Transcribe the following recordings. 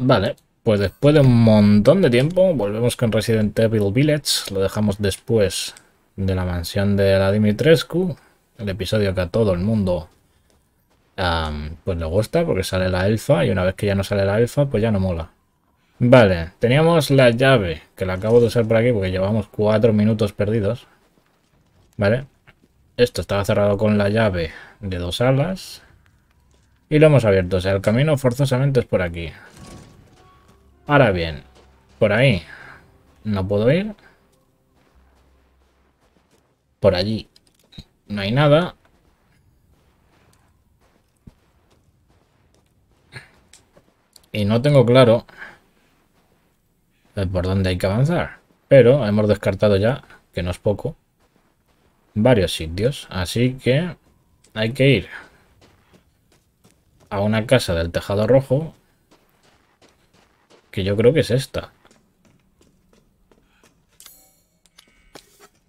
Vale, pues después de un montón de tiempo volvemos con Resident Evil Village. Lo dejamos después de la mansión de la Dimitrescu, el episodio que a todo el mundo pues le gusta porque sale la elfa, y una vez que ya no sale la elfa pues ya no mola. Vale, teníamos la llave, que la acabo de usar por aquí porque llevamos 4 minutos perdidos. Vale, esto estaba cerrado con la llave de 2 alas y lo hemos abierto, o sea, el camino forzosamente es por aquí. Ahora bien, por ahí no puedo ir. Por allí no hay nada. Y no tengo claro por dónde hay que avanzar. Pero hemos descartado ya, que no es poco, varios sitios. Así que hay que ir a una casa del tejado rojo, que yo creo que es esta.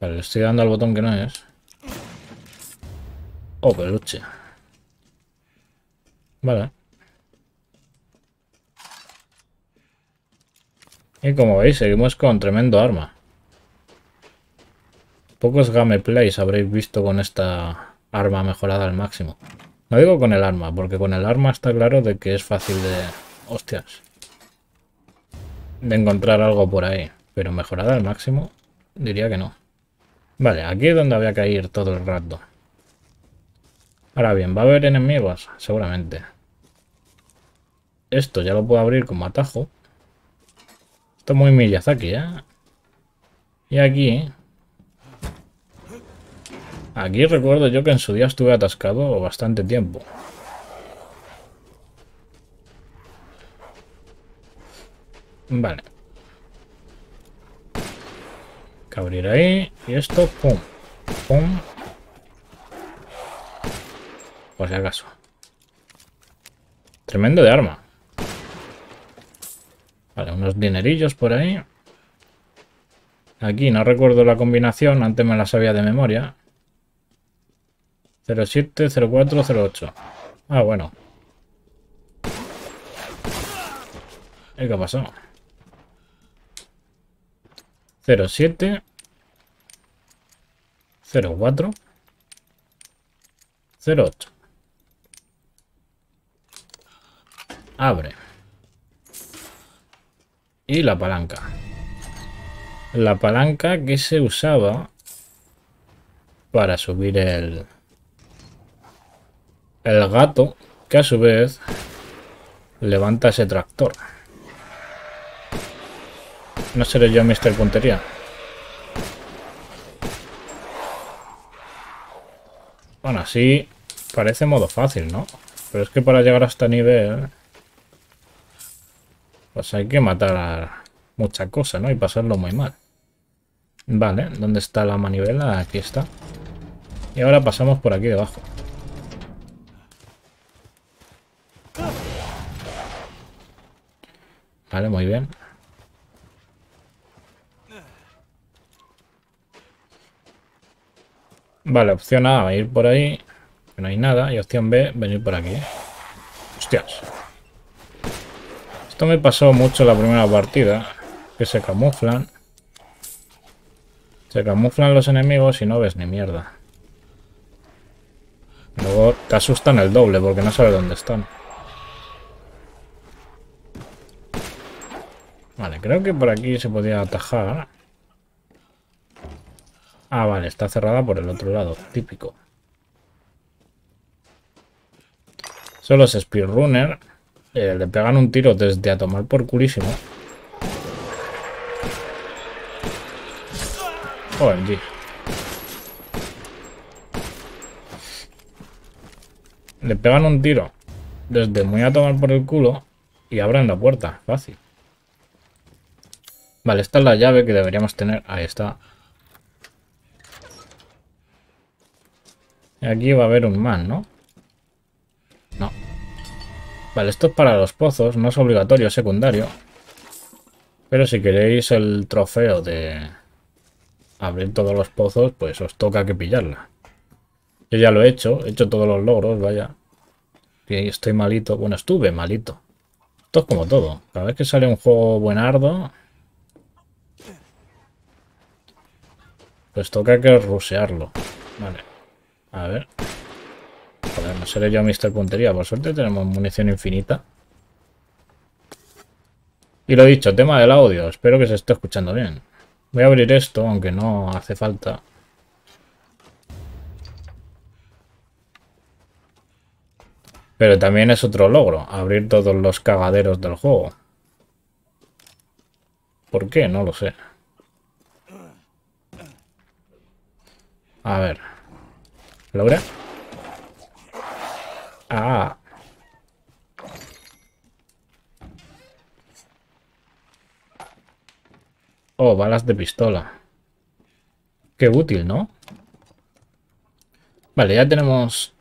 Vale, le estoy dando al botón que no es. Oh, peluche. Vale. Y como veis, seguimos con tremendo arma. Pocos gameplays habréis visto con esta arma mejorada al máximo. No digo con el arma, porque con el arma está claro de que es fácil de... hostias, de encontrar algo por ahí, pero mejorada al máximo diría que no. Vale, aquí es donde había que ir todo el rato. Ahora bien, va a haber enemigos seguramente. Esto ya lo puedo abrir como atajo. Esto es muy Miyazaki, ¿eh? Y aquí recuerdo yo que en su día estuve atascado bastante tiempo. Vale. Hay que abrir ahí. Y esto, pum, pum. Por si acaso. Tremendo de arma. Vale, unos dinerillos por ahí. Aquí no recuerdo la combinación, antes me la sabía de memoria. 07, 04, 08. Ah, bueno. ¿Y qué pasó? 07 04 08. Abre. Y la palanca. La palanca que se usaba para subir el gato, que a su vez levanta ese tractor. No seré yo Mr. Puntería. Bueno, así parece modo fácil, ¿no? Pero es que para llegar hasta nivel... pues hay que matar a mucha cosa, ¿no? Y pasarlo muy mal. Vale, ¿dónde está la manivela? Aquí está. Y ahora pasamos por aquí debajo. Vale, muy bien. Vale, opción A, ir por ahí, que no hay nada. Y opción B, venir por aquí. Hostias. Esto me pasó mucho la primera partida, que se camuflan. Se camuflan los enemigos y no ves ni mierda. Luego te asustan el doble porque no sabes dónde están. Vale, creo que por aquí se podía atajar. Ah, vale, está cerrada por el otro lado, típico. Son los speedrunner. Le pegan un tiro desde a tomar por culísimo. OMG. Le pegan un tiro desde muy a tomar por el culo y abren la puerta, fácil. Vale, esta es la llave que deberíamos tener. Ahí está. Aquí va a haber un man, ¿no? No. Vale, esto es para los pozos, no es obligatorio, es secundario. Pero si queréis el trofeo de abrir todos los pozos, pues os toca que pillarla. Yo ya lo he hecho todos los logros, vaya. Y estoy malito, bueno, estuve malito. Esto es como todo. Cada vez que sale un juego buenardo, pues toca que rushearlo. Vale. A ver. Joder, no seré yo Mr. Puntería. Por suerte tenemos munición infinita. Y lo dicho, tema del audio. Espero que se esté escuchando bien. Voy a abrir esto, aunque no hace falta. Pero también es otro logro, abrir todos los cagaderos del juego. ¿Por qué? No lo sé. A ver. ¿Logra? Ah. Oh, balas de pistola. Qué útil, ¿no? Vale, ya tenemos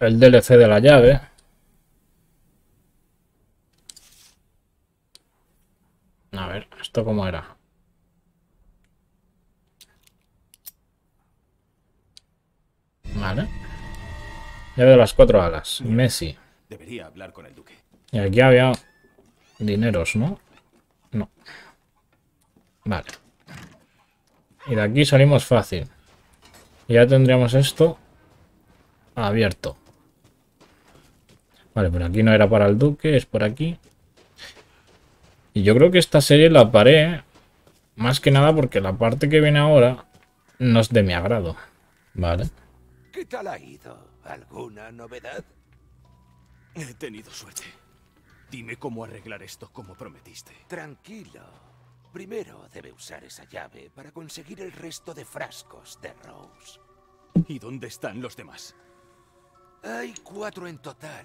el DLC de la llave. A ver, ¿esto cómo era? Vale. Llave de las 4 alas. Messi. Debería hablar con el duque. Y aquí había dineros, ¿no? No. Vale. Y de aquí salimos fácil. Y ya tendríamos esto abierto. Vale, pero aquí no era para el duque, es por aquí. Y yo creo que esta serie la paré, más que nada porque la parte que viene ahora no es de mi agrado. Vale. ¿Qué tal ha ido? ¿Alguna novedad? He tenido suerte. Dime cómo arreglar esto como prometiste. Tranquilo. Primero debe usar esa llave para conseguir el resto de frascos de Rose. ¿Y dónde están los demás? Hay 4 en total.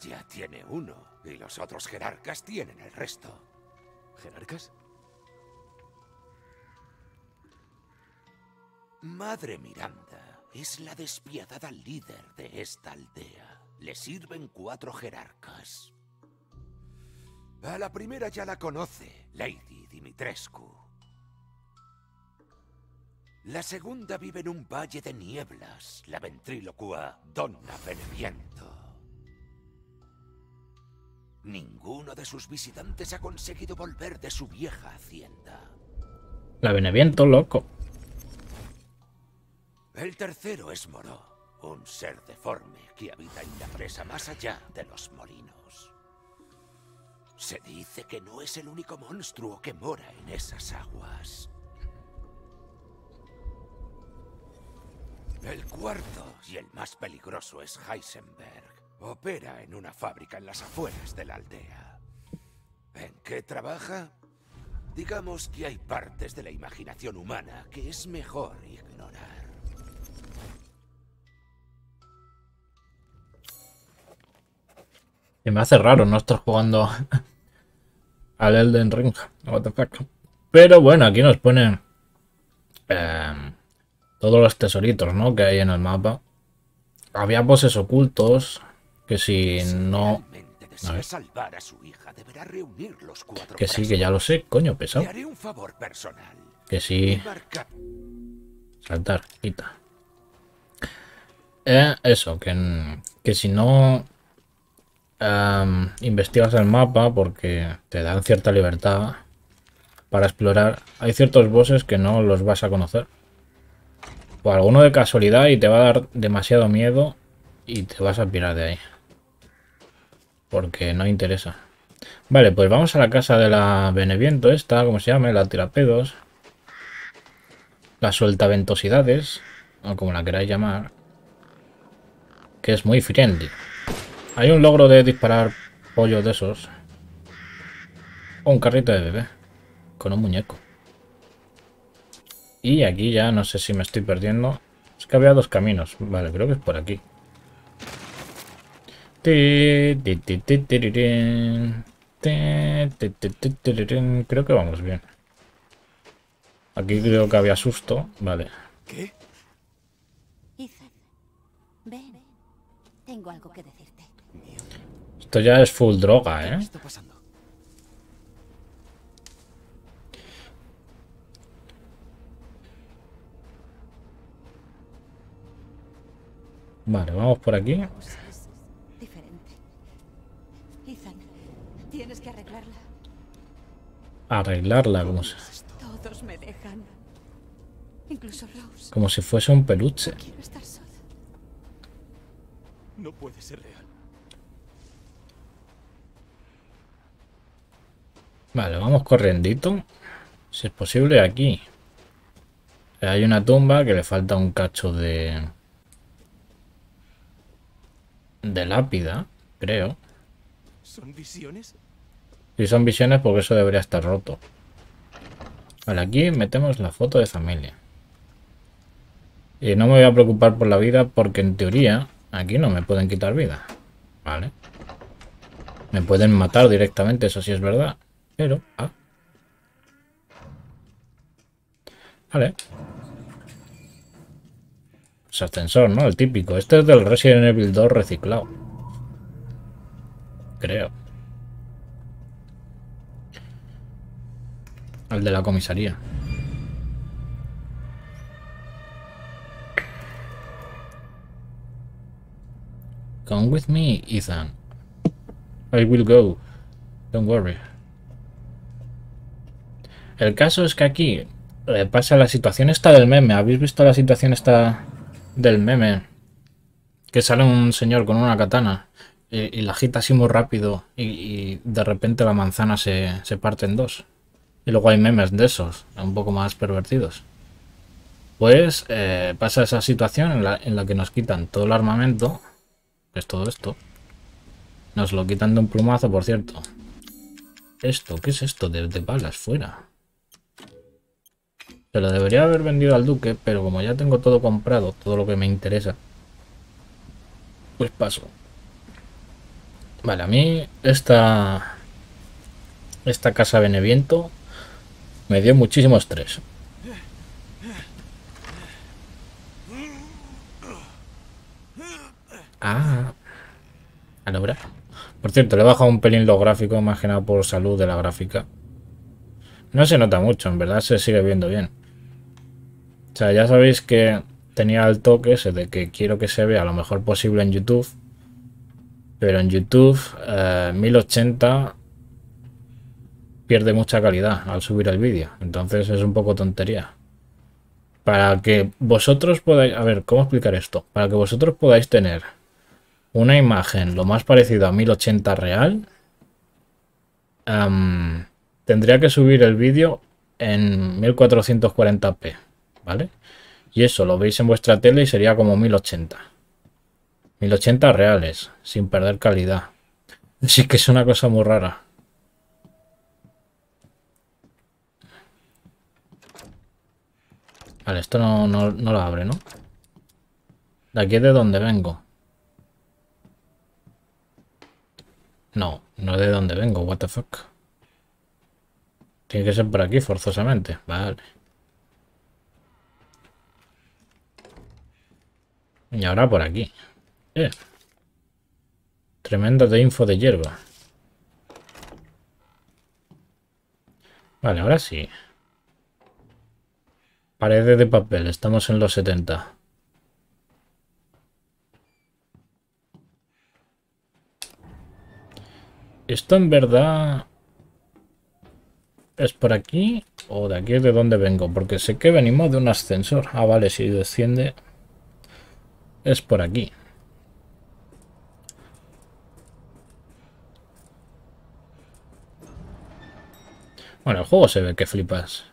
Ya tiene uno. Y los otros jerarcas tienen el resto. ¿Jerarcas? Madre Miranda es la despiadada líder de esta aldea. Le sirven 4 jerarcas. A la primera ya la conoce, Lady Dimitrescu. La segunda vive en un valle de nieblas, la ventrílocua Donna Beneviento. Ninguno de sus visitantes ha conseguido volver de su vieja hacienda. La Beneviento, loco. El tercero es Moreau, un ser deforme que habita en la presa más allá de los molinos. Se dice que no es el único monstruo que mora en esas aguas. El cuarto y el más peligroso es Heisenberg. Opera en una fábrica en las afueras de la aldea. ¿En qué trabaja? Digamos que hay partes de la imaginación humana que es mejor ignorar. Y me hace raro no estar jugando al Elden Ring. What the fuck. Pero bueno, aquí nos ponen todos los tesoritos, ¿no?, que hay en el mapa. Había bosses ocultos que si no... A ver. Que sí, que ya lo sé, coño, pesado. Que sí. Saltar, quita. Eso, que si no... investigas el mapa porque te dan cierta libertad para explorar. Hay ciertos bosses que no los vas a conocer. O alguno de casualidad y te va a dar demasiado miedo y te vas a pirar de ahí. Porque no interesa. Vale, pues vamos a la casa de la Beneviento esta, como se llame, la tirapedos. La sueltaventosidades, o como la queráis llamar. Que es muy friendly. Hay un logro de disparar pollos de esos. O un carrito de bebé. Con un muñeco. Y aquí ya no sé si me estoy perdiendo. Es que había 2 caminos. Vale, creo que es por aquí. Creo que vamos bien. Aquí creo que había susto. Vale. ¿Qué? Ethan, ven. Tengo algo que decirte. Esto ya es full droga, ¿eh? Vale, vamos por aquí. arreglarla. Arreglarla, como si... Todos me dejan. Incluso Rose. Como si fuese un peluche. No quiero estar sola. No puede ser real. Vale, vamos corriendito. Si es posible, aquí. Hay una tumba que le falta un cacho de... de lápida, creo. ¿Son visiones? Sí, son visiones porque eso debería estar roto. Vale, aquí metemos la foto de familia. Y no me voy a preocupar por la vida porque en teoría aquí no me pueden quitar vida. Vale. Me pueden matar directamente, eso sí es verdad. Pero... ah. Vale. Pues ascensor, ¿no? El típico. Este es del Resident Evil 2 reciclado. Creo. El de la comisaría. Come with me, Ethan. I will go. Don't worry. El caso es que aquí pasa la situación esta del meme. ¿Habéis visto la situación esta del meme? Que sale un señor con una katana y la agita así muy rápido y de repente la manzana se parte en dos. Y luego hay memes de esos, un poco más pervertidos. Pues pasa esa situación en la que nos quitan todo el armamento, que es todo esto. Nos lo quitan de un plumazo, por cierto. Esto, ¿qué es esto? De balas fuera. Se lo debería haber vendido al duque, pero como ya tengo todo comprado, todo lo que me interesa, pues paso. Vale, a mí esta casa Beneviento me dio muchísimo estrés. Ah, a lograr. Por cierto, le he bajado un pelín los gráficos, más que nada por salud de la gráfica. No se nota mucho, en verdad se sigue viendo bien. O sea, ya sabéis que tenía el toque ese de que quiero que se vea lo mejor posible en YouTube. Pero en YouTube 1080 pierde mucha calidad al subir el vídeo. Entonces es un poco tontería. Para que vosotros podáis... a ver, ¿cómo explicar esto? Para que vosotros podáis tener una imagen lo más parecida a 1080 real... tendría que subir el vídeo en 1440p, ¿vale? Y eso lo veis en vuestra tele y sería como 1080. 1080 reales, sin perder calidad. Así que es una cosa muy rara. Vale, esto no lo abre, ¿no? De aquí es de donde vengo. No, no es de donde vengo, what the fuck. Tiene que ser por aquí, forzosamente. Vale. Y ahora por aquí. Tremenda de info de hierba. Vale, ahora sí. Paredes de papel. Estamos en los 70. Esto en verdad... ¿es por aquí o de aquí es de donde vengo? Porque sé que venimos de un ascensor. Ah, vale, si desciende es por aquí. Bueno, el juego se ve que flipas.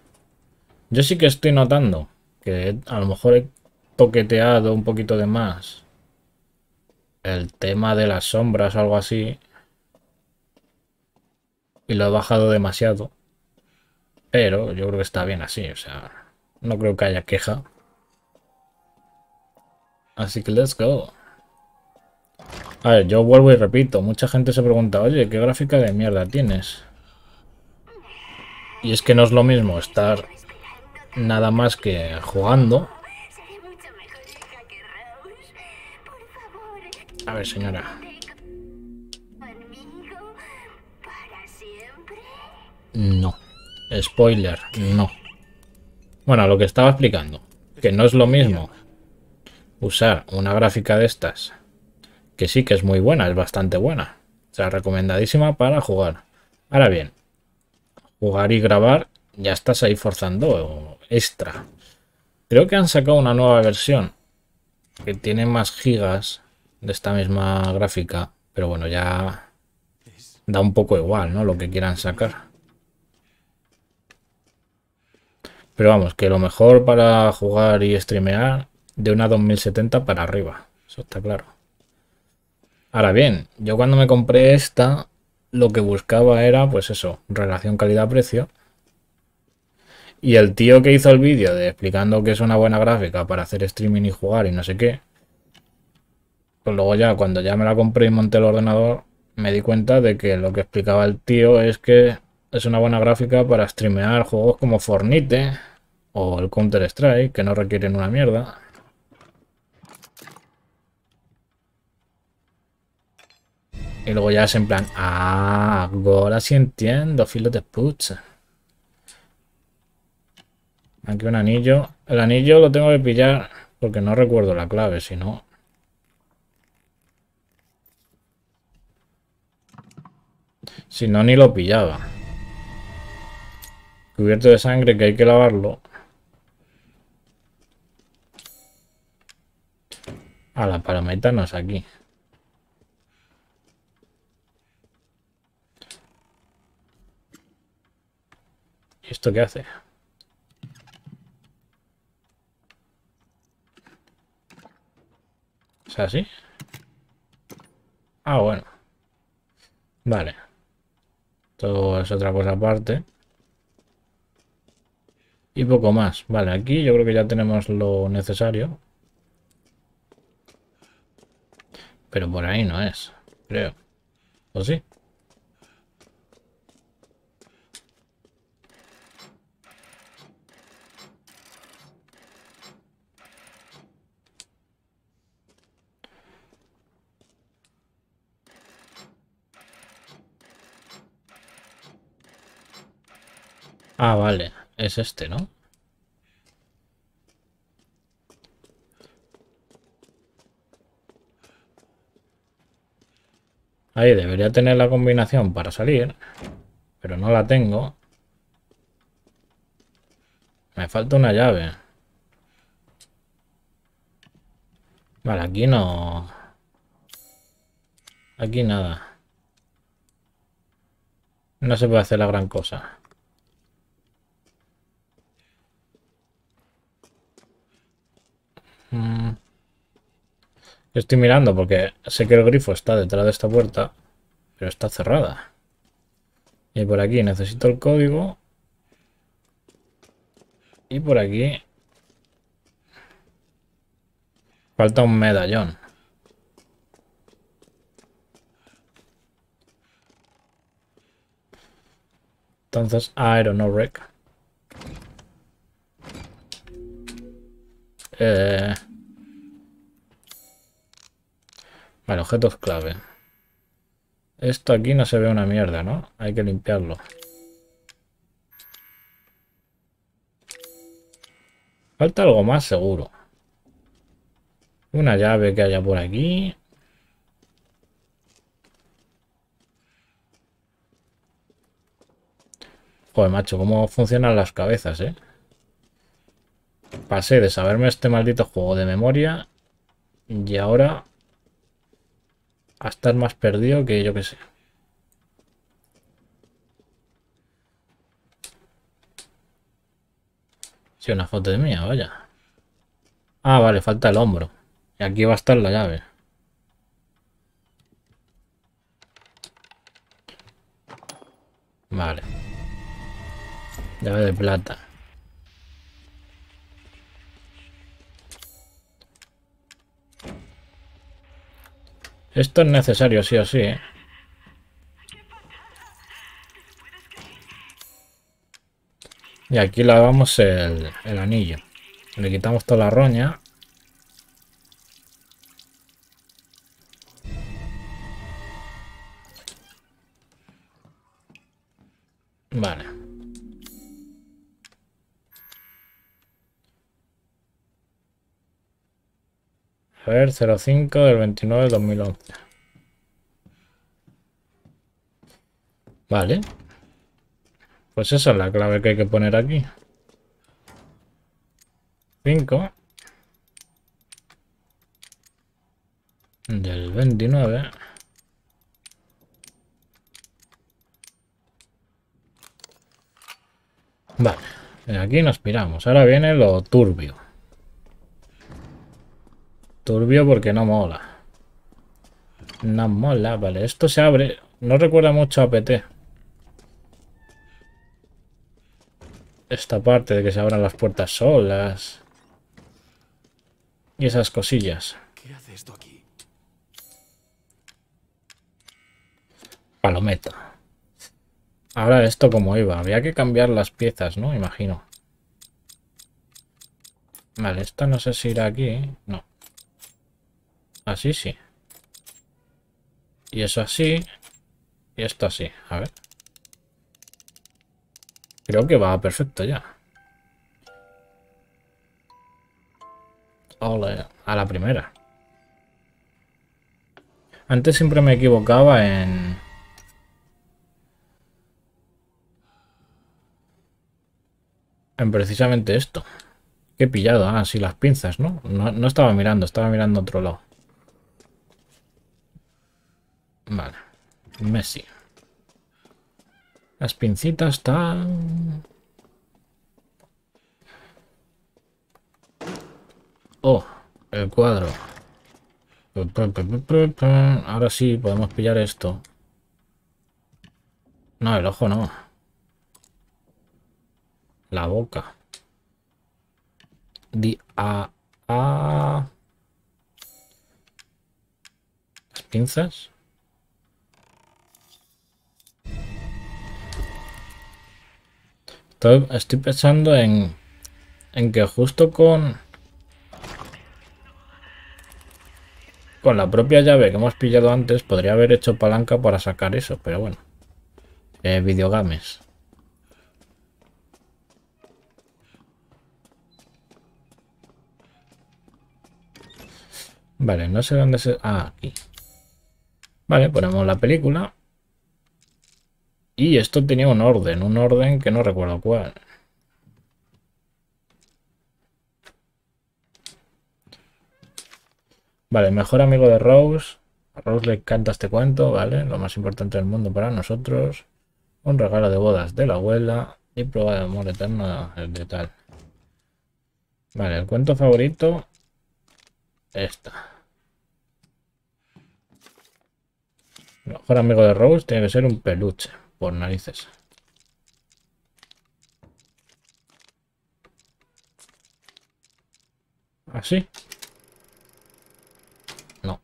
Yo sí que estoy notando que a lo mejor he toqueteado un poquito de más el tema de las sombras o algo así. Y lo he bajado demasiado. Pero yo creo que está bien así, o sea, no creo que haya queja. Así que let's go. A ver, yo vuelvo y repito, mucha gente se pregunta, oye, ¿qué gráfica de mierda tienes? Y es que no es lo mismo estar nada más que jugando. A ver, señora. No. Spoiler, no. Bueno, lo que estaba explicando, que no es lo mismo usar una gráfica de estas, que sí que es muy buena, es bastante buena, o sea, recomendadísima para jugar, Ahora bien, jugar y grabar, ya estás ahí forzando extra. Creo que han sacado una nueva versión que tiene más gigas de esta misma gráfica, pero bueno, ya da un poco igual, ¿no? Lo que quieran sacar. Pero vamos, que lo mejor para jugar y streamear de una 2070 para arriba, eso está claro. Ahora bien, yo cuando me compré esta, lo que buscaba era, pues eso, relación calidad-precio. Y el tío que hizo el vídeo de explicando que es una buena gráfica para hacer streaming y jugar y no sé qué, pues luego ya cuando ya me la compré y monté el ordenador, me di cuenta de que lo que explicaba el tío es que es una buena gráfica para streamear juegos como Fortnite o el Counter-Strike, que no requieren una mierda. Y luego ya es en plan, ah, ahora sí entiendo, filos de pucha. Aquí un anillo. El anillo lo tengo que pillar porque no recuerdo la clave, si no. Si no, ni lo pillaba. Cubierto de sangre, que hay que lavarlo. A la palometa no es aquí. ¿Y esto qué hace? ¿Así? Ah, bueno. Vale. Todo es otra cosa aparte. Y poco más. Vale, aquí yo creo que ya tenemos lo necesario. Pero por ahí no es, creo. ¿O sí? Ah, vale. Es este, ¿no? Ahí debería tener la combinación para salir, pero no la tengo. Me falta una llave. Vale, aquí no... Aquí nada. No se puede hacer la gran cosa. Estoy mirando porque sé que el grifo está detrás de esta puerta, pero está cerrada. Y por aquí necesito el código. Y por aquí falta un medallón. Entonces, I don't know, Rick. Vale, objetos clave. Esto aquí no se ve una mierda, ¿no? Hay que limpiarlo. Falta algo más seguro. Una llave que haya por aquí. Joder, macho, cómo funcionan las cabezas, ¿eh? Pasé de saberme este maldito juego de memoria y ahora a estar más perdido que yo que sé. Sí, una foto de mía, vaya. Ah, vale, falta el hombro. Y aquí va a estar la llave. Vale. Llave de plata. Esto es necesario, sí o sí, ¿eh? Y aquí lavamos el anillo. Le quitamos toda la roña. Vale. A ver, 05 del 29 del 2011. Vale. Pues esa es la clave que hay que poner aquí. 5. Del 29. Vale. De aquí nos piramos. Ahora viene lo turbio. Turbio porque no mola. No mola. Vale, esto se abre. No recuerda mucho a PT. Esta parte de que se abran las puertas solas. Y esas cosillas. ¿Qué hace esto aquí? Palometa. Ahora esto como iba. Había que cambiar las piezas, ¿no? Imagino. Vale, esta no sé si irá aquí, ¿eh? No. Así sí. Y eso así. Y esto así. A ver. Creo que va perfecto ya. Ole, a la primera. Antes siempre me equivocaba en... en precisamente esto. Que he pillado. Ah, sí, las pinzas, ¿no? No estaba mirando otro lado. Vale. Messi. Las pincitas están... Oh, el cuadro. Ahora sí, podemos pillar esto. No, el ojo no. La boca. Las pinzas. Estoy pensando en que justo con la propia llave que hemos pillado antes podría haber hecho palanca para sacar eso, pero bueno. Videogames. Vale, no sé dónde se... Ah, aquí. Vale, ponemos la película. Y esto tenía un orden que no recuerdo cuál. Vale, mejor amigo de Rose. A Rose le encanta este cuento, ¿vale? Lo más importante del mundo para nosotros. Un regalo de bodas de la abuela. Y prueba de amor eterno de tal. Vale, el cuento favorito. Esta. El mejor amigo de Rose tiene que ser un peluche. Por narices. ¿Así? No.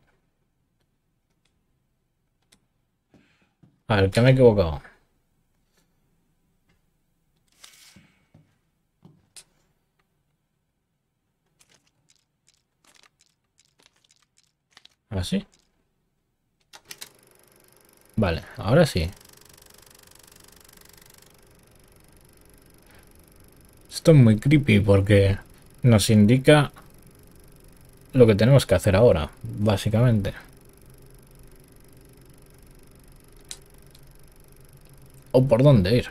A ver, ¿qué me he equivocado? ¿Así? Vale, ahora sí. Esto es muy creepy porque nos indica lo que tenemos que hacer ahora, básicamente. O por dónde ir.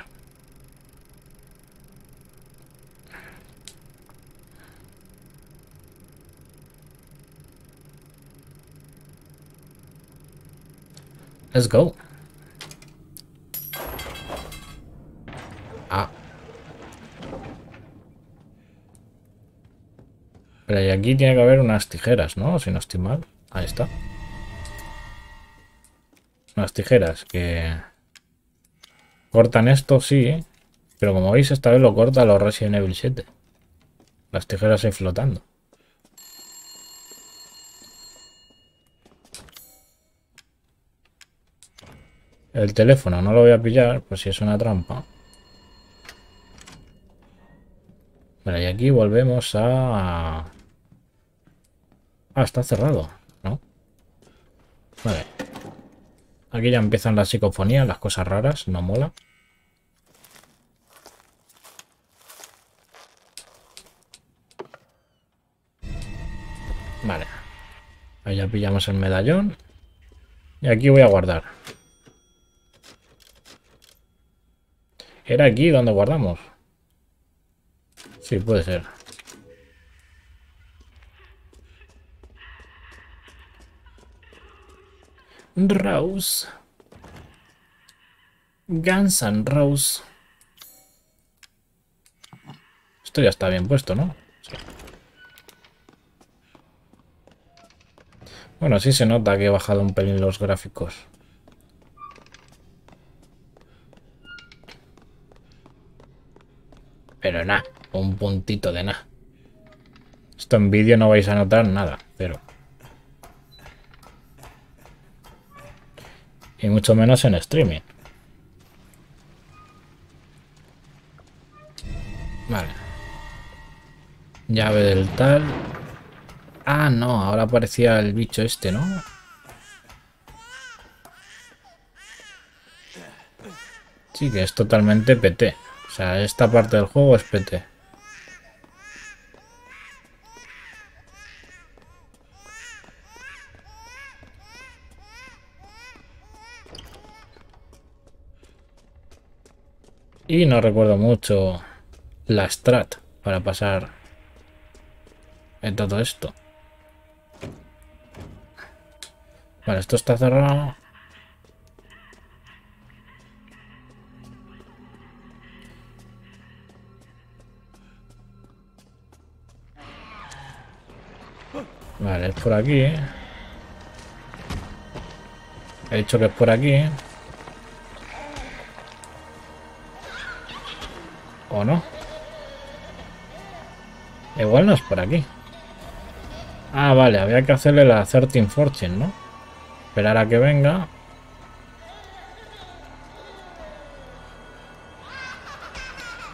Let's go. Ah. Pero y aquí tiene que haber unas tijeras, ¿no? Si no estoy mal. Ahí está. Unas tijeras que... cortan esto, sí, ¿eh? Pero como veis, esta vez lo corta los Resident Evil 7. Las tijeras ahí flotando. El teléfono no lo voy a pillar, pues si es una trampa. Vale, y aquí volvemos a... Ah, está cerrado, ¿no? Vale. Aquí ya empiezan las psicofonías, las cosas raras, no mola. Vale. Ahí ya pillamos el medallón. Y aquí voy a guardar. ¿Era aquí donde guardamos? Sí, puede ser. Rose. Guns and Rose. Esto ya está bien puesto, ¿no? Sí. Bueno, sí se nota que he bajado un pelín los gráficos. Pero nada, un puntito de nada. Esto en vídeo no vais a notar nada, pero... y mucho menos en streaming. Vale. Llave del tal. Ah, no, ahora aparecía el bicho este, ¿no? Sí, que es totalmente PT. O sea, esta parte del juego es PT. Y no recuerdo mucho la strat para pasar en todo esto. Vale, esto está cerrado. Vale, es por aquí. He dicho que es por aquí. ¿O no? Igual no es por aquí. Ah, vale, había que hacerle la 13 Fortune, ¿no? Esperar a que venga.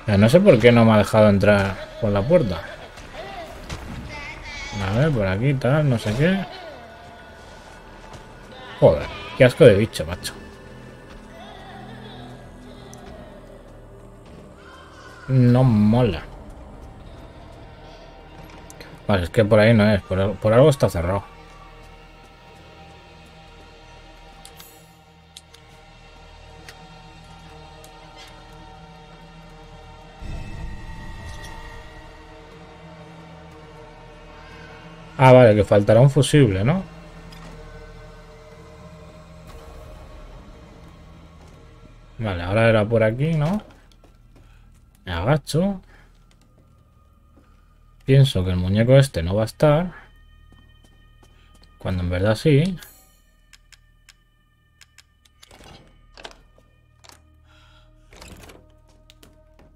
Ya no sé por qué no me ha dejado entrar por la puerta. A ver, por aquí, tal, no sé qué. Joder, qué asco de bicho, macho. No mola. Vale, es que por ahí no es. Por algo está cerrado. Ah, vale, que faltará un fusible, ¿no? Vale, ahora era por aquí, ¿no? Me agacho. Pienso que el muñeco este no va a estar. Cuando en verdad sí.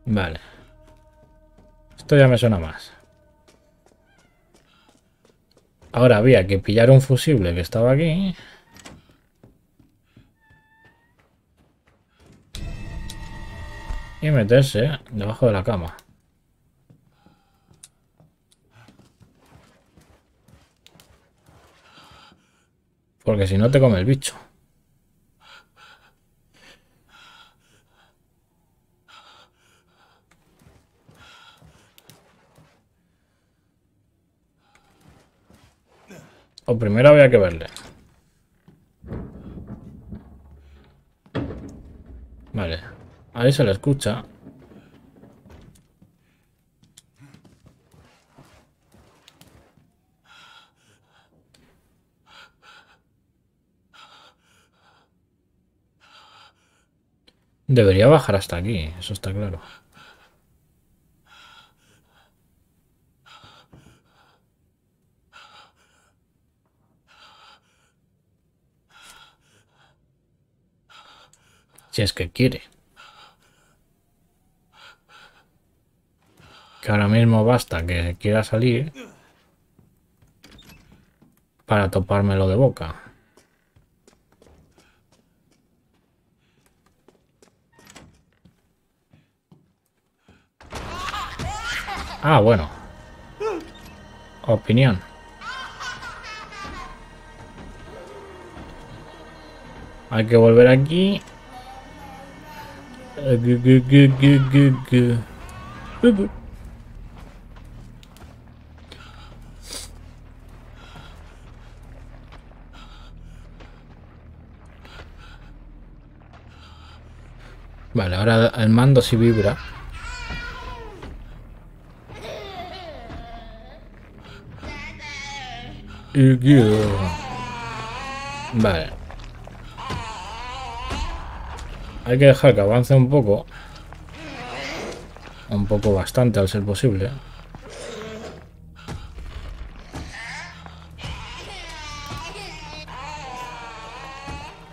Vale. Esto ya me suena más. Ahora había que pillar un fusible que estaba aquí. Y meterse debajo de la cama. Porque si no te come el bicho. O primero había que verle. Vale. Ahí se le escucha. Debería bajar hasta aquí, eso está claro. Si es que quiere. Que ahora mismo basta que quiera salir para topármelo de boca. Ah, bueno. Opinión. Hay que volver aquí. Vale, ahora el mando sí vibra. Vale. Hay que dejar que avance un poco. Un poco bastante al ser posible.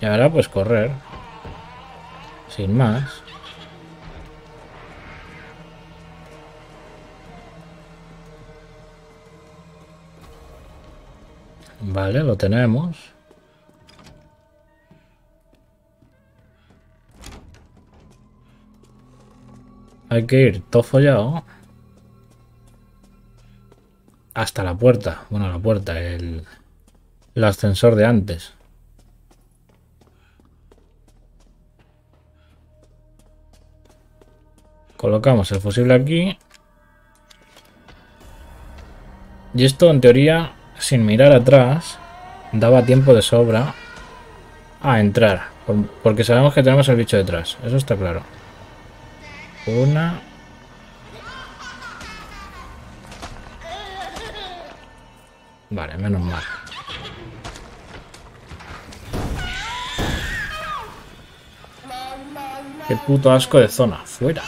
Y ahora pues correr. Sin más. Vale, lo tenemos. Hay que ir todo follado. Hasta la puerta. Bueno, la puerta, el ascensor de antes. Colocamos el fusible aquí. Y esto en teoría, sin mirar atrás, daba tiempo de sobra a entrar. Porque sabemos que tenemos el bicho detrás. Eso está claro. Una. Vale, menos mal. Qué puto asco de zona. Fuera.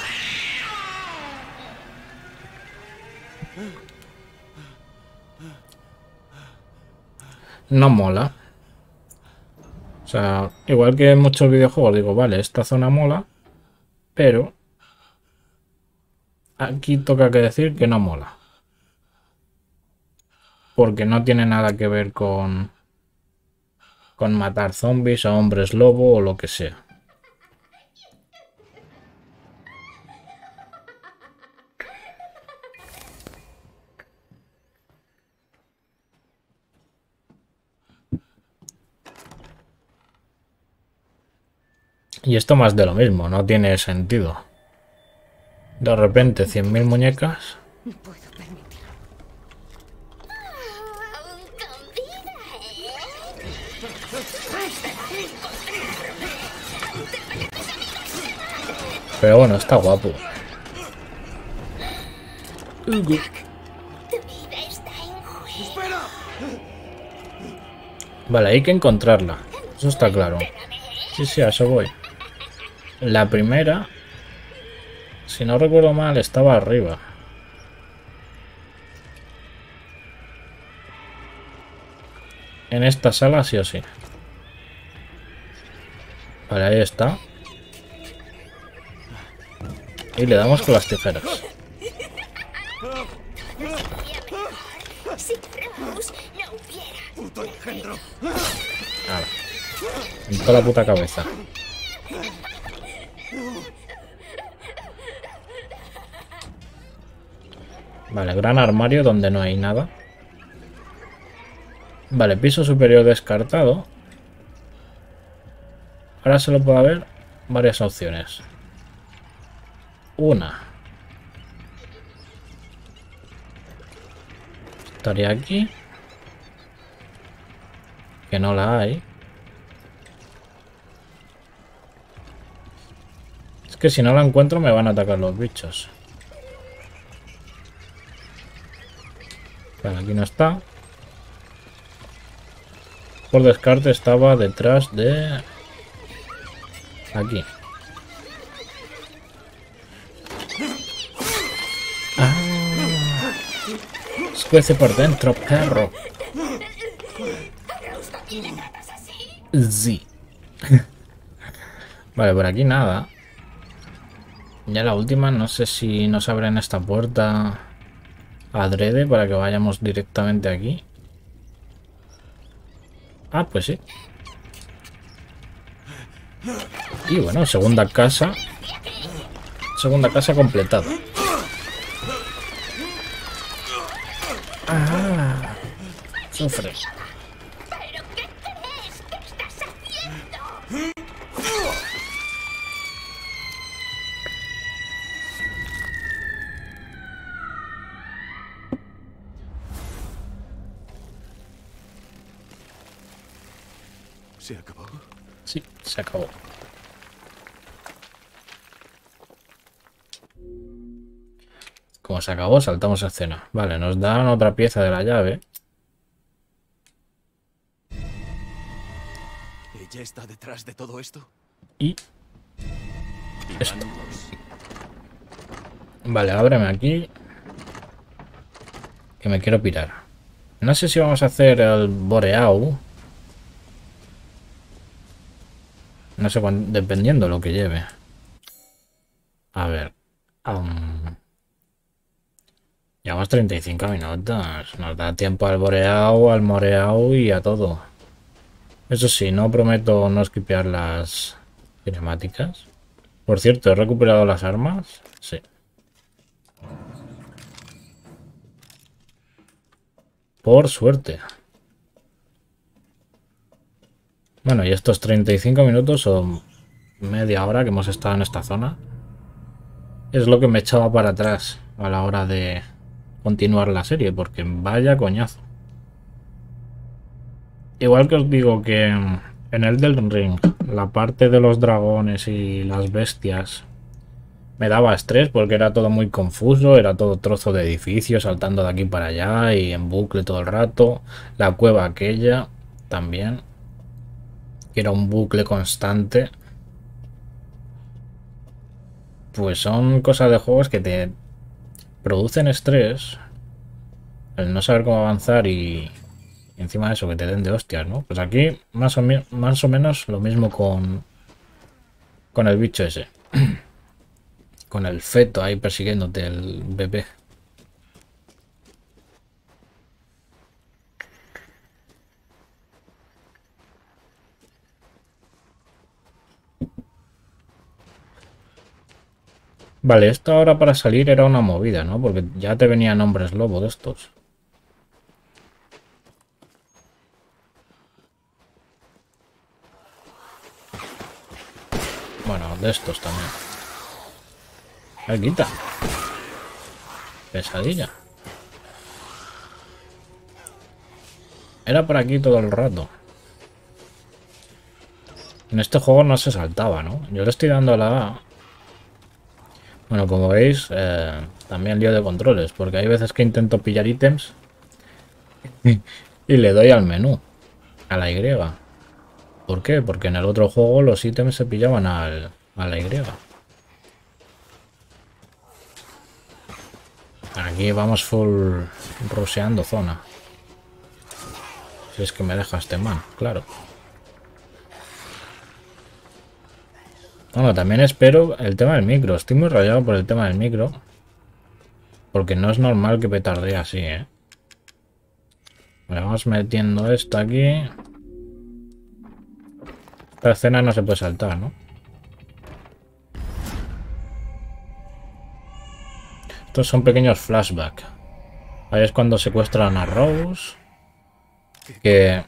No mola. O sea, igual que en muchos videojuegos digo, vale, esta zona mola, pero aquí toca que decir que no mola. Porque no tiene nada que ver con matar zombies, a hombres lobo o lo que sea. Y esto más de lo mismo, no tiene sentido. De repente, 100.000 muñecas. No puedo permitirlo. Pero bueno, está guapo. Vale, hay que encontrarla. Eso está claro. Sí, a eso voy. La primera, si no recuerdo mal, estaba arriba. En esta sala sí o sí. Vale, ahí está. Y le damos con las tijeras. Ahora, en toda la puta cabeza. Vale, gran armario donde no hay nada. Vale, piso superior descartado. Ahora solo puede haber varias opciones. Una. Estaría aquí. Que no la hay. Es que si no la encuentro me van a atacar los bichos. Vale, aquí no está. Por descarte estaba detrás de... Aquí. Ah, escuece por dentro, perro. Sí. Vale, por aquí nada. Ya la última, no sé si nos abren esta puerta... adrede para que vayamos directamente aquí. Ah, pues sí. Y bueno, segunda casa. Segunda casa completada. Ah, sufre. ¿Se acabó? Sí, se acabó. Como se acabó, saltamos a escena. Vale, nos dan otra pieza de la llave. Ella está detrás de todo esto. Y... esto. Vale, ábreme aquí. Que me quiero pirar. No sé si vamos a hacer el boreau. No sé cuándo, dependiendo lo que lleve. A ver. Llevamos 35 minutos. Nos da tiempo al boreau, al moreau y a todo. Eso sí, no prometo no esquipear las cinemáticas. Por cierto, ¿he recuperado las armas? Sí. Por suerte. Bueno, y estos 35 minutos o media hora que hemos estado en esta zona es lo que me echaba para atrás a la hora de continuar la serie, porque vaya coñazo. Igual que os digo que en Elden Ring la parte de los dragones y las bestias me daba estrés porque era todo muy confuso, era todo trozo de edificio, saltando de aquí para allá y en bucle todo el rato. La cueva aquella también, que era un bucle constante. Pues son cosas de juegos que te producen estrés, el no saber cómo avanzar y encima de eso que te den de hostias, ¿no? Pues aquí más o menos lo mismo con el bicho ese. Con el feto ahí persiguiéndote, el bebé. Vale, esto ahora para salir era una movida, ¿no? Porque ya te venían hombres lobo de estos. Bueno, de estos también. ¡Ay, quita! Pesadilla. Era por aquí todo el rato. En este juego no se saltaba, ¿no? Yo le estoy dando la A. Bueno, como veis, también lío de controles, porque hay veces que intento pillar ítems y le doy al menú, a la Y. ¿Por qué? Porque en el otro juego los ítems se pillaban a la Y. Aquí vamos full ruseando zona. Si es que me deja este man, claro. Bueno, también espero el tema del micro. Estoy muy rayado por el tema del micro. Porque no es normal que petardee así, ¿eh? Bueno, vamos metiendo esto aquí. Esta escena no se puede saltar, ¿no? Estos son pequeños flashbacks. Ahí es cuando secuestran a Rose. Que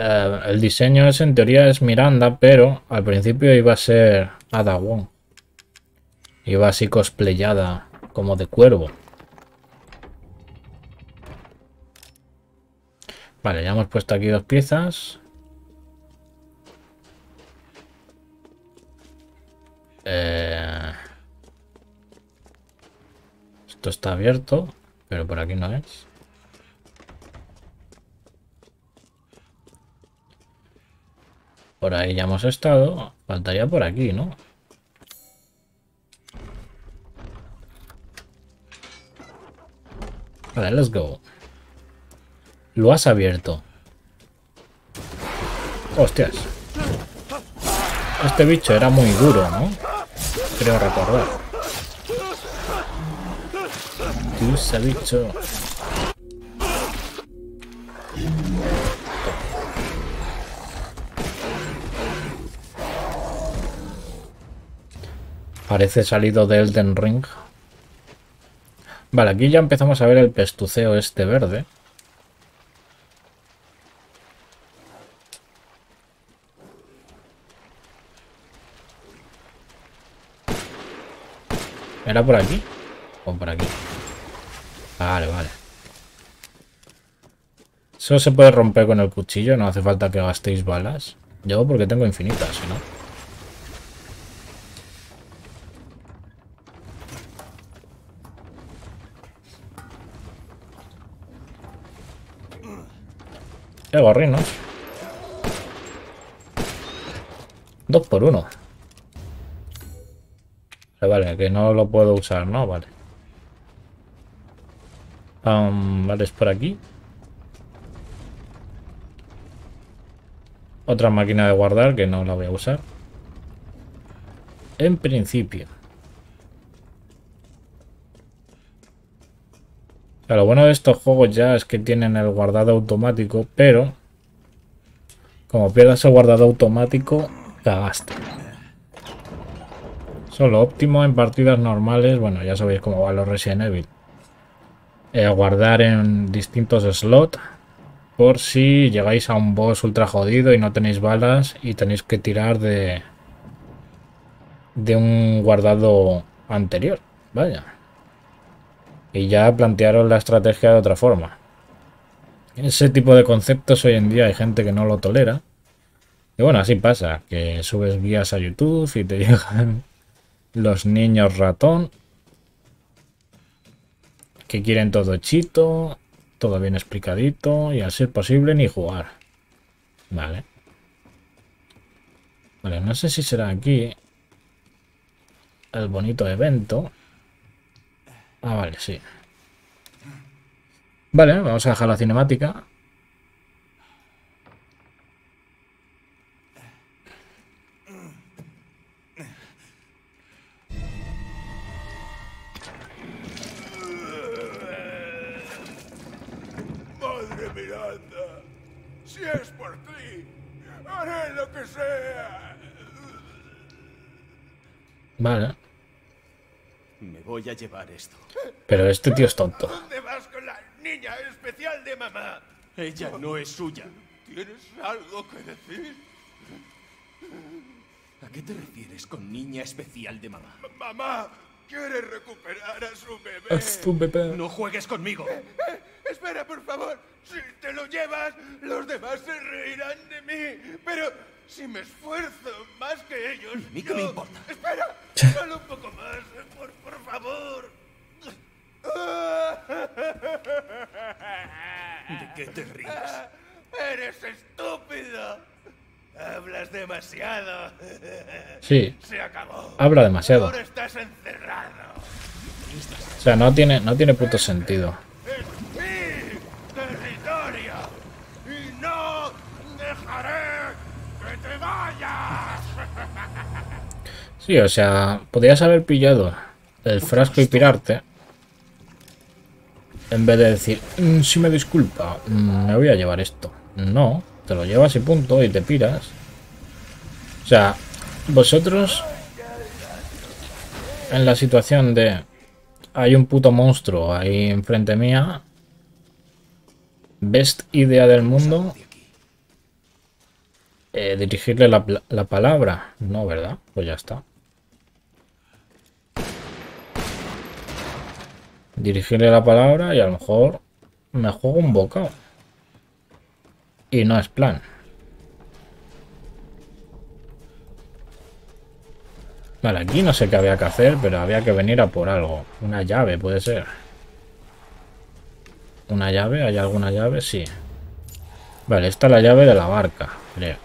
el diseño es, en teoría, es Miranda, pero al principio iba a ser Ada Wong. Iba así cosplayada como de cuervo. Vale, ya hemos puesto aquí dos piezas. Esto está abierto, pero por aquí no es. Por ahí ya hemos estado. Faltaría por aquí, ¿no? Vale, let's go. Lo has abierto. Hostias. Este bicho era muy duro, ¿no? Creo recordar. Ese bicho. Parece salido de Elden Ring. Vale, aquí ya empezamos a ver el pestuceo este verde. ¿Era por aquí? ¿O por aquí? Vale, vale. Eso se puede romper con el cuchillo, no hace falta que gastéis balas. Yo porque tengo infinitas, ¿no? Qué gorrinos. 2 por 1. Vale, que no lo puedo usar, ¿no? Vale. Vale, es por aquí. Otra máquina de guardar que no la voy a usar. En principio. Lo bueno de estos juegos ya es que tienen el guardado automático, pero como pierdas el guardado automático, cagaste. Eso es lo óptimo en partidas normales. Bueno, ya sabéis cómo van los Resident Evil. Guardar en distintos slots. Por si llegáis a un boss ultra jodido y no tenéis balas y tenéis que tirar de un guardado anterior. Vaya. Y ya plantearos la estrategia de otra forma. Ese tipo de conceptos hoy en día hay gente que no lo tolera. Y bueno, así pasa. Que subes guías a YouTube y te llegan los niños ratón. Que quieren todo chito. Todo bien explicadito y al ser posible ni jugar. Vale. Vale, no sé si será aquí el bonito evento. Ah, vale, sí. Vale, vamos a dejar la cinemática. Si es por ti, haré lo que sea. Vale. Me voy a llevar esto. Pero este tío es tonto. ¿Dónde vas con la niña especial de mamá? Ella no es suya. ¿Tienes algo que decir? ¿A qué te refieres con niña especial de mamá? Mamá quiere recuperar a su bebé. A su bebé. No juegues conmigo. Espera, por favor. Si te lo llevas, los demás se reirán de mí. Pero si me esfuerzo más que ellos... ¿A mí qué me importa? Espera, solo un poco más, por favor. ¿De qué te ríes? Eres estúpido. Hablas demasiado. Sí. Se acabó. Habla demasiado. Ahora estás encerrado. O sea, no tiene puto sentido. Sí, o sea, podrías haber pillado el frasco y pirarte. En vez de decir, si me disculpa, me voy a llevar esto. No, te lo llevas y punto, y te piras. O sea, vosotros, en la situación de, hay un puto monstruo ahí enfrente mía, best idea del mundo. Dirigirle la palabra. No, ¿verdad? Pues ya está. Dirigirle la palabra y a lo mejor me juego un bocado. Y no es plan. Vale, aquí no sé qué había que hacer, pero había que venir a por algo. Una llave, puede ser. ¿Una llave? ¿Hay alguna llave? Sí. Vale, esta es la llave de la barca, creo.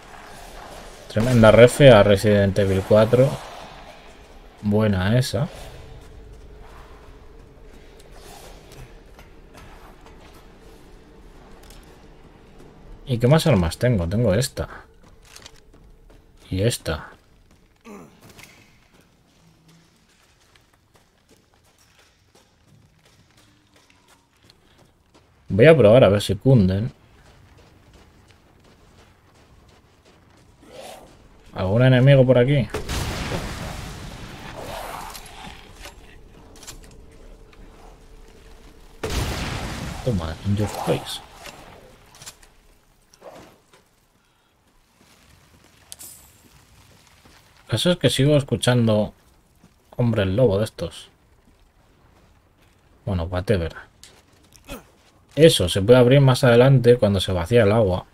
Tremenda refe a Resident Evil 4. Buena esa. ¿Y qué más armas tengo? Tengo esta. Y esta. Voy a probar a ver si cunden. ¿Algún enemigo por aquí? Toma, in your face. Eso es que sigo escuchando hombres lobo de estos. Bueno, whatever. Eso se puede abrir más adelante cuando se vacía el agua.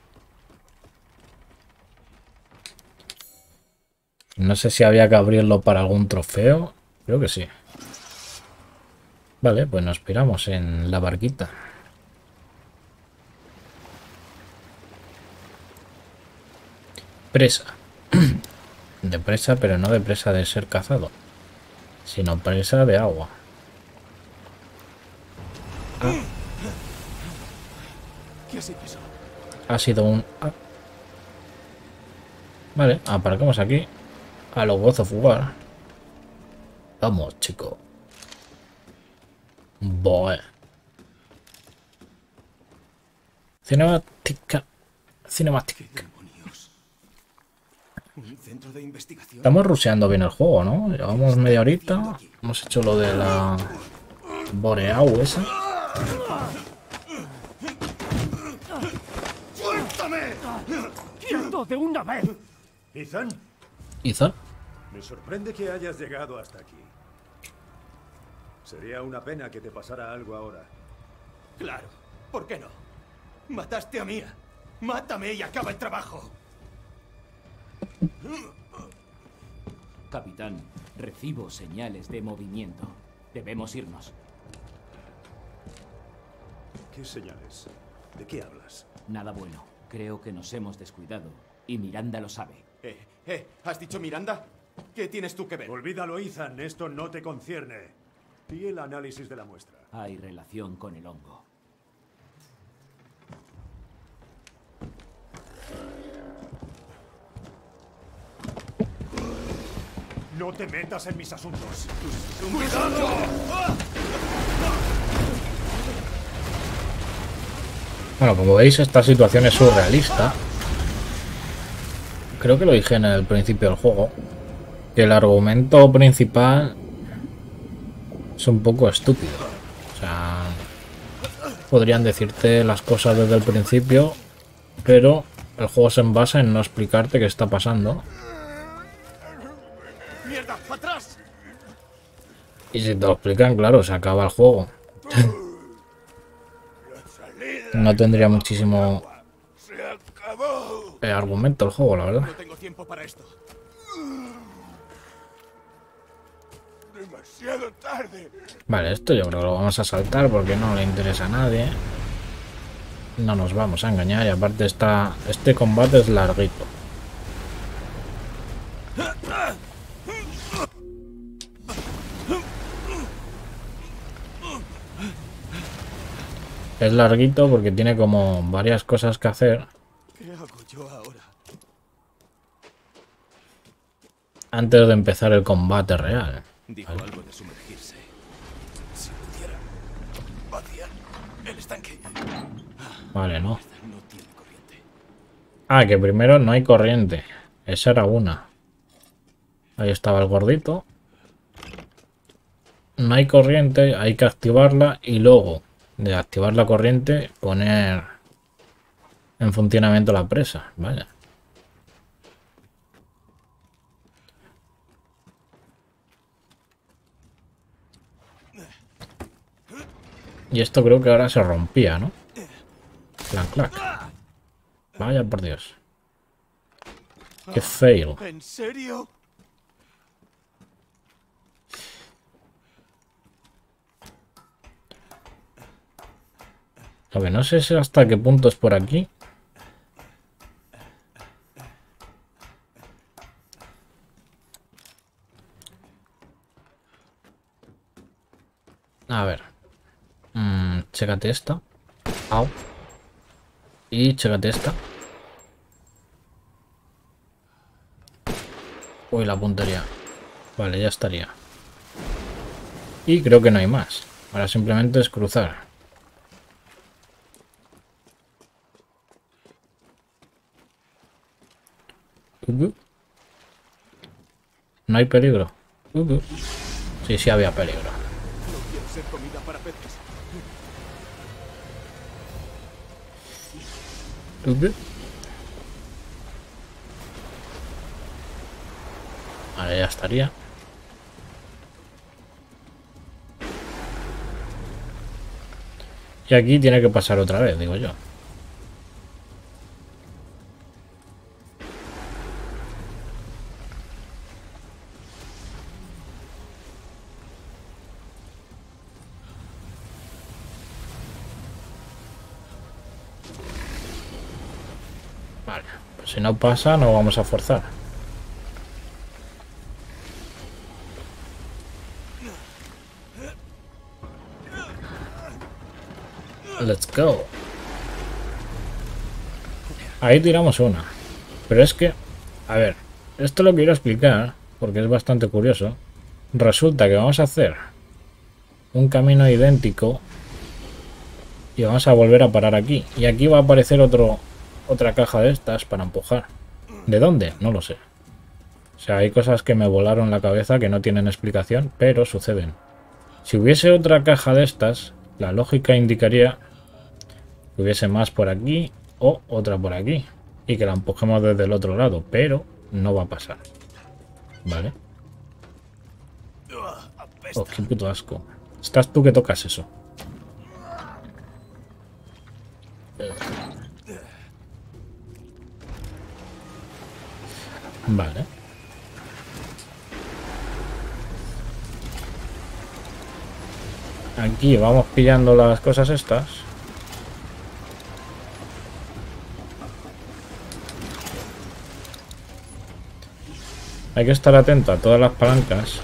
No sé si había que abrirlo para algún trofeo. Creo que sí. Vale, pues nos piramos en la barquita. presa. De presa, pero no de presa de ser cazado, sino presa de agua. Ah. Ha sido un... Ah. Vale, aparcamos aquí. A los God of War. Vamos, chico. Boe. Cinemática. Estamos ruseando bien el juego, ¿no? Llevamos media horita. Hemos hecho lo de la Boreau esa. ¡Quieto de una vez! ¿Ethan? ¿Ethan? Me sorprende que hayas llegado hasta aquí. Sería una pena que te pasara algo ahora. Claro, ¿por qué no? Mataste a Mia. Mátame y acaba el trabajo. Capitán, recibo señales de movimiento. Debemos irnos. ¿Qué señales? ¿De qué hablas? Nada bueno. Creo que nos hemos descuidado. Y Miranda lo sabe. ¿Has dicho Miranda? ¿Qué tienes tú que ver? Olvídalo, Ethan. Esto no te concierne. Y el análisis de la muestra. Hay relación con el hongo. No te metas en mis asuntos. ¡Cuidado! Bueno, como veis, esta situación es surrealista. Creo que lo dije en el principio del juego. Que el argumento principal es un poco estúpido. O sea, podrían decirte las cosas desde el principio, pero el juego se basa en no explicarte qué está pasando. Y si te lo explican, claro, se acaba el juego. No tendría muchísimo argumento el juego, la verdad. No tengo tiempo para esto. Demasiado tarde. Vale, esto yo creo que lo vamos a saltar porque no le interesa a nadie. No nos vamos a engañar y aparte este combate es larguito. Es larguito porque tiene como varias cosas que hacer. ¿Qué hago yo ahora? Antes de empezar el combate real. Dijo algo de sumergirse. Si pudiera vaciar el estanque. Vale, no. No tiene corriente. Ah, que primero no hay corriente. Esa era una. Ahí estaba el gordito. No hay corriente, hay que activarla y luego de activar la corriente, poner en funcionamiento la presa. Vaya. Y esto creo que ahora se rompía, ¿no? Clac, clac. Vaya por Dios. Qué fail. ¿En serio? A ver, no sé si hasta qué punto es por aquí. A ver. Chécate esta. Au. Y chécate esta. Uy, la puntería. Vale, ya estaría. Y creo que no hay más. Ahora simplemente es cruzar. No hay peligro. Sí, sí había peligro. Vale, ya estaría. Y aquí tiene que pasar otra vez, digo yo. Si no pasa, no vamos a forzar. Let's go. Ahí tiramos una. Pero es que, a ver, esto lo quiero explicar porque es bastante curioso. Resulta que vamos a hacer un camino idéntico y vamos a volver a parar aquí. Y aquí va a aparecer otra caja de estas para empujar. ¿De dónde? No lo sé. O sea, hay cosas que me volaron la cabeza que no tienen explicación, pero suceden. Si hubiese otra caja de estas, la lógica indicaría que hubiese más por aquí o otra por aquí y que la empujemos desde el otro lado, pero no va a pasar. ¿Vale? Oh, qué puto asco. Estás tú que tocas eso. Vale. Aquí vamos pillando las cosas estas. Hay que estar atento a todas las palancas,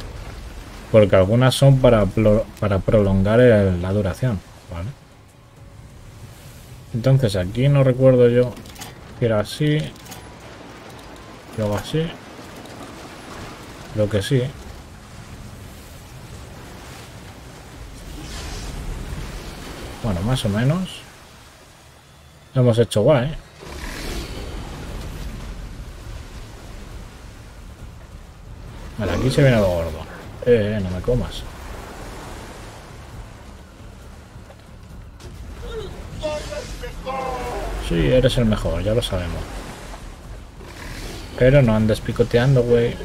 porque algunas son para prolongar la duración, ¿vale? Entonces aquí no recuerdo yo que era así, luego así, lo que sí. Bueno, más o menos. Lo hemos hecho guay, ¿eh? Vale, aquí se viene lo gordo. No me comas. Sí, eres el mejor, ya lo sabemos. Pero no andes picoteando, güey.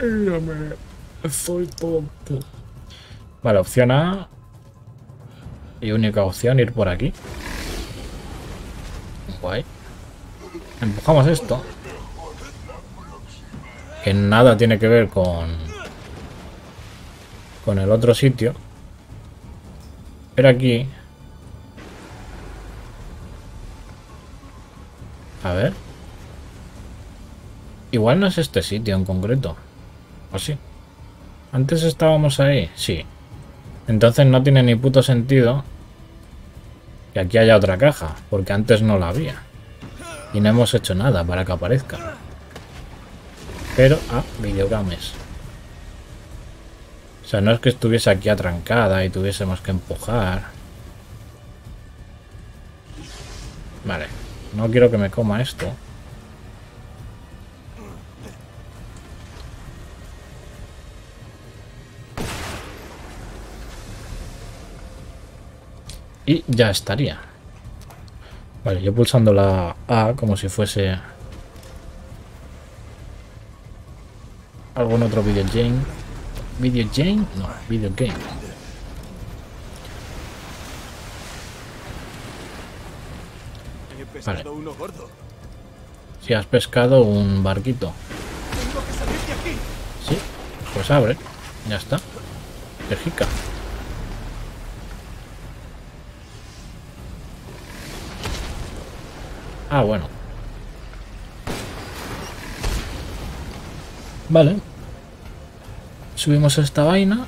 Mírame, soy tonto. Vale, opción A. Y única opción, ir por aquí. Guay. Empujamos esto. Que nada tiene que ver con el otro sitio. Pero aquí... A ver. Igual no es este sitio en concreto. ¿O sí? ¿Antes estábamos ahí? Sí. Entonces no tiene ni puto sentido que aquí haya otra caja, porque antes no la había. Y no hemos hecho nada para que aparezca. Pero... Ah, videogames. O sea, no es que estuviese aquí atrancada y tuviésemos que empujar. Vale. No quiero que me coma esto. Y ya estaría. Vale, yo pulsando la A como si fuese... algún otro videogame. ¿Videogame? No, videogame. Vale. Si has pescado un barquito. Sí, pues abre. Ya está. Pejica. Ah, bueno. Vale. Subimos esta vaina.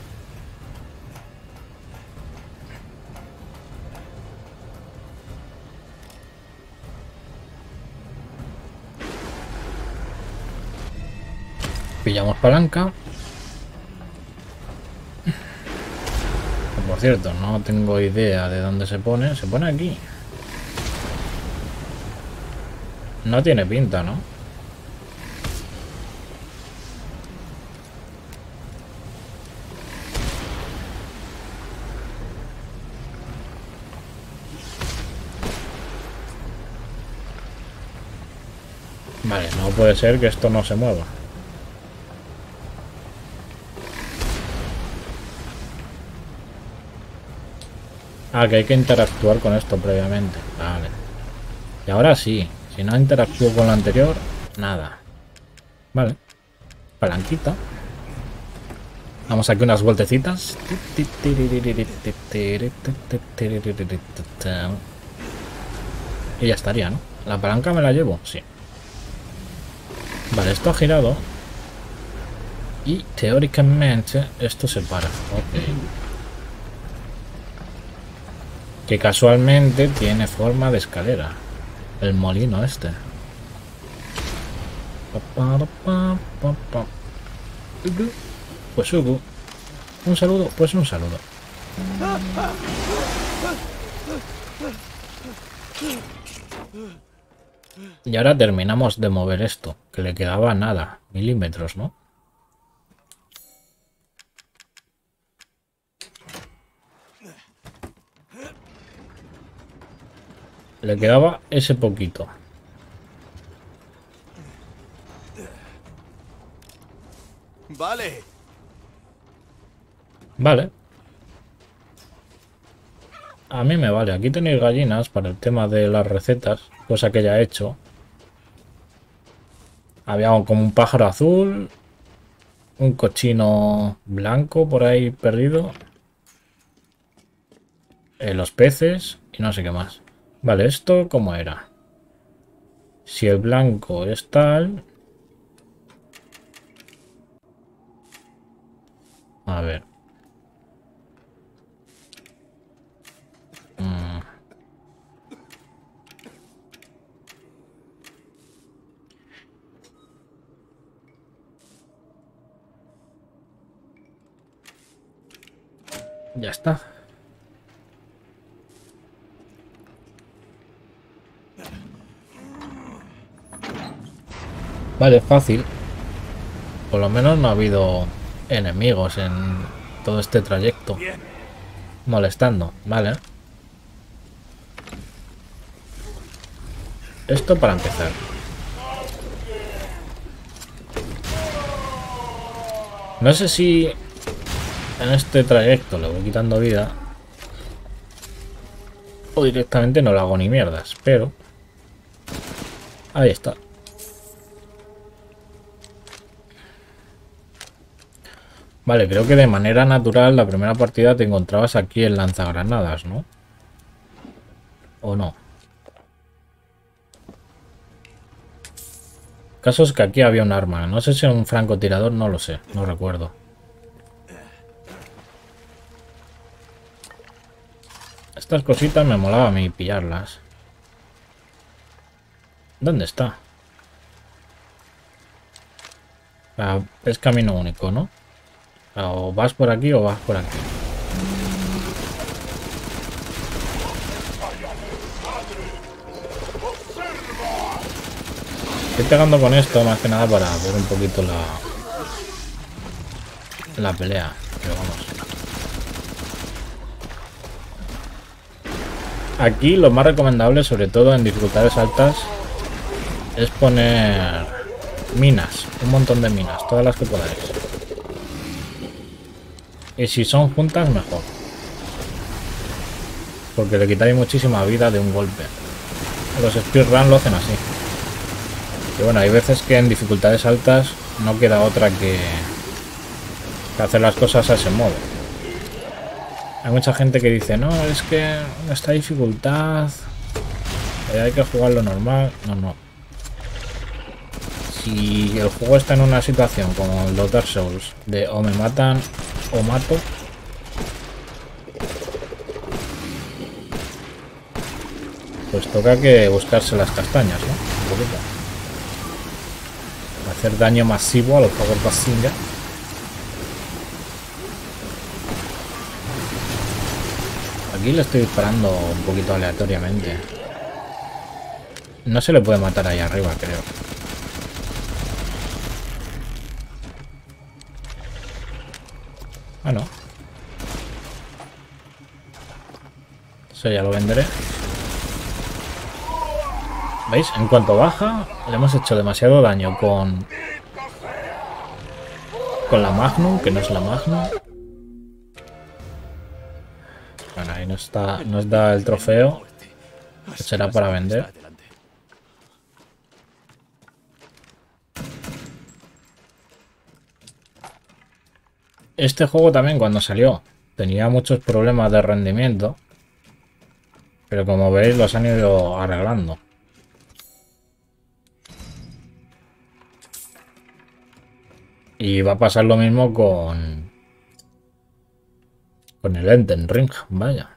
Pillamos palanca. Por cierto, no tengo idea de dónde se pone. Se pone aquí. No tiene pinta, ¿no? Vale, no puede ser que esto no se mueva. Ah, que hay que interactuar con esto previamente. Vale. Y ahora sí. Si no interactúo con la anterior, nada. Vale. Palanquita. Damos aquí unas vueltecitas. Y ya estaría, ¿no? ¿La palanca me la llevo? Sí. Vale, esto ha girado. Y teóricamente esto se para. Ok. Que casualmente tiene forma de escalera. El molino este. Pues Hugo. Un saludo, pues un saludo. Y ahora terminamos de mover esto, que le quedaba nada, milímetros, ¿no? Le quedaba ese poquito. Vale. Vale. A mí me vale. Aquí tenéis gallinas para el tema de las recetas, cosa que ya he hecho. Había como un pájaro azul, un cochino blanco por ahí perdido, los peces y no sé qué más. Vale, esto ¿cómo era? Si el blanco es tal... A ver... Ya está. Vale, fácil. Por lo menos no ha habido enemigos en todo este trayecto. Molestando, vale. Esto para empezar. No sé si... En este trayecto le voy quitando vida o directamente no lo hago ni mierdas, pero ahí está. Vale, creo que de manera natural la primera partida te encontrabas aquí en lanzagranadas, ¿no? ¿O no? El caso es que aquí había un arma, no sé si era un francotirador, no lo sé, no recuerdo. Estas cositas me molaba a mí pillarlas. ¿Dónde está? Ah, es camino único, ¿no? Ah, o vas por aquí o vas por aquí. Estoy pegando con esto más que nada para ver un poquito la pelea. Pero vamos. Aquí lo más recomendable, sobre todo en dificultades altas, es poner minas, un montón de minas, todas las que podáis. Y si son juntas, mejor. Porque le quitáis muchísima vida de un golpe. Los speedrun lo hacen así. Y bueno, hay veces que en dificultades altas no queda otra que hacer las cosas a ese modo. Hay mucha gente que dice, no, es que esta dificultad hay que jugarlo normal. No, no. Si el juego está en una situación como los Dark Souls, de o me matan o mato, pues toca que buscarse las castañas, ¿no? Un poquito. Hacer daño masivo a los pocos pasillas. Aquí le estoy disparando un poquito aleatoriamente. No se le puede matar ahí arriba, creo. Ah, no. Eso ya lo venderé. ¿Veis? En cuanto baja, le hemos hecho demasiado daño con la Magnum, que no es la Magnum. Bueno, ahí nos da el trofeo. Que será para vender. Este juego también cuando salió tenía muchos problemas de rendimiento. Pero como veis, los han ido arreglando. Y va a pasar lo mismo con el Elden Ring, vaya.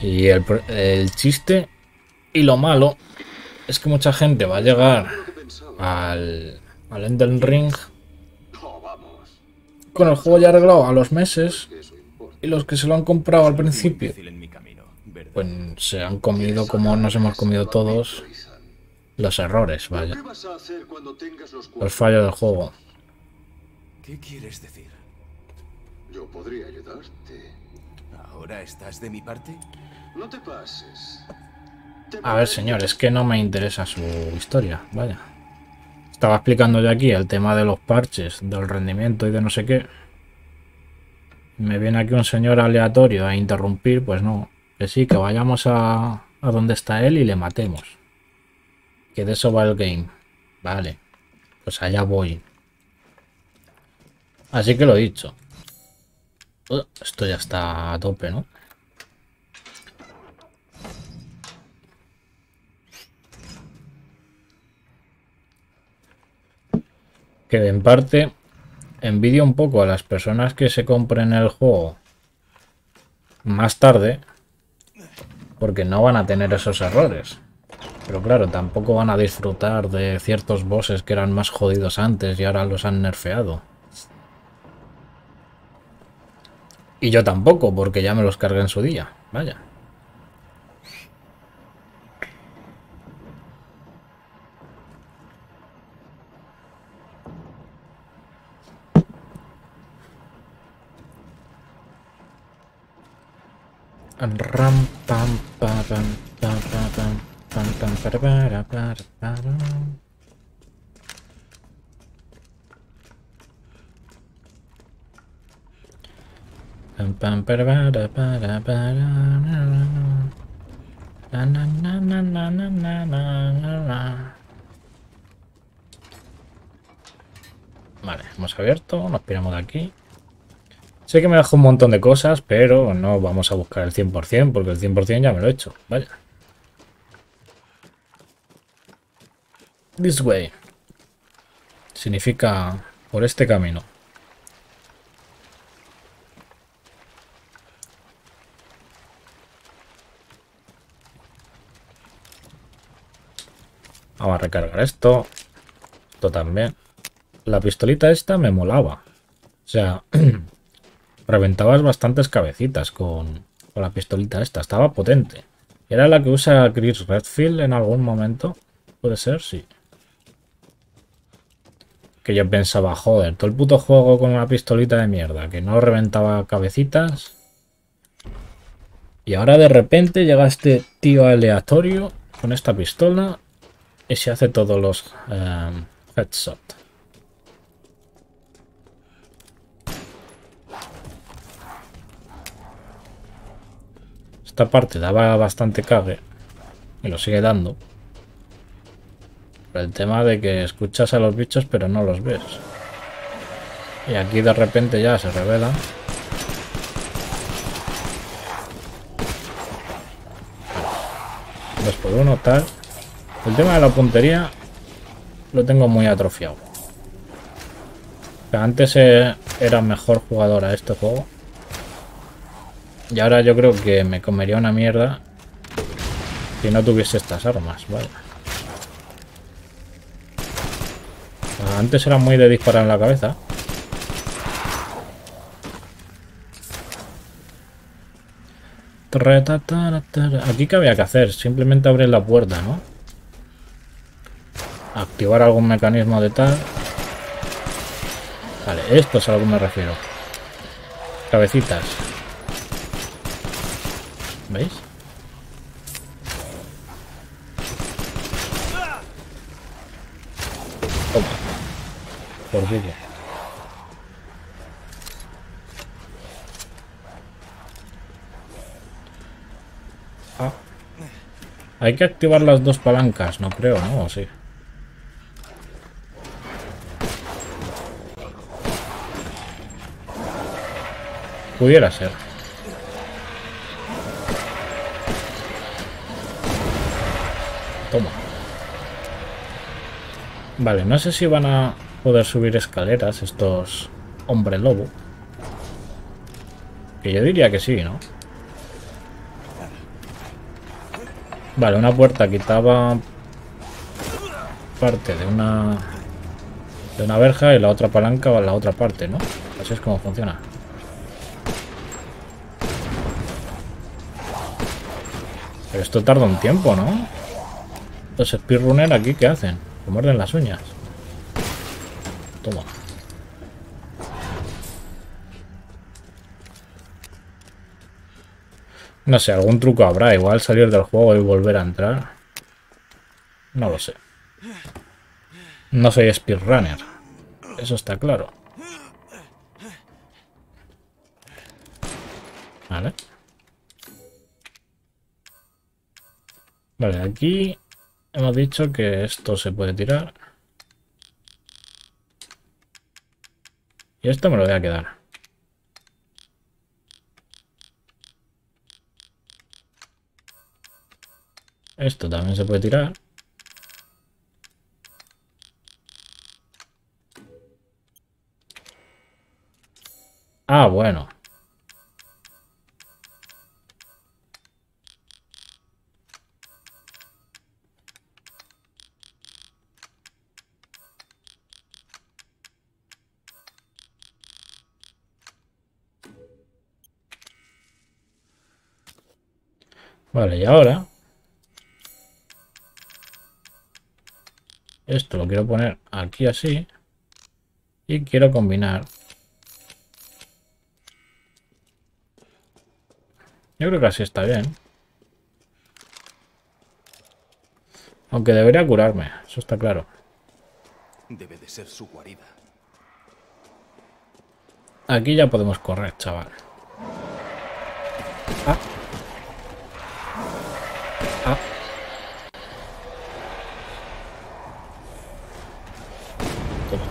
Y el chiste y lo malo es que mucha gente va a llegar al Elden Ring con el juego ya arreglado a los meses, y los que se lo han comprado al principio pues se han comido, como nos hemos comido todos, los errores, vaya, los fallos del juego. ¿Qué quieres decir? Yo podría ayudarte. ¿Ahora estás de mi parte? No te pases. A ver, señor, es que no me interesa su historia, vaya. Estaba explicando ya aquí el tema de los parches, del rendimiento y de no sé qué. Me viene aquí un señor aleatorio a interrumpir, pues no. Que sí, que vayamos a donde está él y le matemos. Que de eso va el game. Vale, pues allá voy. Así que lo he dicho. Esto ya está a tope, ¿no? Que en parte envidio un poco a las personas que se compren el juego más tarde, porque no van a tener esos errores. Pero claro, tampoco van a disfrutar de ciertos bosses que eran más jodidos antes y ahora los han nerfeado. Y yo tampoco, porque ya me los cargué en su día. Vaya. Ram, pam, pam, pam, pam, pam. Vale, hemos abierto, nos piramos de aquí. Sé que me dejo un montón de cosas, pero no vamos a buscar el 100%, porque el 100% ya me lo he hecho. Vaya. This way significa por este camino. Vamos a recargar esto. Esto también. La pistolita esta me molaba. O sea, reventabas bastantes cabecitas con la pistolita esta. Estaba potente. ¿Era la que usa Chris Redfield en algún momento? Puede ser, sí. Que yo pensaba, joder, todo el puto juego con una pistolita de mierda, que no reventaba cabecitas. Y ahora de repente llega este tío aleatorio con esta pistola y se hace todos los headshots. Esta parte daba bastante cague y lo sigue dando. El tema de que escuchas a los bichos pero no los ves. Y aquí de repente ya se revela. Dos por uno, tal. El tema de la puntería lo tengo muy atrofiado. Antes era mejor jugadora este juego. Y ahora yo creo que me comería una mierda si no tuviese estas armas, vale. Antes era muy de disparar en la cabeza. Aquí qué había que hacer, simplemente abrir la puerta, ¿no? Activar algún mecanismo de tal. Vale, esto es a lo que me refiero. Cabecitas. ¿Veis? Toma. Por vídeo. Ah. Hay que activar las dos palancas, no creo, ¿no? ¿O sí? Pudiera ser. Vale, no sé si van a poder subir escaleras estos hombre lobo. Que yo diría que sí, ¿no? Vale, una puerta quitaba parte de una verja y la otra palanca va a la otra parte, ¿no? Así es como funciona. Pero esto tarda un tiempo, ¿no? Los speedrunners aquí, ¿qué hacen? Se muerden las uñas. Toma. No sé, algún truco habrá. Igual salir del juego y volver a entrar. No lo sé. No soy speedrunner. Eso está claro. Vale. Vale, aquí hemos dicho que esto se puede tirar. Y esto me lo voy a quedar. Esto también se puede tirar. Ah, bueno. Vale, y ahora esto lo quiero poner aquí así y quiero combinar. Yo creo que así está bien. Aunque debería curarme, eso está claro. Debe de ser su guarida. Aquí ya podemos correr, chaval. Ah. Ah. Toma.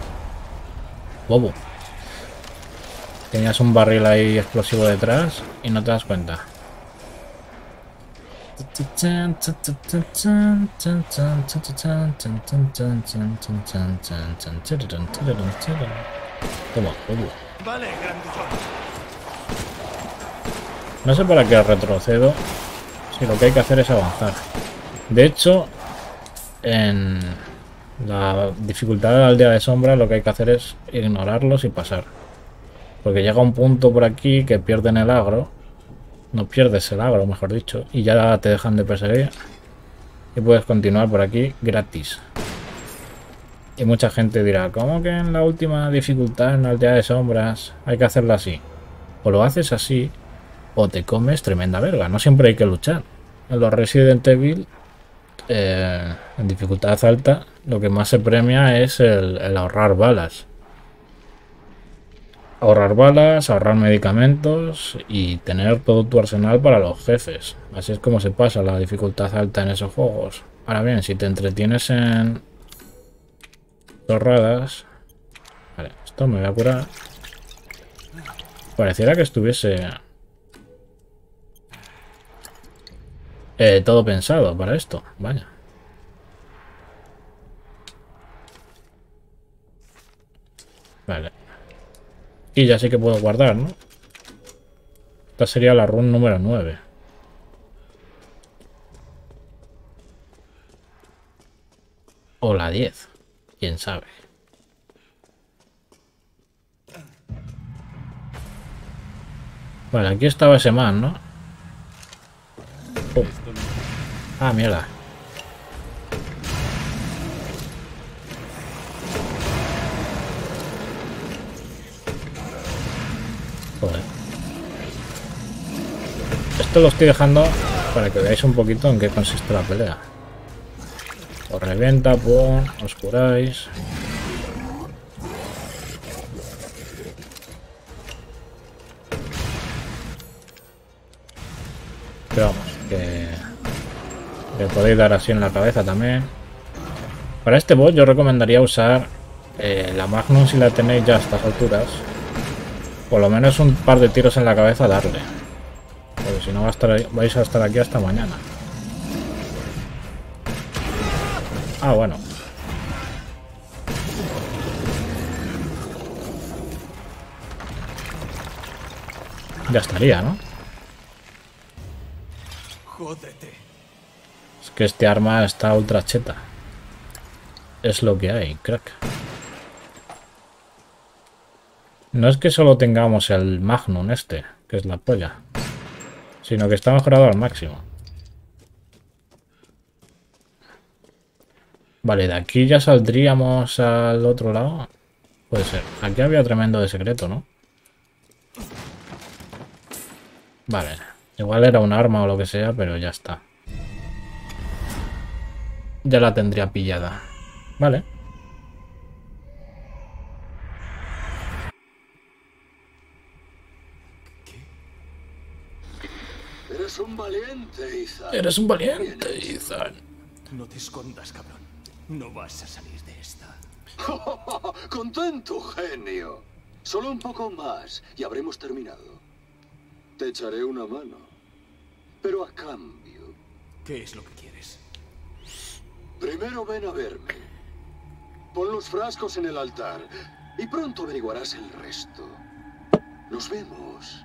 Bobo. Tenías un barril ahí explosivo detrás y no te das cuenta. Toma, bobo. No sé para qué retrocedo. Sí, lo que hay que hacer es avanzar. De hecho, en la dificultad de la aldea de sombra lo que hay que hacer es ignorarlos y pasar. Porque llega un punto por aquí que pierden el agro. No pierdes el agro, mejor dicho. Y ya te dejan de perseguir. Y puedes continuar por aquí gratis. Y mucha gente dirá, ¿cómo que en la última dificultad en la aldea de sombras hay que hacerla así? O lo haces así, o te comes tremenda verga. No siempre hay que luchar. En los Resident Evil, en dificultad alta, lo que más se premia es el ahorrar balas. Ahorrar medicamentos y tener todo tu arsenal para los jefes. Así es como se pasa la dificultad alta en esos juegos. Ahora bien, si te entretienes en torradas... Vale, esto me voy a curar. Pareciera que estuviese... todo pensado para esto, vaya. Vale. Y ya sí que puedo guardar, ¿no? Esta sería la run número 9. O la 10. Quién sabe. Vale, aquí estaba ese man, ¿no? Oh. Ah, mierda. Joder. Esto lo estoy dejando para que veáis un poquito en qué consiste la pelea. Os revienta, pum, os curáis. Pero vamos, que le podéis dar así en la cabeza también. Para este boss yo recomendaría usar la Magnum si la tenéis ya a estas alturas. Por lo menos un par de tiros en la cabeza darle. Porque si no vais a estar aquí hasta mañana. Ah, bueno. Ya estaría, ¿no? Jódete. Es que este arma está ultra cheta. Es lo que hay, crack. No es que solo tengamos el Magnum este, que es la polla, sino que está mejorado al máximo. Vale, de aquí ya saldríamos al otro lado. Puede ser. Aquí había tremendo de secreto, ¿no? Vale. Igual era un arma o lo que sea, pero ya está. Ya la tendría pillada. Vale. Eres un valiente, Ethan. Eres un valiente, Ethan. No te escondas, cabrón. No vas a salir de esta. Contento, genio. Solo un poco más y habremos terminado. Te echaré una mano. Pero a cambio... ¿Qué es lo que quieres? Primero ven a verme. Pon los frascos en el altar y pronto averiguarás el resto. Nos vemos.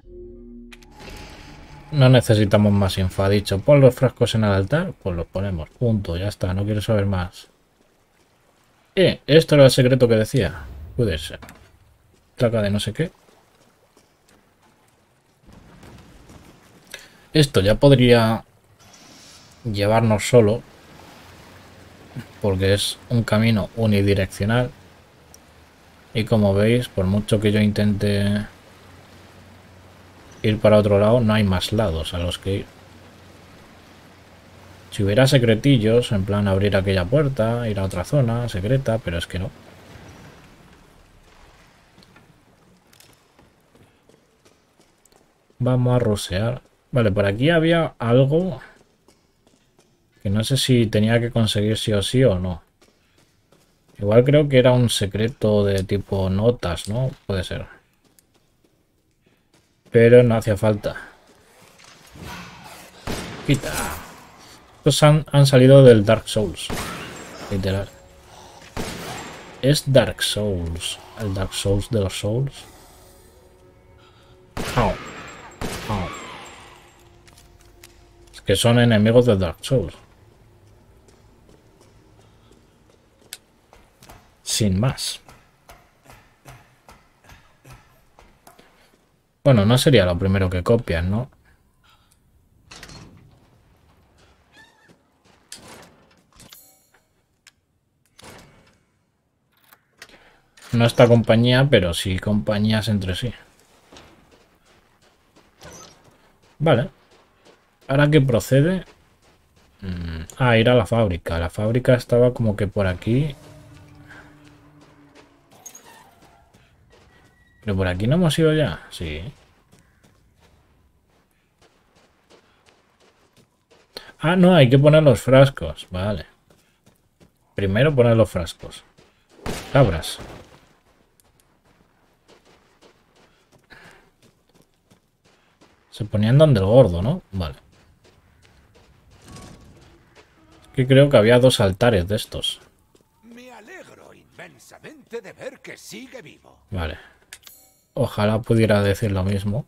No necesitamos más info, ha dicho. Pon los frascos en el altar, pues los ponemos. Punto, ya está, no quiero saber más. Esto era el secreto que decía. Puede ser. Placa de no sé qué. Esto ya podría llevarnos solo, porque es un camino unidireccional. Y como veis, por mucho que yo intente... ir para otro lado, no hay más lados a los que ir. Si hubiera secretillos, en plan abrir aquella puerta, ir a otra zona secreta, pero es que no. Vamos a rosear. Vale, por aquí había algo que no sé si tenía que conseguir sí o no. Igual creo que era un secreto de tipo notas, ¿no? Puede ser. Pero no hacía falta. Quita. Estos han salido del Dark Souls. Literal. Es Dark Souls. El Dark Souls de los Souls. Oh. Oh. Es que son enemigos del Dark Souls. Sin más. Bueno, no sería lo primero que copian, ¿no? No esta compañía, pero sí compañías entre sí. Vale. Ahora que procede... ir a la fábrica. La fábrica estaba como que por aquí... Pero por aquí no hemos ido ya, sí. Ah, no, hay que poner los frascos, vale. Primero poner los frascos. Cabras. Se ponían donde el gordo, ¿no? Vale. Es que creo que había dos altares de estos. Me alegro inmensamente de ver que sigue vivo. Vale. Ojalá pudiera decir lo mismo.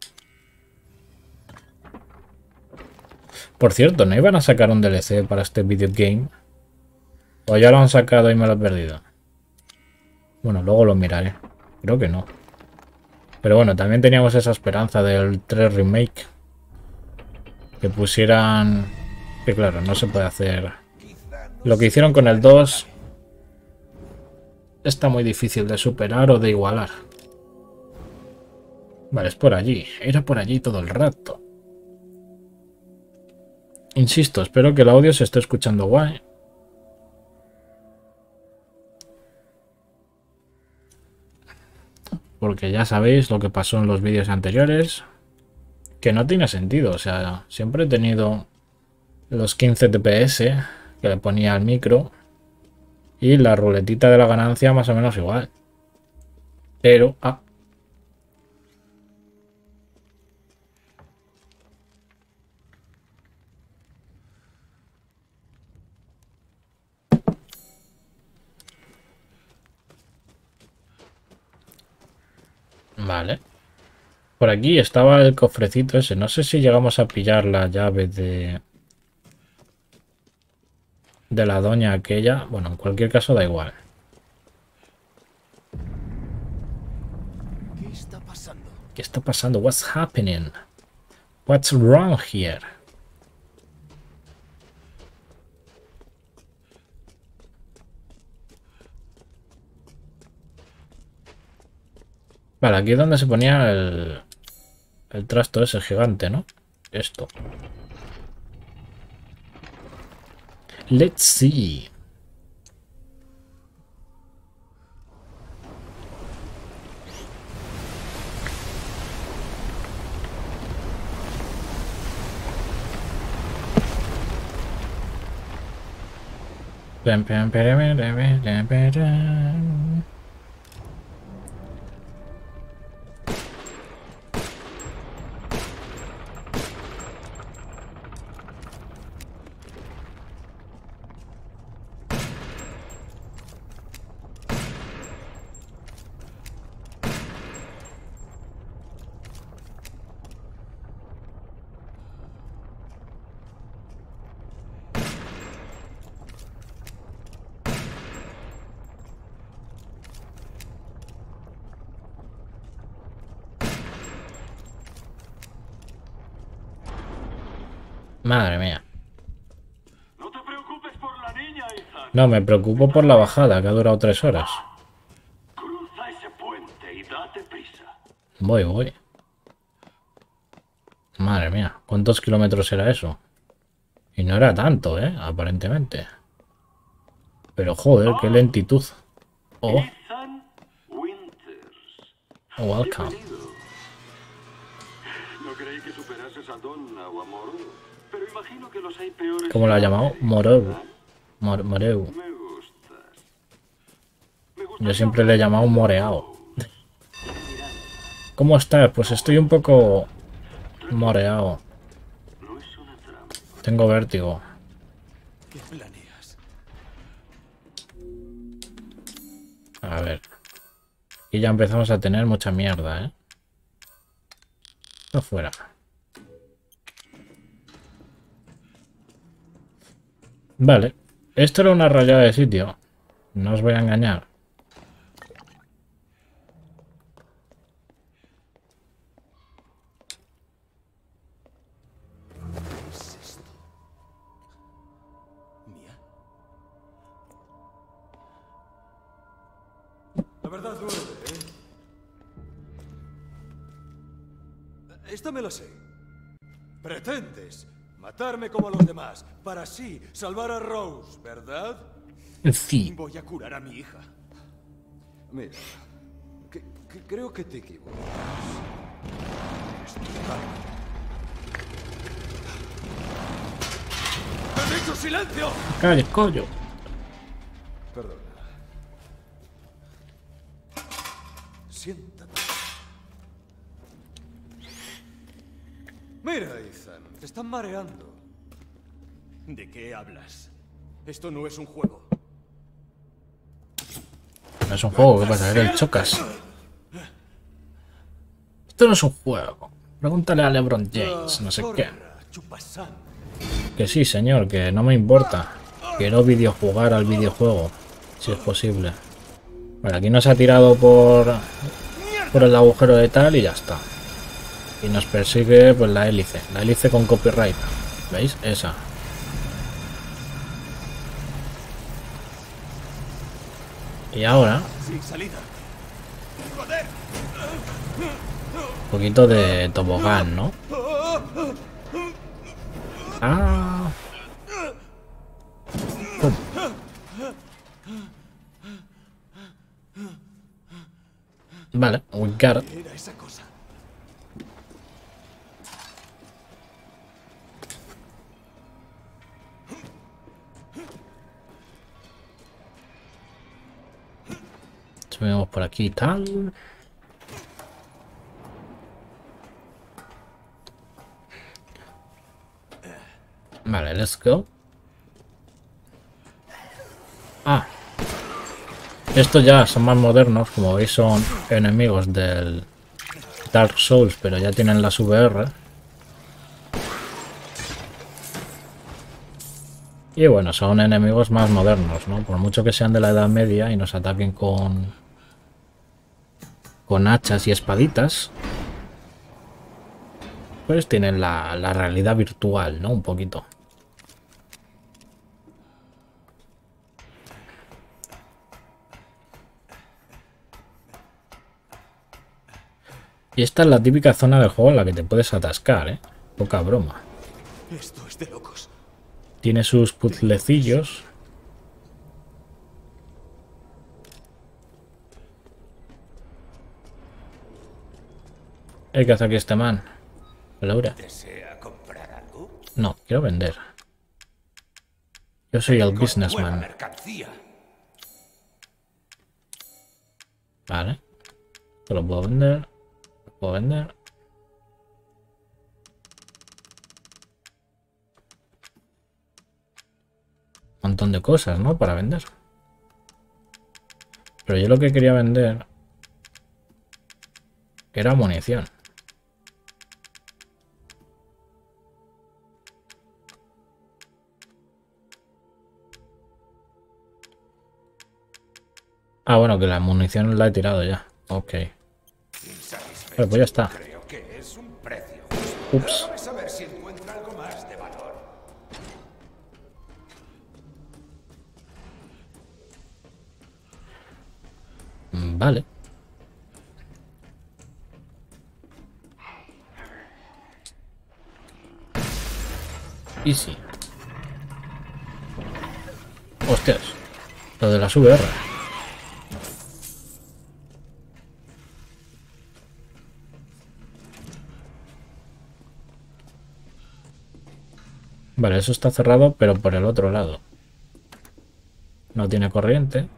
Por cierto, ¿no iban a sacar un DLC para este video game? ¿O ya lo han sacado y me lo he perdido? Bueno, luego lo miraré. Creo que no. Pero bueno, también teníamos esa esperanza del 3 Remake. Que pusieran... Que claro, no se puede hacer... Lo que hicieron con el 2... Está muy difícil de superar o de igualar. Vale, es por allí. Era por allí todo el rato. Insisto, espero que el audio se esté escuchando guay. Porque ya sabéis lo que pasó en los vídeos anteriores. Que no tiene sentido. O sea, siempre he tenido los 15 TPS que le ponía al micro. Y la ruletita de la ganancia más o menos igual. Pero... Vale, Por aquí estaba el cofrecito ese. No sé si llegamos a pillar la llave de la doña aquella. Bueno, en cualquier caso da igual. ¿Qué está pasando? ¿Qué está pasando? What's happening? What's wrong here? Vale, aquí es donde se ponía el trasto ese gigante, ¿no? Esto. Let's see. Madre mía. No te preocupes por la niña, Ethan. No, me preocupo por la bajada, que ha durado 3 horas. Cruza ese puente y date prisa. Voy. Madre mía, ¿cuántos kilómetros era eso? Y no era tanto, aparentemente. Pero joder, qué lentitud. Oh. Ethan Winters. Welcome. Bienvenido. No creí que superases a Donna o a Moreau. Pero imagino que los hay peores. ¿Cómo lo ha llamado? Moreau. Moreau. Yo siempre le he llamado moreado. ¿Cómo estás? Pues estoy un poco moreado. Tengo vértigo. A ver. Y ya empezamos a tener mucha mierda, ¿eh? No fuera. Vale, esto era una rayada de sitio, no os voy a engañar. ¿Qué es esto? ¿Mía? La verdad duele, ¿eh? Esta me la sé. Pretendes matarme como los demás, para así salvar a Rose, ¿verdad? Sí. Voy a curar a mi hija. Mira, creo que te equivocas. ¡Has hecho silencio! ¡Cállate, coño! Perdona. Siéntate. Mira, Ethan, te están mareando. ¿De qué hablas? Esto no es un juego. No es un juego, ¿qué pasa? Era el chocas. Esto no es un juego. Pregúntale a LeBron James, no sé qué. Que sí, señor, que no me importa. Quiero videojugar al videojuego, si es posible. Bueno, aquí nos ha tirado por el agujero de tal y ya está. Y nos persigue pues la hélice con copyright. ¿Veis? Esa. Y ahora un poquito de tobogán, ¿no? Ah. ¡Pum! Vale, un car. Vemos por aquí y tal. Vale, let's go. Ah. Estos ya son más modernos, como veis son enemigos del Dark Souls, pero ya tienen las VR. Y bueno, son enemigos más modernos, ¿no? Por mucho que sean de la Edad Media y nos ataquen con hachas y espaditas, pues tienen la realidad virtual, ¿no? Un poquito. Y esta es la típica zona del juego en la que te puedes atascar, ¿eh? Poca broma. Esto es de locos. Tiene sus puzzlecillos. ¿Qué hace aquí este man? Laura. ¿Desea comprar algo? No, quiero vender. Yo soy el businessman. Vale. Te lo puedo vender. Puedo vender. Un montón de cosas, ¿no? Para vender. Pero yo lo que quería vender era munición. Ah, bueno, que la munición la he tirado ya. Ok. Vale, pues ya está. Ups. Vale. Y sí. Hostias. Lo de las VR. Vale, eso está cerrado, pero por el otro lado. No tiene corriente.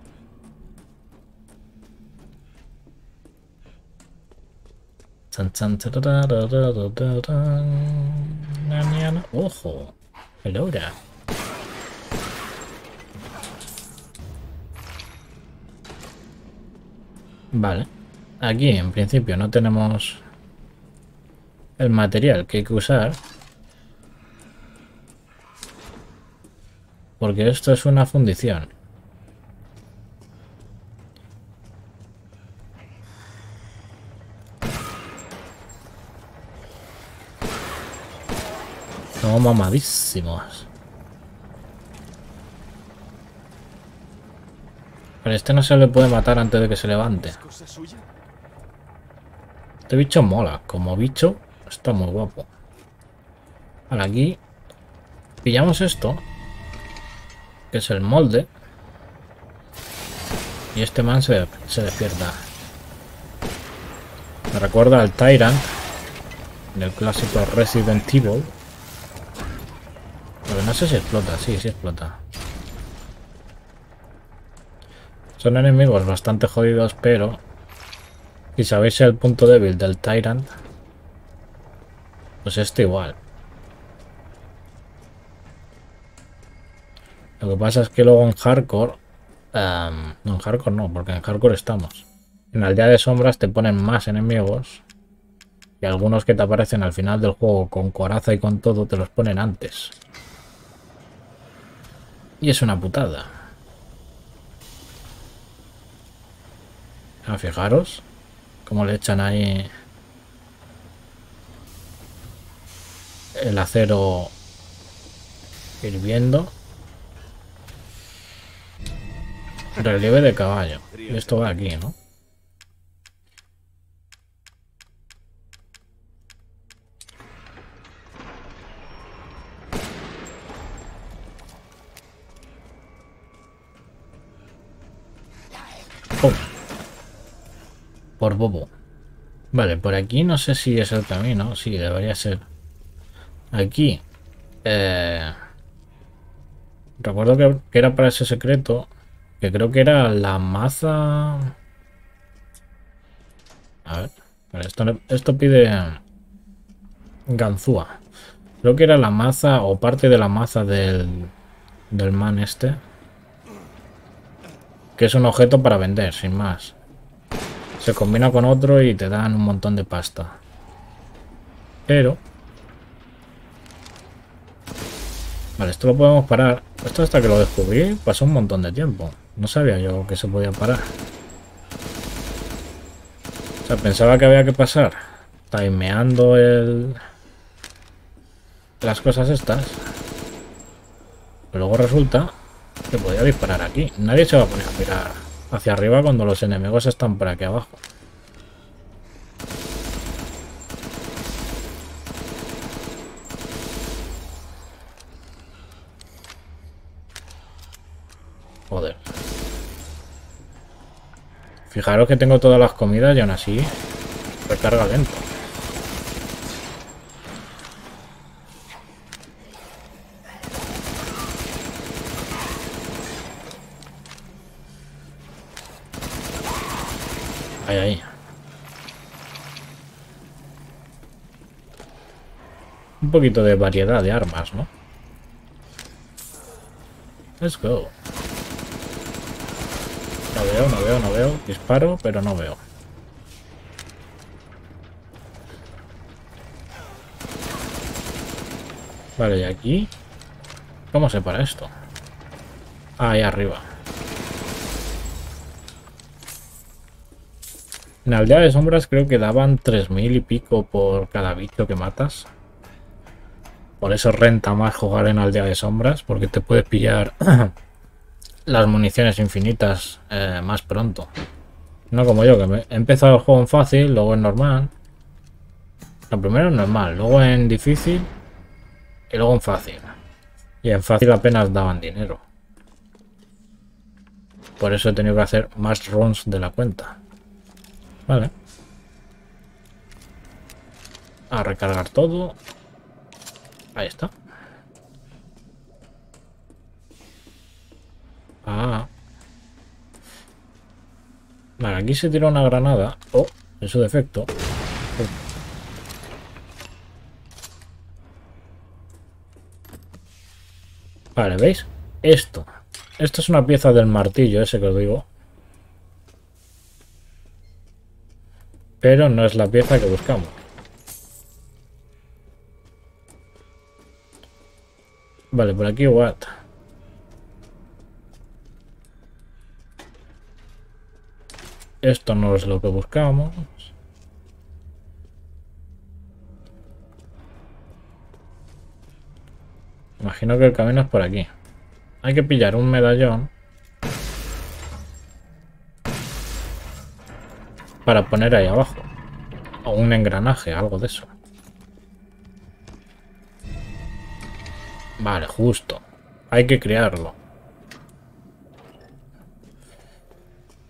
¡Ojo! ¡El hora! Vale. Aquí, en principio, no tenemos el material que hay que usar. Porque esto es una fundición. Somos mamadísimos. Pero este no se le puede matar antes de que se levante. Este bicho mola. Como bicho está muy guapo. Ahora aquí pillamos esto, que es el molde, y este man se despierta. Me recuerda al Tyrant del clásico Resident Evil, pero no sé si explota. Sí, sí explota. Son enemigos bastante jodidos, pero si sabéis el punto débil del Tyrant, pues este igual. Lo que pasa es que luego en hardcore, no, en hardcore no, porque en hardcore estamos. En Aldea de Sombras te ponen más enemigos y algunos que te aparecen al final del juego con coraza y con todo te los ponen antes. Y es una putada. Ah, fijaros cómo le echan ahí el acero hirviendo. Relieve de caballo. Y esto va aquí, ¿no? Oh. Por bobo. Vale, por aquí no sé si es el camino. Sí, debería ser. Aquí. Recuerdo que era para ese secreto. Que creo que era la maza. A ver, esto pide ganzúa. Creo que era la maza o parte de la maza del man este, que es un objeto para vender, sin más. se combina con otro y te dan un montón de pasta. Pero... Vale, esto lo podemos parar. Esto hasta que lo descubrí pasó un montón de tiempo. No sabía yo que se podía parar. O sea, pensaba que había que pasar timeando las cosas estas. Pero luego resulta que podía disparar aquí. Nadie se va a poner a mirar hacia arriba cuando los enemigos están por aquí abajo. Joder. Fijaros que tengo todas las comidas y aún así recarga lento. Ahí, ahí. Un poquito de variedad de armas, ¿no? Let's go. No veo. Disparo, pero no veo. Vale, y aquí... ¿Cómo se para esto? Ahí arriba. En la aldea de sombras creo que daban 3000 y pico por cada bicho que matas. Por eso renta más jugar en aldea de sombras, porque te puedes pillar... las municiones infinitas más pronto. No como yo, que he empezado el juego en fácil, luego en normal. Lo primero en normal, luego en difícil y luego en fácil. Y en fácil apenas daban dinero. Por eso he tenido que hacer más runs de la cuenta. Vale. A recargar todo. Ahí está. Ah. Vale, aquí se tira una granada. Oh, en su defecto. Vale, ¿veis? Esto es una pieza del martillo ese que os digo. Pero no es la pieza que buscamos. Vale, por aquí what? Esto no es lo que buscamos. Imagino que el camino es por aquí. Hay que pillar un medallón para poner ahí abajo. O un engranaje, algo de eso. Vale, justo. Hay que crearlo.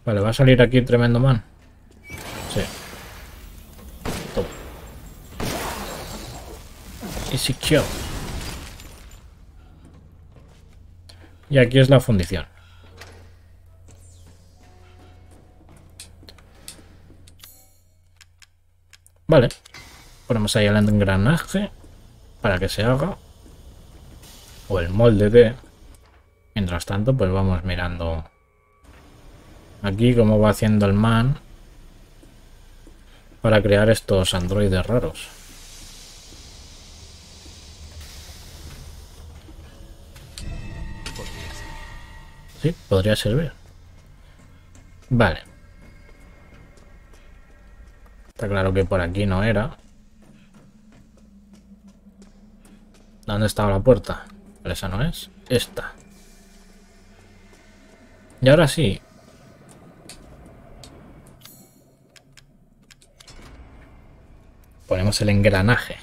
Vale, va a salir aquí tremendo man. Sí. Toma. Easy kill. Y aquí es la fundición. Vale. Ponemos ahí el engranaje para que se haga. O el molde de... Mientras tanto, pues vamos mirando... Aquí como va haciendo el man para crear estos androides raros. Sí, podría servir. Vale. Está claro que por aquí no era. ¿Dónde estaba la puerta? Pero esa no es. Esta. Y ahora sí. Ponemos el engranaje.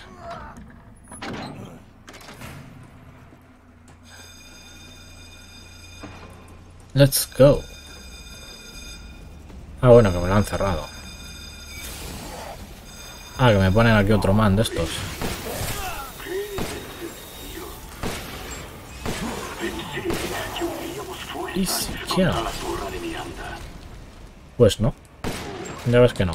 Let's go. Ah, bueno, que me lo han cerrado. Ah, que me ponen aquí otro man de estos. ¿Y si quiero? Pues no. Ya ves que no.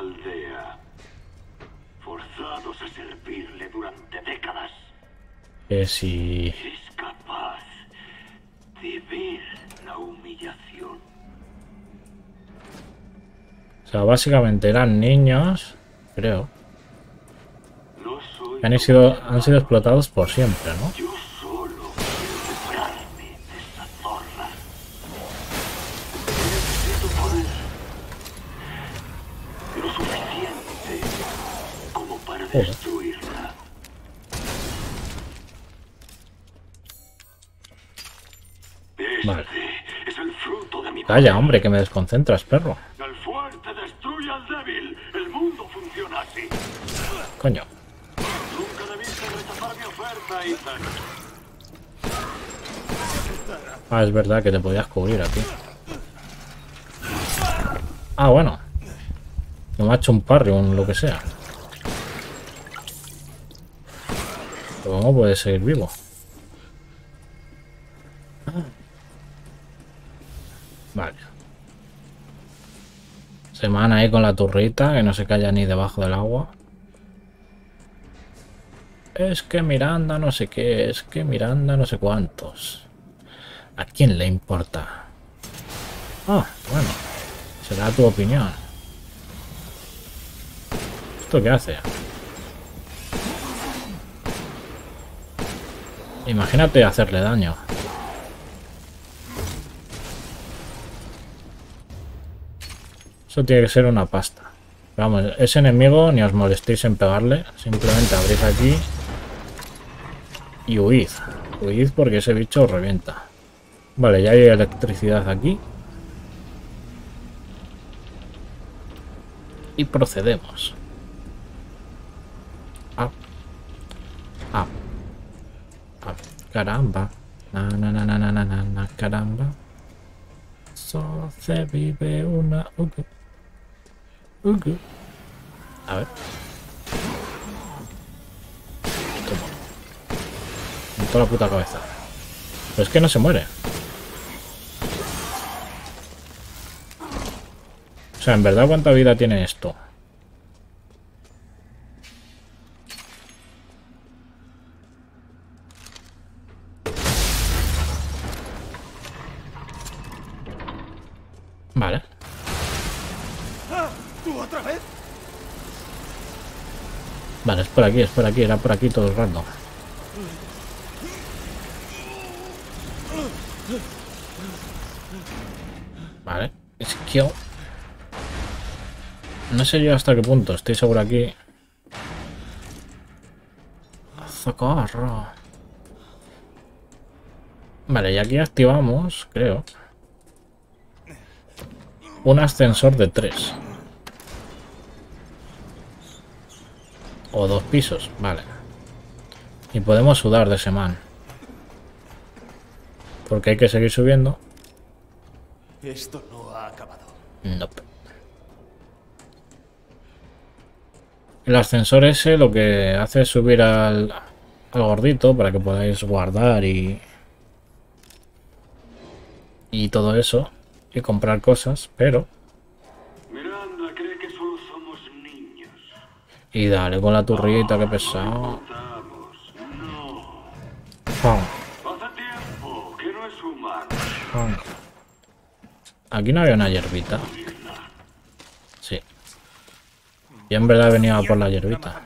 aldea, forzados a servirle durante décadas. Si es capaz de ver la humillación. O sea, básicamente eran niños, creo. Han sido explotados por siempre, ¿no? Yo solo quiero librarme de esa zorra. Necesito poder lo suficiente como para destruirla. Vale. Este es el fruto de mi poder. Calla, hombre, que me desconcentras, perro. El fuerte destruye al débil. El mundo funciona así. Coño. Ah, es verdad que te podías cubrir aquí. Ah, bueno. No me ha hecho un parry o lo que sea. Pero ¿cómo puede seguir vivo? Vale. Se man ahí con la turrita, que no se calla ni debajo del agua. Es que Miranda no sé qué, es que Miranda no sé cuántos. ¿A quién le importa? Ah, bueno. Será tu opinión. ¿Esto qué hace? Imagínate hacerle daño. Eso tiene que ser una pasta. Vamos, ese enemigo ni os molestéis en pegarle. Simplemente abrís aquí. Y huid, huid porque ese bicho os revienta. Vale, ya hay electricidad aquí. Y procedemos. Ah. Ah. Ah. Caramba. Na, na, na, na, na, na, na, caramba. Solo se vive una... A ver. Toda la puta cabeza. Pero es que no se muere. O sea, en verdad, ¿cuánta vida tiene esto? Vale. ¿Tú otra vez? Vale, es por aquí, era por aquí todo el rato. Vale, es que yo no sé yo hasta qué punto, estoy seguro aquí. ¡Socorro! Vale, y aquí activamos, creo, un ascensor de 3. O 2 pisos, vale. Y podemos sudar de ese man. Porque hay que seguir subiendo. Esto no ha acabado. No. Nope. El ascensor ese lo que hace es subir al gordito para que podáis guardar y todo eso y comprar cosas, pero Miranda cree que solo somos niños. Y dale con la turrita, que pesado. Aquí no había una hierbita. Sí. Yo en verdad venía por la hierbita.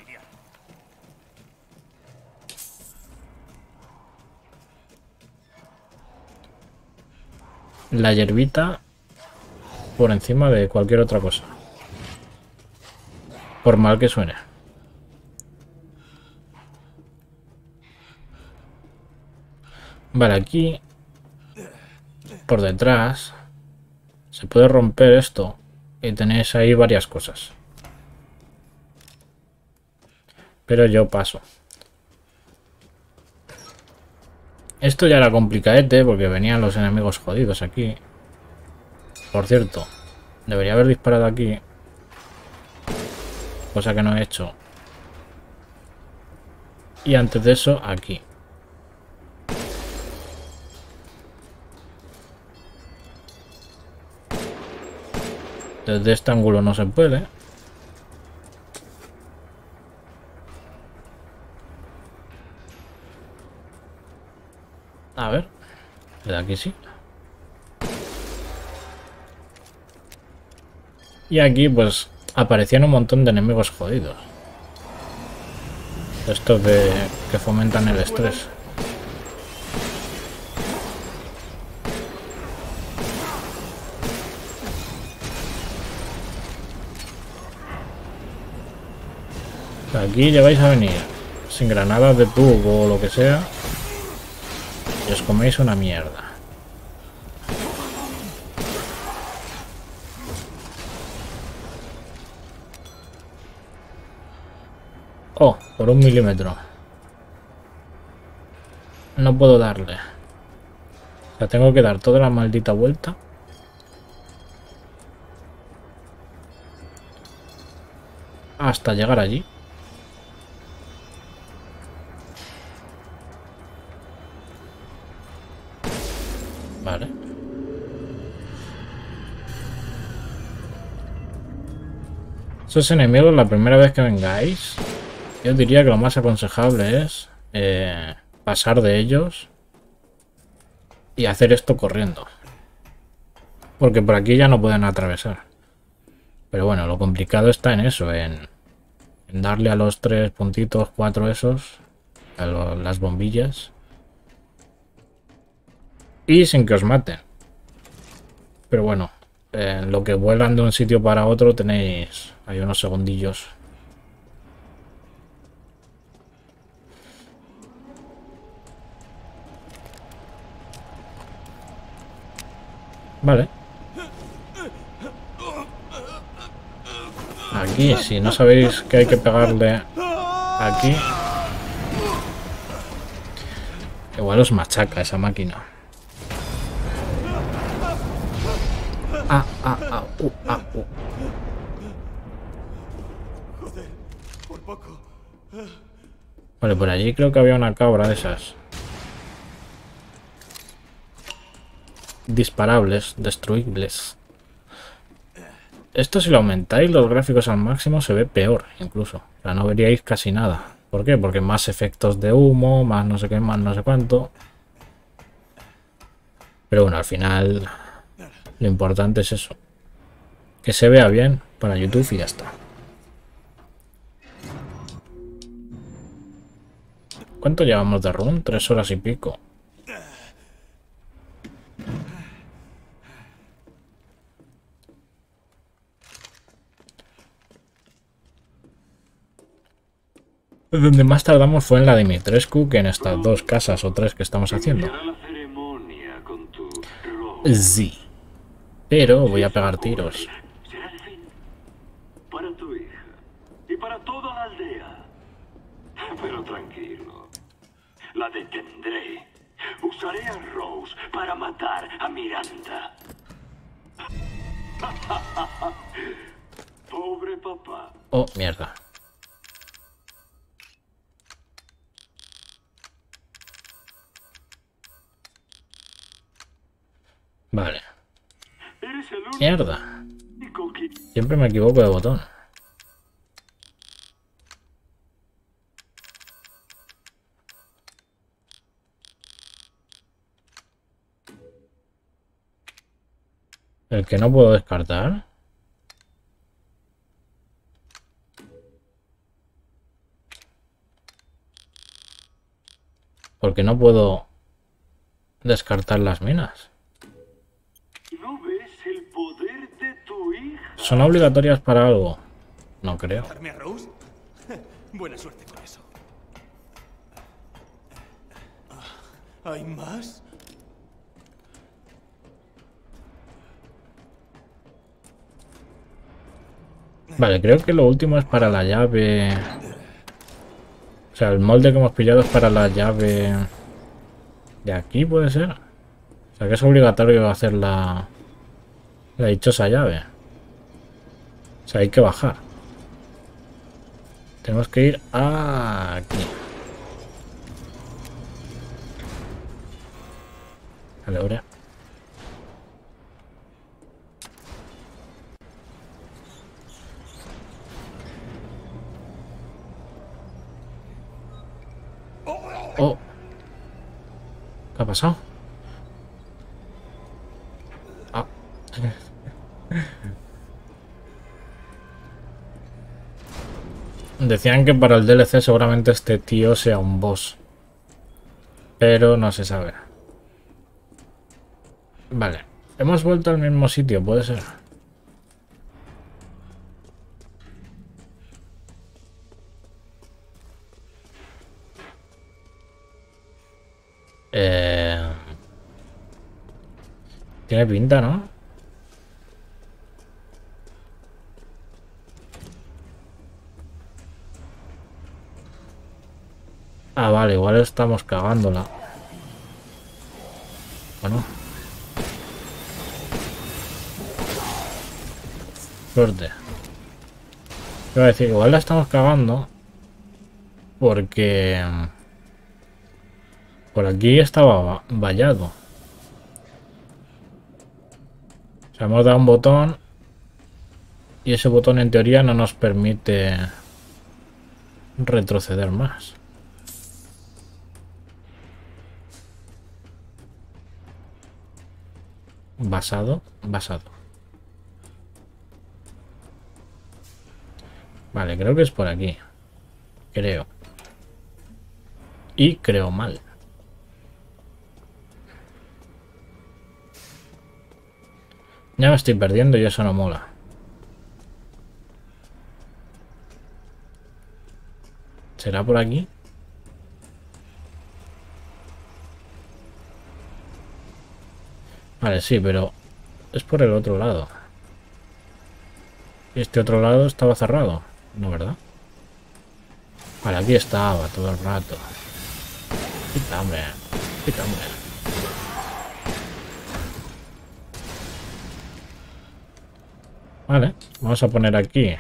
La hierbita por encima de cualquier otra cosa. Por mal que suene. Vale, aquí. Por detrás. Se puede romper esto y tenéis ahí varias cosas. Pero yo paso. Esto ya era complicadete porque venían los enemigos jodidos aquí. Por cierto, debería haber disparado aquí. Cosa que no he hecho. Y antes de eso, aquí. Desde este ángulo no se puede. A ver, de aquí sí. Y aquí pues aparecían un montón de enemigos jodidos. Estos que fomentan el estrés. Aquí ya vais a venir sin granadas de tubo o lo que sea y os coméis una mierda. Oh, por 1 milímetro. No puedo darle. O sea, tengo que dar toda la maldita vuelta. Hasta llegar allí. Vale. Esos enemigos, la primera vez que vengáis... Yo diría que lo más aconsejable es pasar de ellos y hacer esto corriendo. Porque por aquí ya no pueden atravesar. Pero bueno, lo complicado está en eso, en darle a los 3 puntitos, 4 esos, a las bombillas. Y sin que os maten. Pero bueno, lo que vuelan de un sitio para otro tenéis... Hay unos segundillos. Vale. Aquí, si no sabéis que hay que pegarle aquí, igual os machaca esa máquina. Vale, por allí creo que había una cabra de esas. Disparables, destruibles. Esto si lo aumentáis los gráficos al máximo se ve peor incluso. O sea, no veríais casi nada. ¿Por qué? Porque más efectos de humo, más no sé qué, más no sé cuánto. Pero bueno, al final lo importante es eso. Que se vea bien para YouTube y ya está. ¿Cuánto llevamos de run? 3 horas y pico. Donde más tardamos fue en la Dimitrescu que en estas 2 casas o 3 que estamos haciendo. Sí. Pero voy a pegar tiros. Para tu hija y para toda la aldea. Pero tranquilo. La detendré. Usaré a Rose para matar a Miranda. Pobre papá. Oh, mierda. Vale. Mierda. Siempre me equivoco de botón. El que no puedo descartar. Porque no puedo descartar las minas. ¿Son obligatorias para algo? No creo. Buena suerte con eso. ¿Hay más? Vale, creo que lo último es para la llave. O sea, el molde que hemos pillado es para la llave de aquí, puede ser. O sea, que es obligatorio hacer la dichosa llave. O sea, hay que bajar. Tenemos que ir aquí. Vale, ahora. ha pasado? Ah. Decían que para el DLC seguramente este tío sea un boss, pero no se sabe. Vale, hemos vuelto al mismo sitio, puede ser. Tiene pinta, ¿no? Ah, vale, igual estamos cagándola. Bueno. Suerte. Te iba a decir, igual la estamos cagando. Porque... por aquí estaba vallado. O sea, hemos dado un botón y ese botón en teoría no nos permite retroceder más. Basado. Vale, creo que es por aquí. Creo. Y creo mal. Ya me estoy perdiendo y eso no mola. ¿Será por aquí? Vale, sí, pero es por el otro lado. Y este otro lado estaba cerrado, ¿no, verdad? Vale, aquí estaba todo el rato. Quítame, quítame. Vale, vamos a poner aquí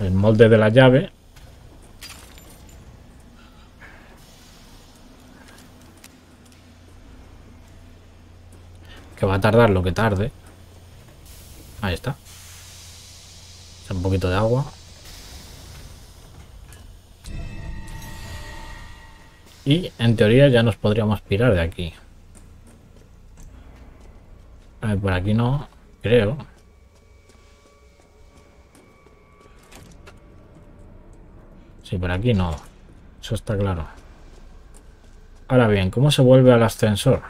el molde de la llave. Que va a tardar lo que tarde. Ahí está. Un poquito de agua. Y en teoría ya nos podríamos pirar de aquí. A ver, por aquí no, creo. Sí, por aquí no. Eso está claro. Ahora bien, ¿cómo se vuelve al ascensor?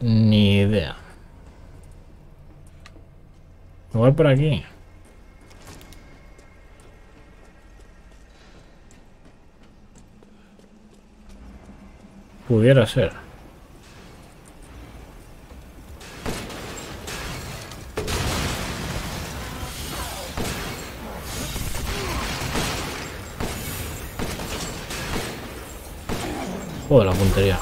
Ni idea. Igual por aquí. Pudiera ser. Joder, la puntería.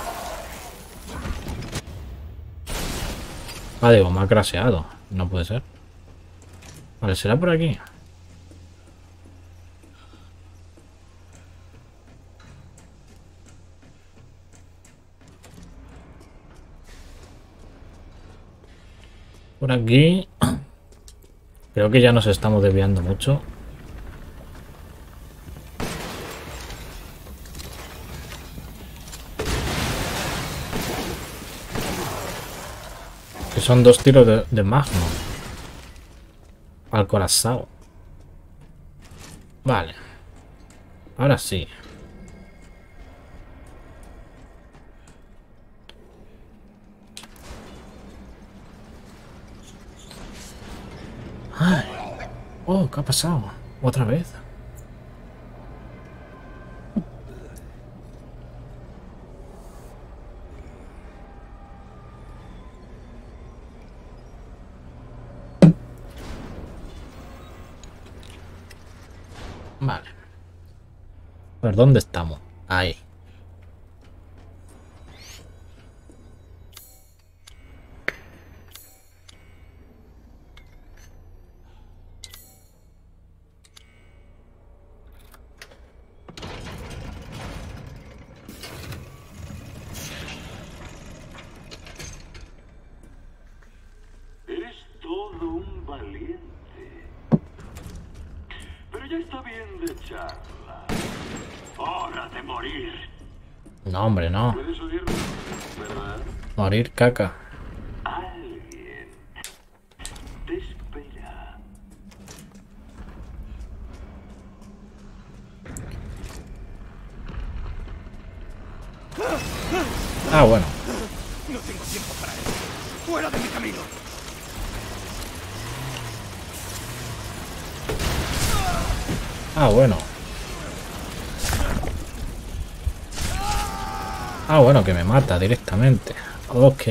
Ah, digo, me ha crasheado. No puede ser. Vale, será por aquí. Por aquí. Creo que ya nos estamos desviando mucho. Son dos tiros de magno al corazón. Vale, ahora sí. Ay. Oh, ¿qué ha pasado? ¿Otra vez? Vale. ¿Pero dónde estamos? Ahí. Está bien de charla. Hora de morir. No, hombre, no. ¿Puedes oírme? ¿Verdad? Morir caca. Alguien te espera. Ah, bueno. No tengo tiempo para eso. ¡Fuera de mi camino! Ah, bueno. Ah, bueno, que me mata directamente. Ok.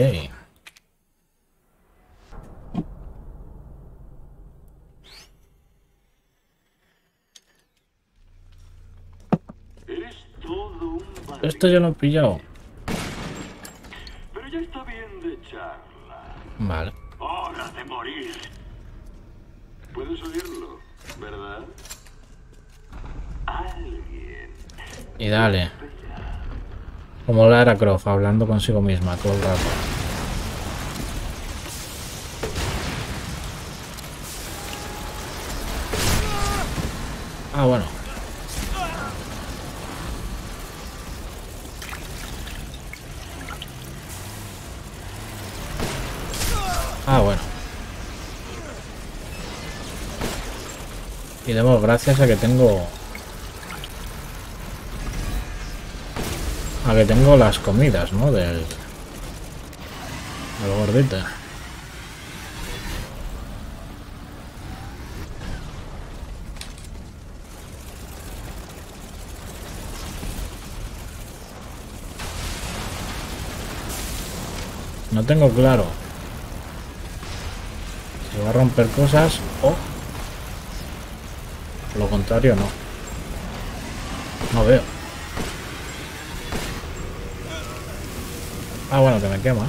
Esto yo lo he pillado. Pero ya está bien de charla. Vale. Hora de morir. Puedes oírlo, ¿verdad? Alguien. Y dale. Como Lara Croft, hablando consigo misma todo el rato. Ah, bueno. Ah, bueno. Y demos gracias a que tengo... que tengo las comidas, ¿no? Del gordito. No tengo claro si va a romper cosas o por lo contrario no. No veo. Ah, bueno, que me quema.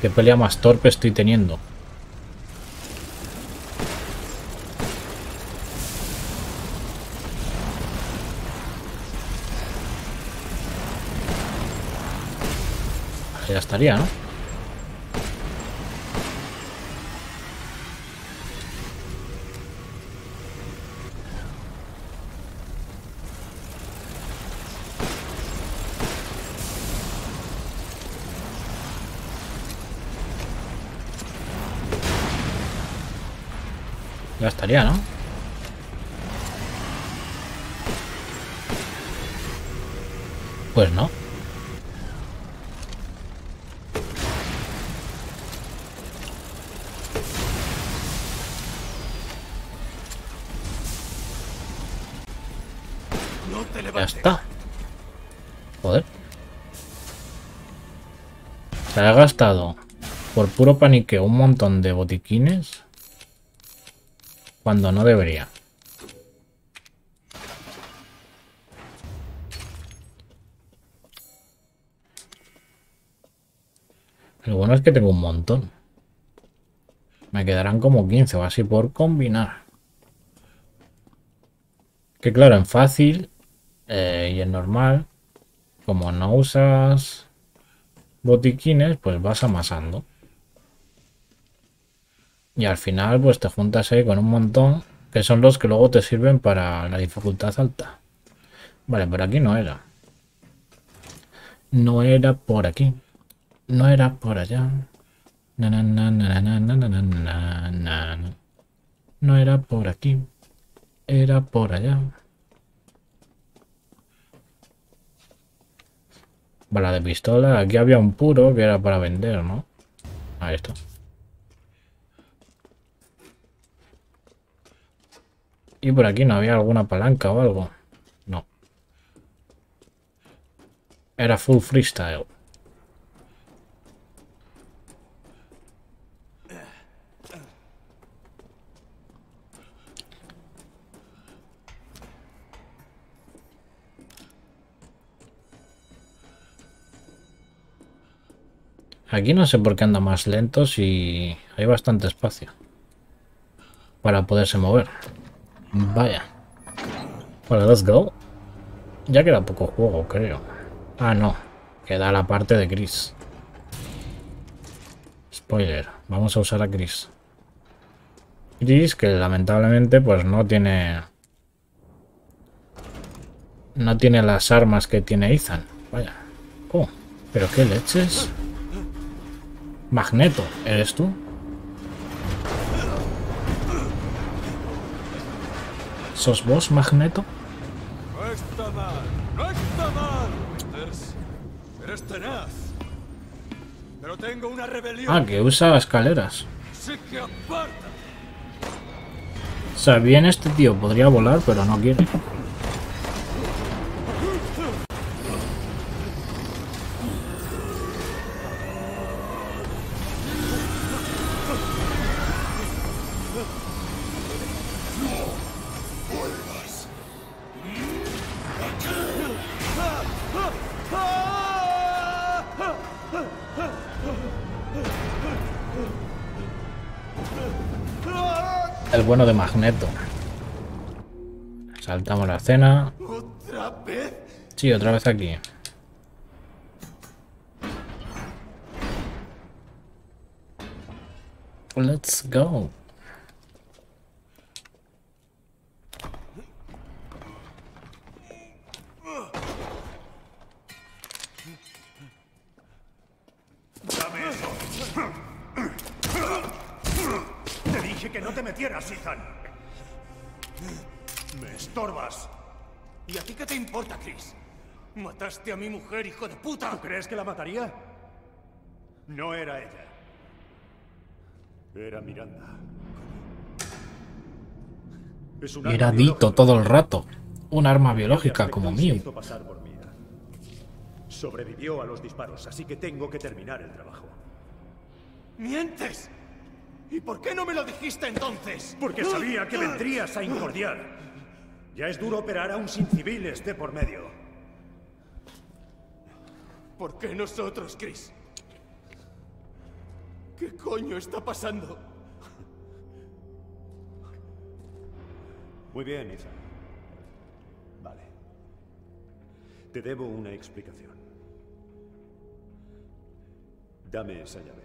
Qué pelea más torpe estoy teniendo. Ya estaría, ¿no? Ya estaría, ¿no? Pues no. Ya está. Joder. Se ha gastado por puro paniqueo un montón de botiquines cuando no debería. Lo bueno es que tengo un montón. Me quedarán como 15 o así por combinar. Que claro, en fácil... y es normal, como no usas botiquines, pues vas amasando. Y al final, pues te juntas ahí con un montón, que son los que luego te sirven para la dificultad alta. Vale, pero aquí no era. No era por aquí. No era por allá. No era por aquí. Era por allá. Bala de pistola. Aquí había un puro que era para vender, ¿no? A esto. Y por aquí no había alguna palanca o algo. No. Era full freestyle. Aquí no sé por qué anda más lento si hay bastante espacio para poderse mover. Vaya. Bueno, let's go. Ya queda poco juego, creo. Ah, no. Queda la parte de Chris. Spoiler. Vamos a usar a Chris. Chris, que lamentablemente pues no tiene... No tiene las armas que tiene Ethan. Vaya. Oh, pero qué leches. Magneto, ¿eres tú? ¿Sos vos, Magneto? No está mal, Winters. Eres tenaz. Pero tengo una rebelión. Ah, que usa escaleras. Sí que aparta. O sea, bien, este tío podría volar, pero no quiere. Bueno, de Magneto. Saltamos la escena. ¿Otra vez? Sí, otra vez aquí. Let's go. Que no te metieras, Ethan. Me estorbas. ¿Y a ti qué te importa, Chris? Mataste a mi mujer, hijo de puta. ¿Tú crees que la mataría? No era ella. Era Miranda. Era Dito todo el rato. Un arma biológica como mío. Sobrevivió a los disparos, así que tengo que terminar el trabajo. ¡Mientes! ¿Y por qué no me lo dijiste entonces? Porque sabía que vendrías a incordiar. Ya es duro operar aún sin civiles de por medio. ¿Por qué nosotros, Chris? ¿Qué coño está pasando? Muy bien, Ethan. Vale. Te debo una explicación. Dame esa llave.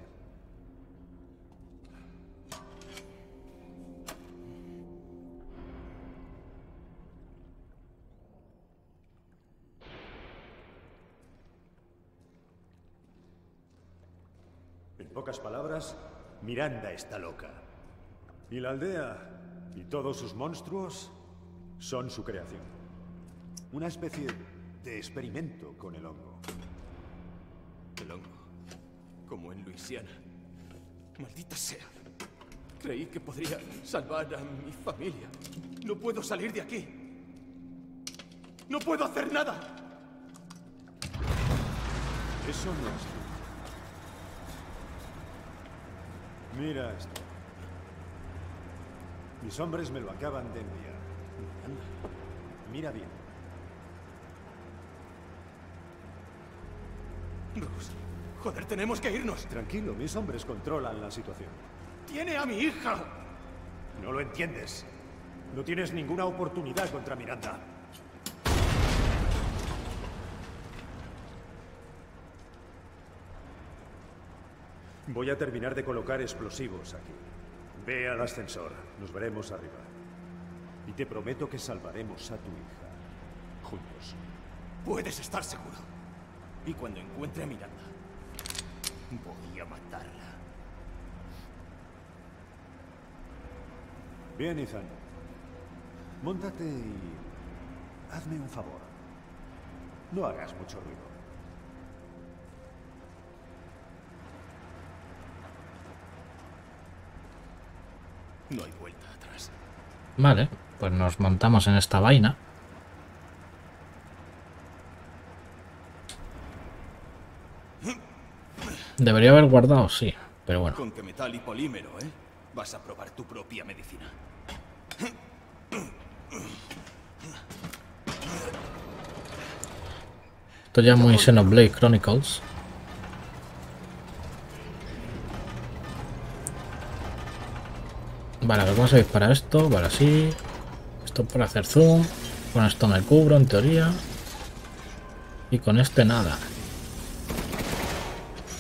En pocas palabras, Miranda está loca. Y la aldea y todos sus monstruos son su creación. Una especie de experimento con el hongo. El hongo, como en Luisiana. Maldita sea. Creí que podría salvar a mi familia. No puedo salir de aquí. No puedo hacer nada. Eso no es... Mira esto. Mis hombres me lo acaban de enviar. Mira bien. Bruce, joder, tenemos que irnos. Tranquilo, mis hombres controlan la situación. ¡Tiene a mi hija! No lo entiendes. No tienes ninguna oportunidad contra Miranda. Voy a terminar de colocar explosivos aquí. Ve al ascensor. Nos veremos arriba. Y te prometo que salvaremos a tu hija. Juntos. Puedes estar seguro. Y cuando encuentre a Miranda, voy a matarla. Bien, Ethan. Móntate y... hazme un favor. No hagas mucho ruido. No hay vuelta atrás. Vale, pues nos montamos en esta vaina. Debería haber guardado, sí, pero bueno. Con que metal y polímero, ¿eh? Vas a probar tu propia medicina. Esto ya muy Xenoblade Chronicles. Vale, a ver, vamos a disparar esto. Vale, así. Esto para hacer zoom. Con esto me cubro, en teoría. Y con este nada.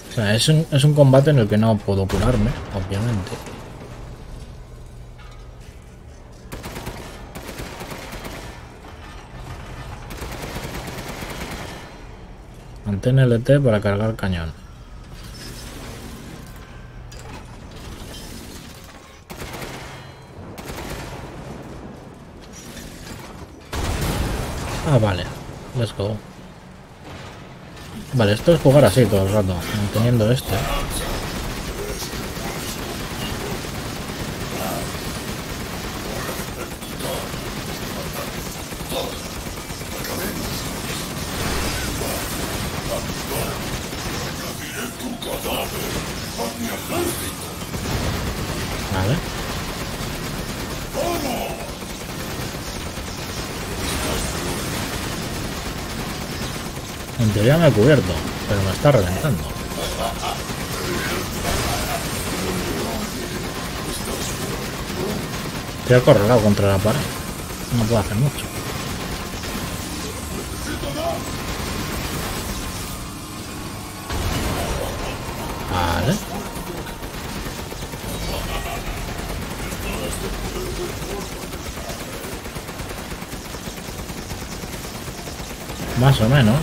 O sea, es un combate en el que no puedo curarme, obviamente. Mantén LT para cargar cañón. Ah, vale. Let's go. Vale, esto es jugar así todo el rato, manteniendo este. Ya me he cubierto, pero me está reventando. Estoy acorralado contra la pared. No puedo hacer mucho. Vale. Más o menos.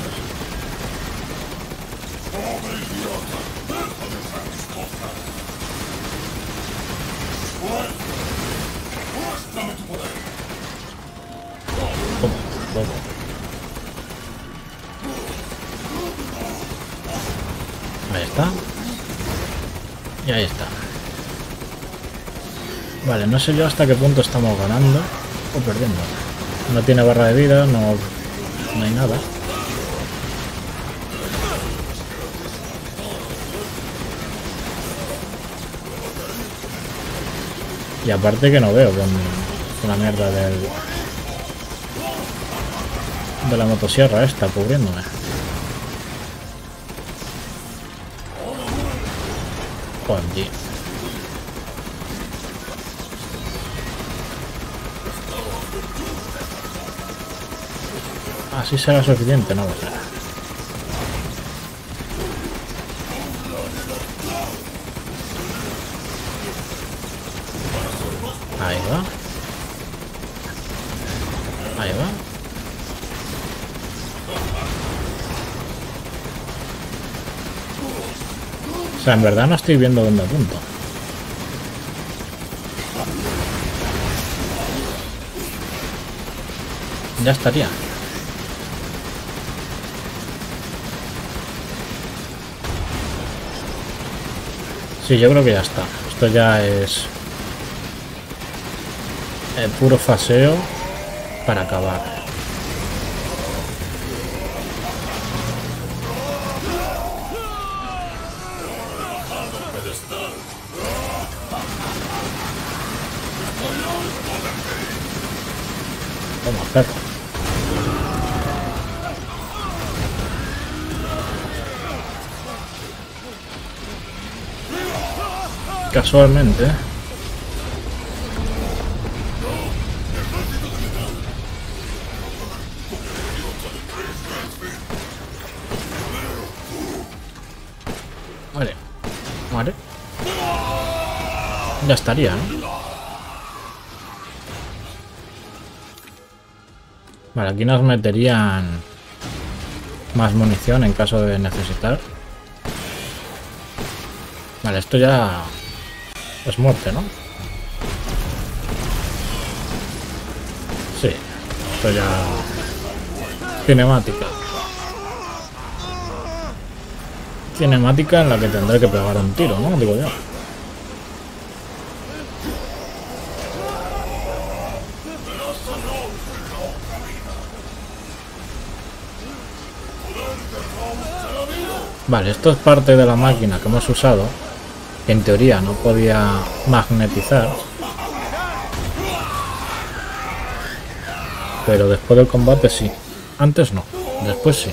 No sé yo hasta qué punto estamos ganando o perdiendo. No tiene barra de vida, no hay nada. Y aparte que no veo con la mierda de la motosierra esta cubriéndome. Joder. Si será suficiente, no lo será. Ahí va. Ahí va. O sea, en verdad no estoy viendo dónde apunto. Ya estaría. Sí, yo creo que ya está. Esto ya es el puro faseo para acabar. Vamos, perro. Casualmente. Vale. Vale. Ya estaría, ¿no? Vale, aquí nos meterían más munición en caso de necesitar. Vale, esto ya... es muerte, ¿no? Sí, esto ya... cinemática. Cinemática en la que tendré que pegar un tiro, ¿no? Digo yo. Vale, esto es parte de la máquina que hemos usado. En teoría no podía magnetizar, pero después del combate sí. Antes no, después sí.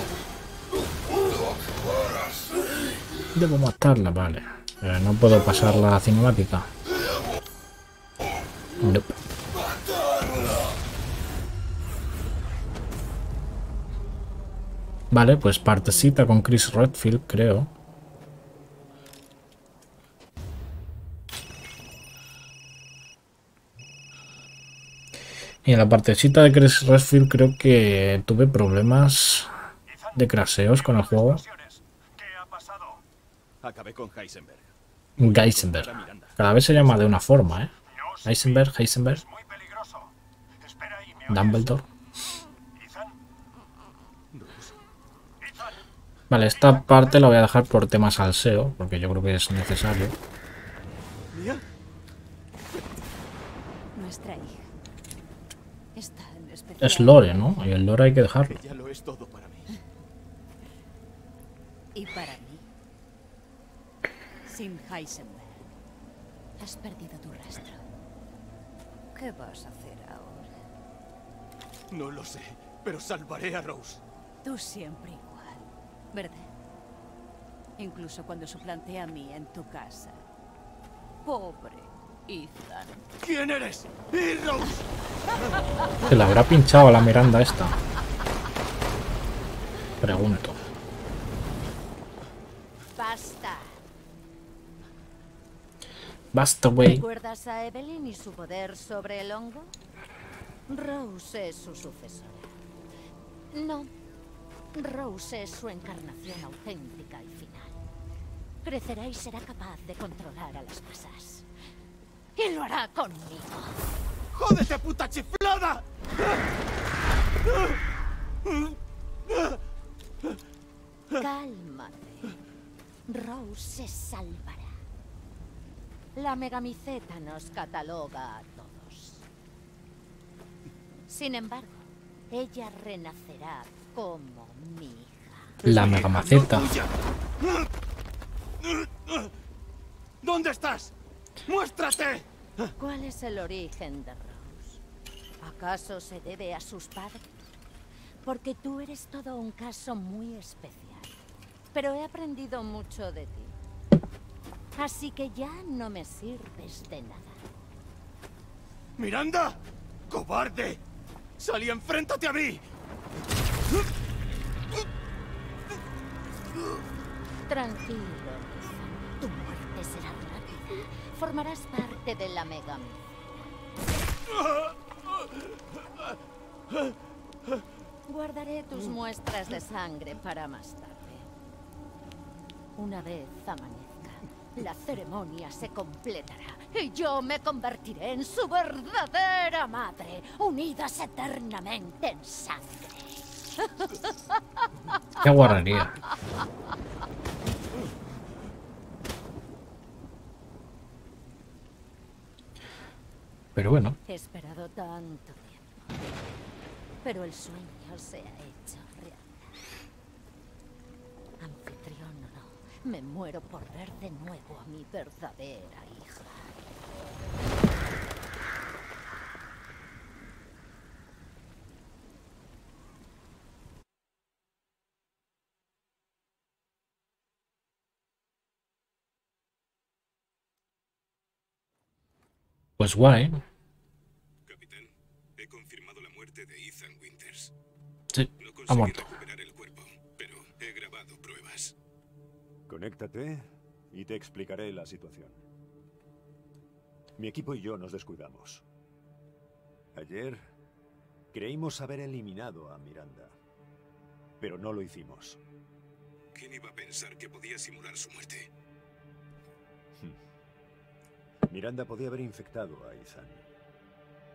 Debo matarla, vale. No puedo pasar la cinemática. No. Vale, pues partecita con Chris Redfield, creo. Y en la partecita de Chris Redfield creo que tuve problemas de craseos con el juego. ¿Qué ha pasado? Acabé con Heisenberg. Cada vez se llama de una forma, ¿eh? Heisenberg. Dumbledore. Vale, esta parte la voy a dejar por temas al SEO, porque yo creo que es necesario. Es lore, ¿no? Y el lore hay que dejarlo. Y para mí. Sin Heisenberg, has perdido tu rastro. ¿Qué vas a hacer ahora? No lo sé, pero salvaré a Rose. Tú siempre igual, ¿verdad? Incluso cuando suplanté a mí en tu casa. Pobre Ethan. ¿Quién eres? ¡Y Rose! Se la habrá pinchado a la Miranda esta. Pregunto. Basta. Basta, güey. ¿Recuerdas a Evelyn y su poder sobre el hongo? Rose es su sucesora. No, Rose es su encarnación auténtica y final. Crecerá y será capaz de controlar a las masas. Y lo hará conmigo. ¡Jódete, puta chiflada! Cálmate. Rose se salvará. La megamiceta nos cataloga a todos. Sin embargo, ella renacerá como mi hija. La megamiceta. ¿Dónde estás? ¡Muéstrate! ¿Cuál es el origen de Rose? ¿Acaso se debe a sus padres? Porque tú eres todo un caso muy especial. Pero he aprendido mucho de ti. Así que ya no me sirves de nada. ¡Miranda! ¡Cobarde! ¡Salí, enfréntate a mí! Tranquilo, tu muerte será rápida. Formarás parte de la Mega. Guardaré tus muestras de sangre para más tarde. Una vez amanezca, la ceremonia se completará y yo me convertiré en su verdadera madre, unidas eternamente en sangre. ¡Qué guarrería! Pero bueno. He esperado tanto tiempo, pero el sueño se ha hecho real. Anfitrión o no, me muero por ver de nuevo a mi verdadera hija. Pues guay. Capitán, he confirmado la muerte de Ethan Winters. Sí, ha muerto. Conéctate y te explicaré la situación. Mi equipo y yo nos descuidamos. Ayer creímos haber eliminado a Miranda, pero no lo hicimos. ¿Quién iba a pensar que podía simular su muerte? Miranda podía haber infectado a Ethan,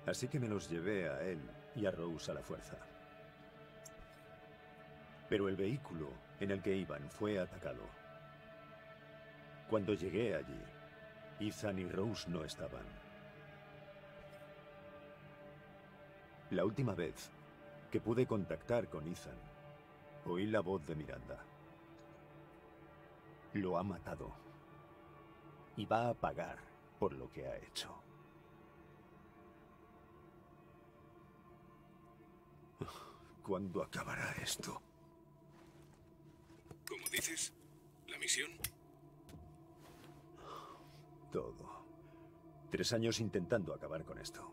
así que me los llevé a él y a Rose a la fuerza. Pero el vehículo en el que iban fue atacado. Cuando llegué allí, Ethan y Rose no estaban. La última vez que pude contactar con Ethan, oí la voz de Miranda. Lo ha matado. Y va a pagar por lo que ha hecho. ¿Cuándo acabará esto? ¿Cómo dices? ¿La misión? Todo. 3 años intentando acabar con esto.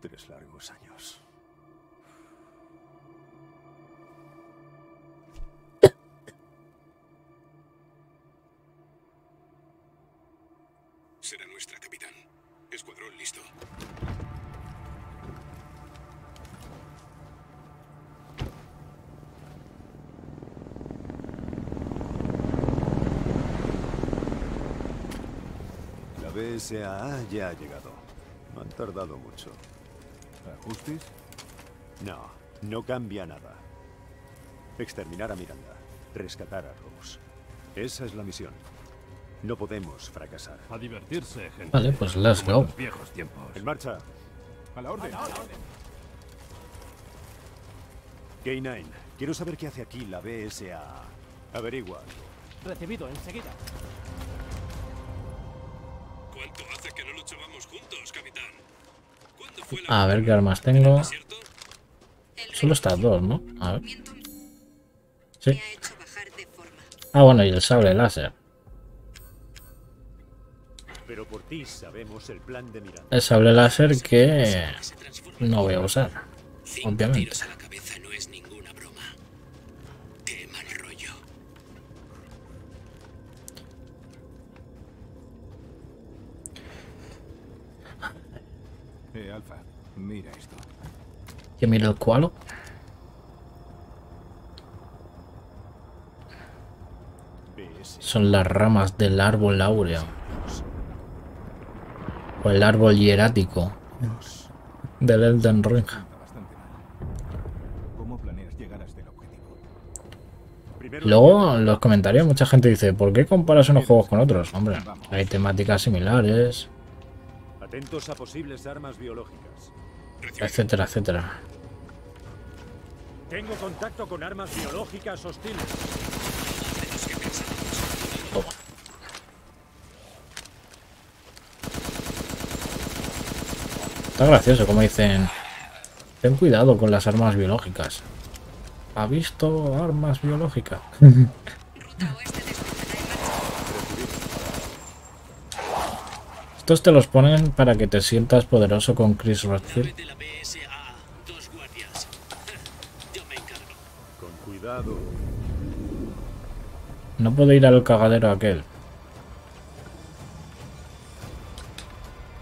3 largos años. será nuestra capitán. Escuadrón listo. La BSAA ya ha llegado. No han tardado mucho. ¿Ajustes? No, no cambia nada. Exterminar a Miranda. Rescatar a Rose. Esa es la misión. No podemos fracasar. A divertirse, gente. Vale, pues let's go. Viejos tiempos. En marcha. A la orden. K9, quiero saber qué hace aquí la BSAA. Averigua. Recibido, enseguida. ¿Cuánto hace que no luchábamos juntos, capitán? A ver qué armas tengo. Solo estas dos, ¿no? A ver. Sí. Ah, bueno, y el sable láser. Pero por ti sabemos el plan de Miranda. El sable láser que no voy a usar, obviamente. Alfa, mira esto. Que mira el cualo. Son las ramas del árbol áureo. O el árbol hierático del Elden Ring. Luego en los comentarios mucha gente dice, ¿por qué comparas unos juegos con otros? Hombre, hay temáticas similares, atentos a posibles armas biológicas, etcétera, etcétera. Tengo contacto con armas biológicas hostiles. Toma. Está gracioso, como dicen, ten cuidado con las armas biológicas. ¿Ha visto armas biológicas? Estos te los ponen para que te sientas poderoso con Chris Redfield. No puedo ir al cagadero aquel.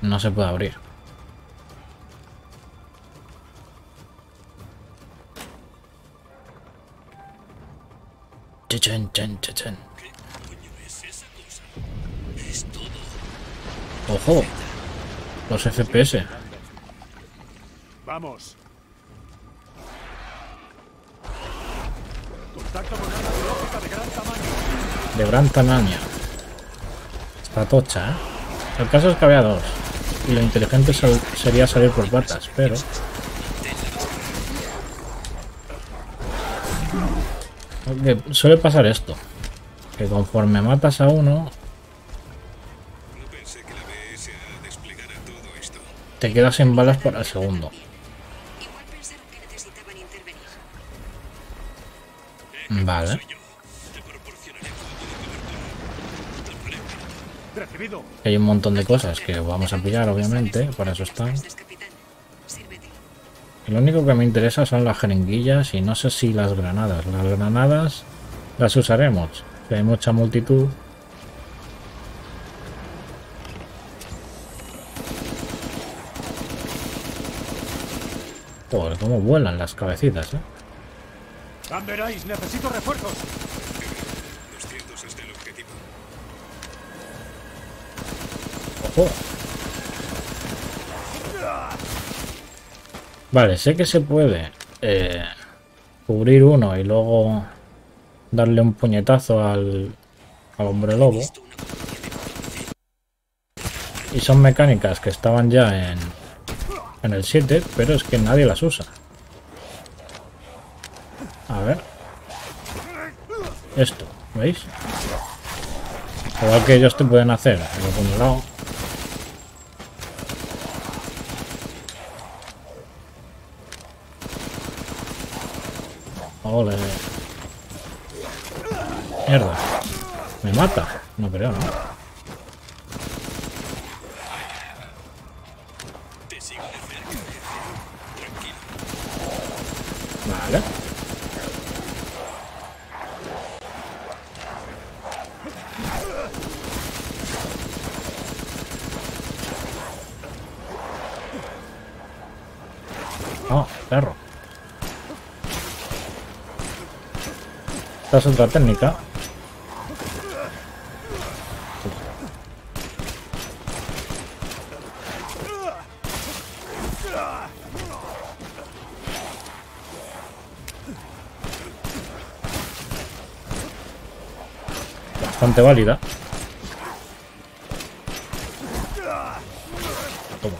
No se puede abrir. Chen, chen, chen, chen. ¿Qué coño es esa cosa? Es todo. Ojo, los FPS. Vamos. Contacto con arma biológica de gran tamaño. De gran tamaño. Está tocha, ¿eh? El caso es que había dos. Y lo inteligente sería salir por patas, pero... Que suele pasar esto, que conforme matas a uno te quedas sin balas para el segundo. Vale. Hay un montón de cosas que vamos a pillar, obviamente, para eso están. Lo único que me interesa son las jeringuillas y no sé si las granadas. Las granadas las usaremos. Si hay mucha multitud. Joder, cómo vuelan las cabecitas, ¿eh? ¡Amberáis! ¡Necesito refuerzos! 200 es el objetivo. ¡Ojo! Vale, sé que se puede cubrir uno y luego darle un puñetazo al hombre lobo. Y son mecánicas que estaban ya en el 7, pero es que nadie las usa. A ver. Esto, ¿veis? Igual que ellos te pueden hacer, pero por un lado. Ole. Mierda. ¿Me mata? No creo, ¿no? Vale. Oh, perro. Esta es otra técnica. Bastante válida. Toma.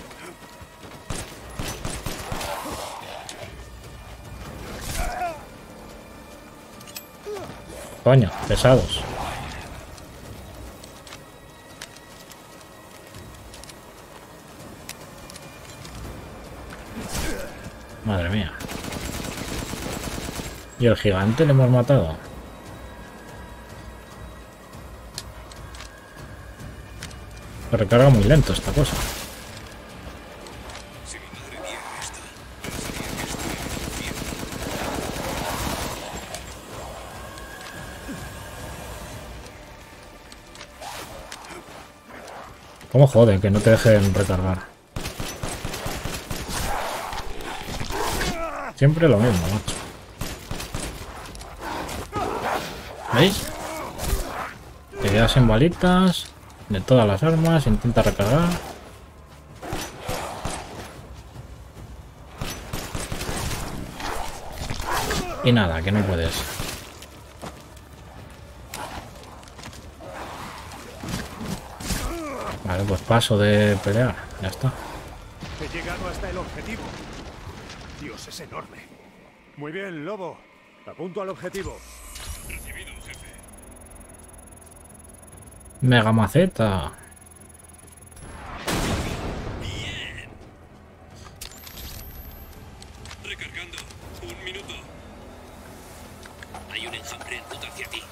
Coño, pesados. Madre mía. Y el gigante le hemos matado. Recarga muy lento esta cosa. ¿Cómo jode que no te dejen recargar? Siempre lo mismo, macho. ¿Veis? Te quedas en balitas. De todas las armas, intenta recargar. Y nada, que no puedes. Vale, pues paso de pelear. Ya está. He llegado hasta el objetivo. Dios, es enorme. Muy bien, Lobo. Apunto al objetivo. Mega maceta. Bien. Recargando. Un minuto. Hay un enjambre en ruta hacia ti.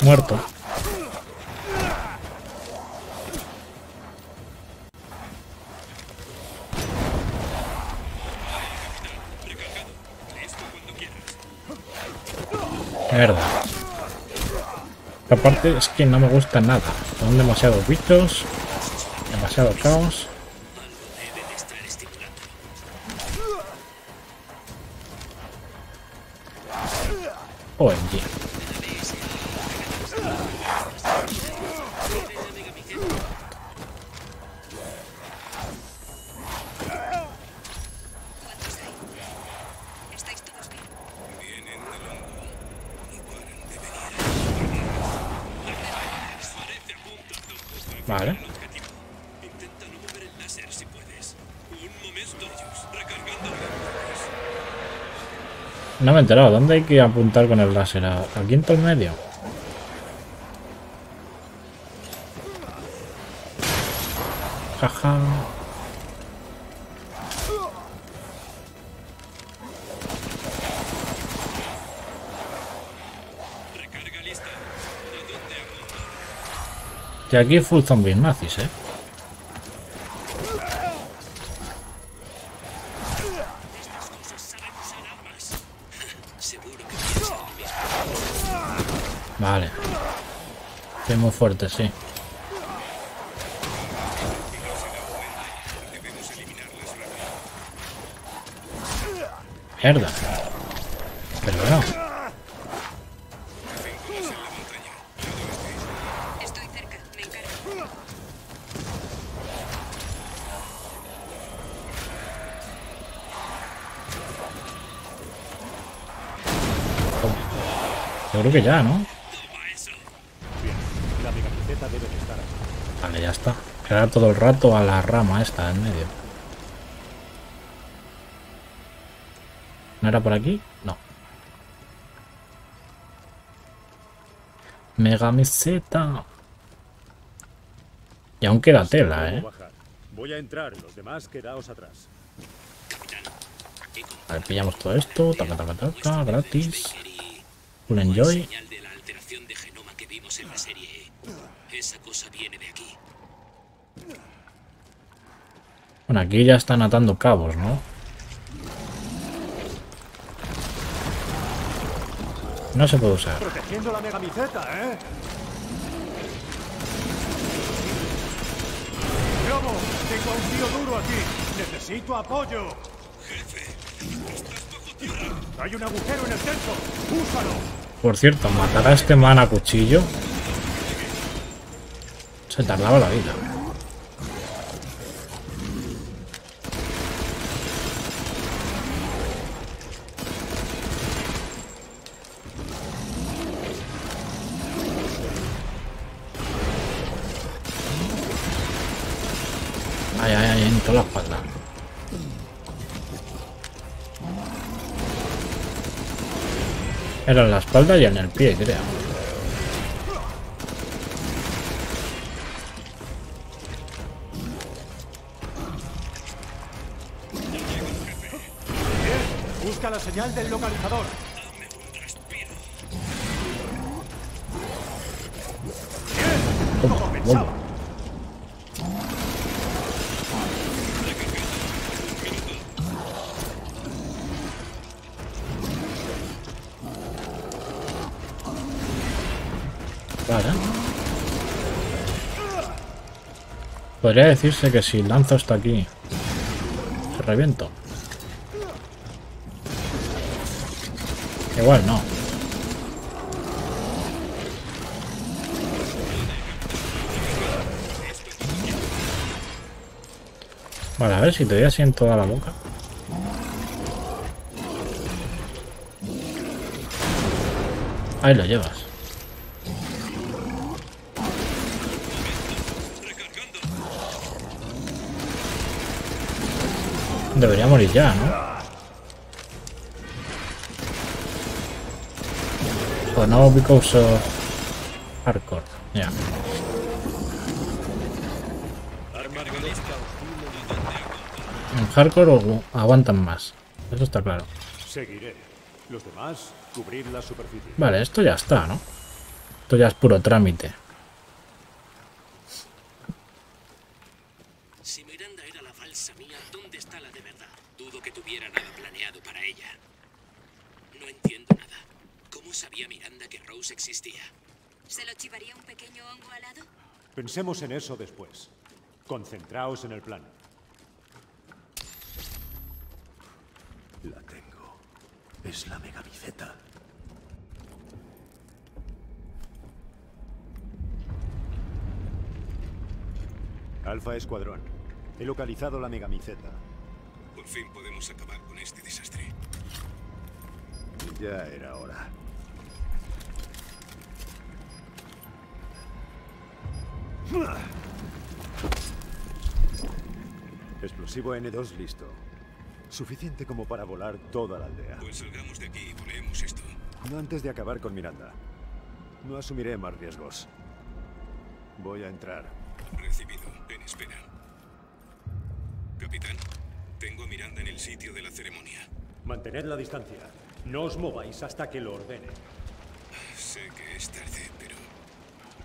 Muerto. Aparte es que no me gusta nada. Son demasiados bichos, demasiado caos. OMG. Vale. Intenta no mover el láser si puedes. Un momento, recargando. No me he enterado. ¿Dónde hay que apuntar con el láser? ¿Aquí en todo el medio? Jaja. Y aquí full zombies nazis, ¿eh? Vale. Estoy muy fuerte, sí. Mierda. Pero no. Creo que ya, ¿no? Vale, ya está. Queda todo el rato a la rama esta en medio. ¿No era por aquí? No. Mega meseta. Y aún queda tela, ¿eh? Voy a entrar. Los demás quedaos atrás. A ver, pillamos todo esto. Taca, taca, taca. Gratis. Un enjoy. Señal de la alteración de genoma que vimos en la serie. Esa cosa viene de aquí. Bueno, aquí ya están atando cabos, ¿no? No se puede usar. Protegiendo la megamiceta, ¿eh? Lobo, tengo a un tío duro aquí. Necesito apoyo. Jefe, estás bajo tierra. Hay un agujero en el centro. Úsalo. Por cierto, ¿matará a este man a cuchillo? Se tardaba la vida. La espalda. Era en la espalda y en el pie, creo. Busca la señal del localizador. Toma. Podría decirse que si lanzo hasta aquí, se reviento. Igual no. Vale, a ver si te doy así en toda la boca. Ahí lo llevas. Debería morir ya, ¿no? O no, because of hardcore. Ya. En hardcore aguantan más. Eso está claro. Seguiré. Los demás, cubrir la superficie. Vale, esto ya está, ¿no? Esto ya es puro trámite. Pensemos en eso después. Concentraos en el plan. La tengo. Es la megabiceta. Alfa Escuadrón. He localizado la megabiceta. Por fin podemos acabar con este desastre. Ya era hora. Explosivo N2 listo. Suficiente como para volar toda la aldea. Pues salgamos de aquí y volvemos esto. No antes de acabar con Miranda. No asumiré más riesgos. Voy a entrar. Recibido. En espera. Capitán, tengo a Miranda en el sitio de la ceremonia. Mantened la distancia. No os mováis hasta que lo ordene. Sé que es tarde, pero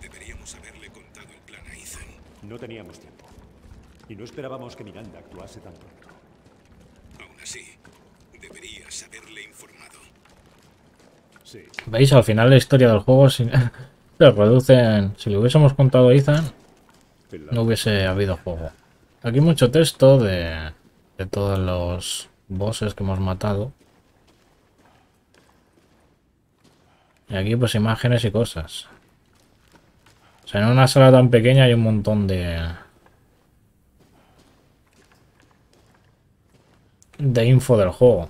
deberíamos haberle contado el plan a Ethan. No teníamos tiempo. Y no esperábamos que Miranda actuase tan pronto. Aún así, deberías haberle informado. Sí. ¿Veis? Al final la historia del juego se reducen. Si le hubiésemos contado a Ethan, no hubiese habido juego. Aquí mucho texto de todos los bosses que hemos matado. Y aquí pues imágenes y cosas. O sea, en una sala tan pequeña hay un montón de info del juego.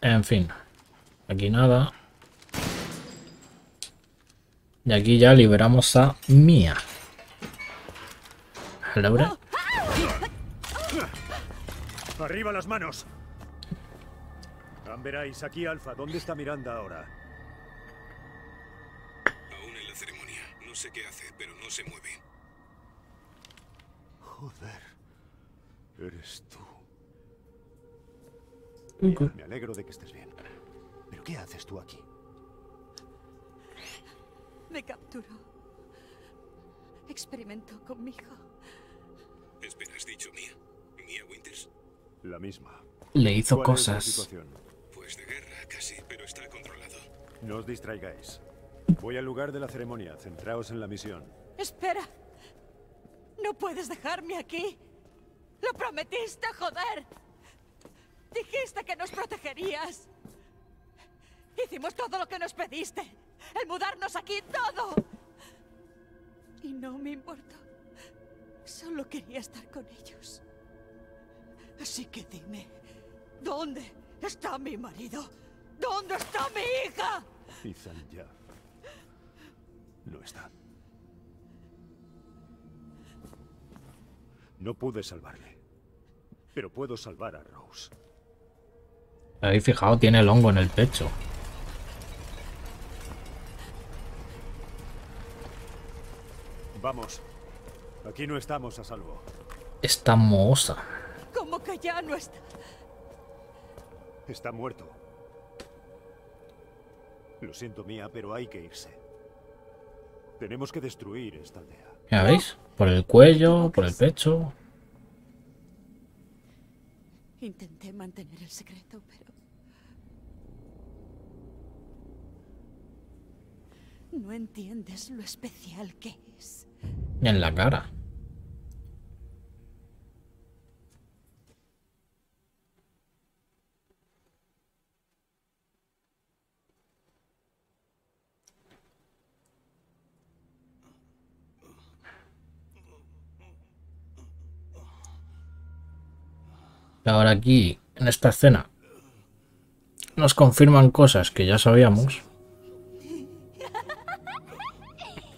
En fin, aquí nada. Y aquí ya liberamos a Mia. ¿Laure? Arriba las manos. Veréis aquí Alfa, ¿dónde está Miranda ahora? Aún en la ceremonia. No sé qué hace, pero no se mueve. Joder. Eres tú. Mira, me alegro de que estés bien. ¿Pero qué haces tú aquí? Me capturó. Experimentó conmigo. Espera, ¿has dicho Mia? ¿Mia Winters? La misma. Le hizo cosas. De guerra. No os distraigáis. Voy al lugar de la ceremonia. Centraos en la misión. Espera. No puedes dejarme aquí. Lo prometiste, joder. Dijiste que nos protegerías. Hicimos todo lo que nos pediste. El mudarnos aquí, todo. Y no me importó. Solo quería estar con ellos. Así que dime, ¿dónde está mi marido? ¿Dónde está mi hija? Ethan ya no está. No pude salvarle, pero puedo salvar a Rose. Ahí, fijado, tiene el hongo en el pecho. Vamos, aquí no estamos a salvo. Está mohosa. ¿Cómo que ya no está? Está muerto. Lo siento, Mia, pero hay que irse. Tenemos que destruir esta aldea. ¿Ya veis? Por el cuello, por el pecho. Intenté mantener el secreto, pero... no entiendes lo especial que es. En la cara. Ahora aquí, en esta escena, nos confirman cosas que ya sabíamos.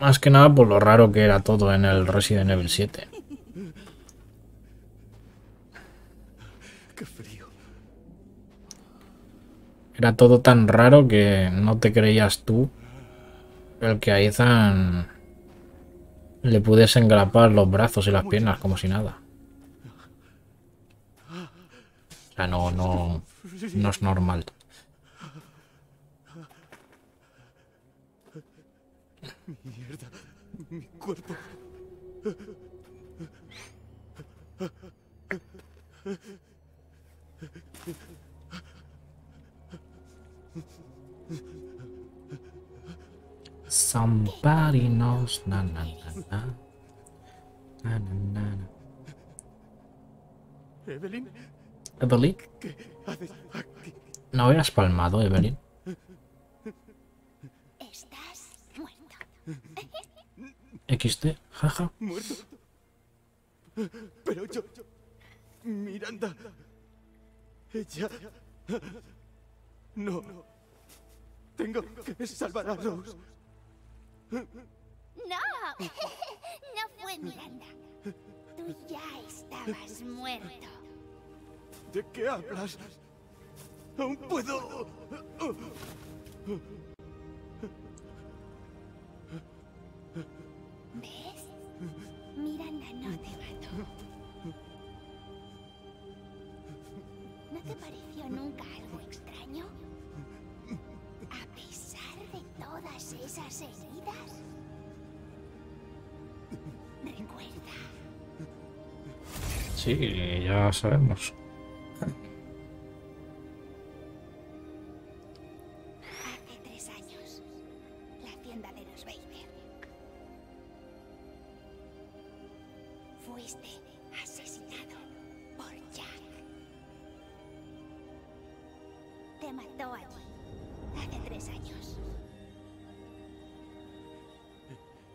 Más que nada por lo raro que era todo en el Resident Evil 7. Qué frío. Era todo tan raro que no te creías tú el que a Ethan le pudiesen grapar los brazos y las piernas como si nada. O sea, no es normal. Mierda, mi cuerpo. Somebody knows. Na, na, na, na. Na, na, na. Evelyn. Evelyn, ¿no habías palmado, Evelyn? Estás muerto. XT, jaja. Muerto. Pero yo, Miranda, ella, no, tengo que salvar a Rose. No fue Miranda. Tú ya estabas muerto. ¿De qué hablas? ¡Aún puedo! ¿Ves? Miranda no te mató. ¿No te pareció nunca algo extraño? A pesar de todas esas heridas. ¿Recuerda? Sí, ya sabemos.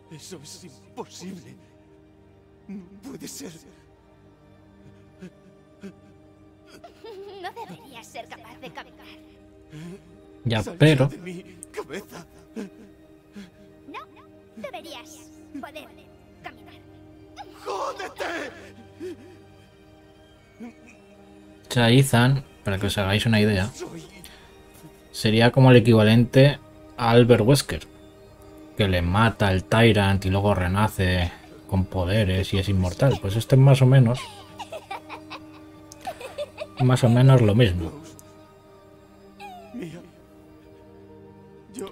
Eso es imposible. No puede ser. No deberías ser capaz de caminar. Ya, pero... de mi cabeza. No, deberías poder caminar. ¡Jódete! O sea, Ethan, para que os hagáis una idea, sería como el equivalente a Albert Wesker, que le mata el Tyrant y luego renace con poderes y es inmortal. Pues este es más o menos lo mismo. Mira, yo...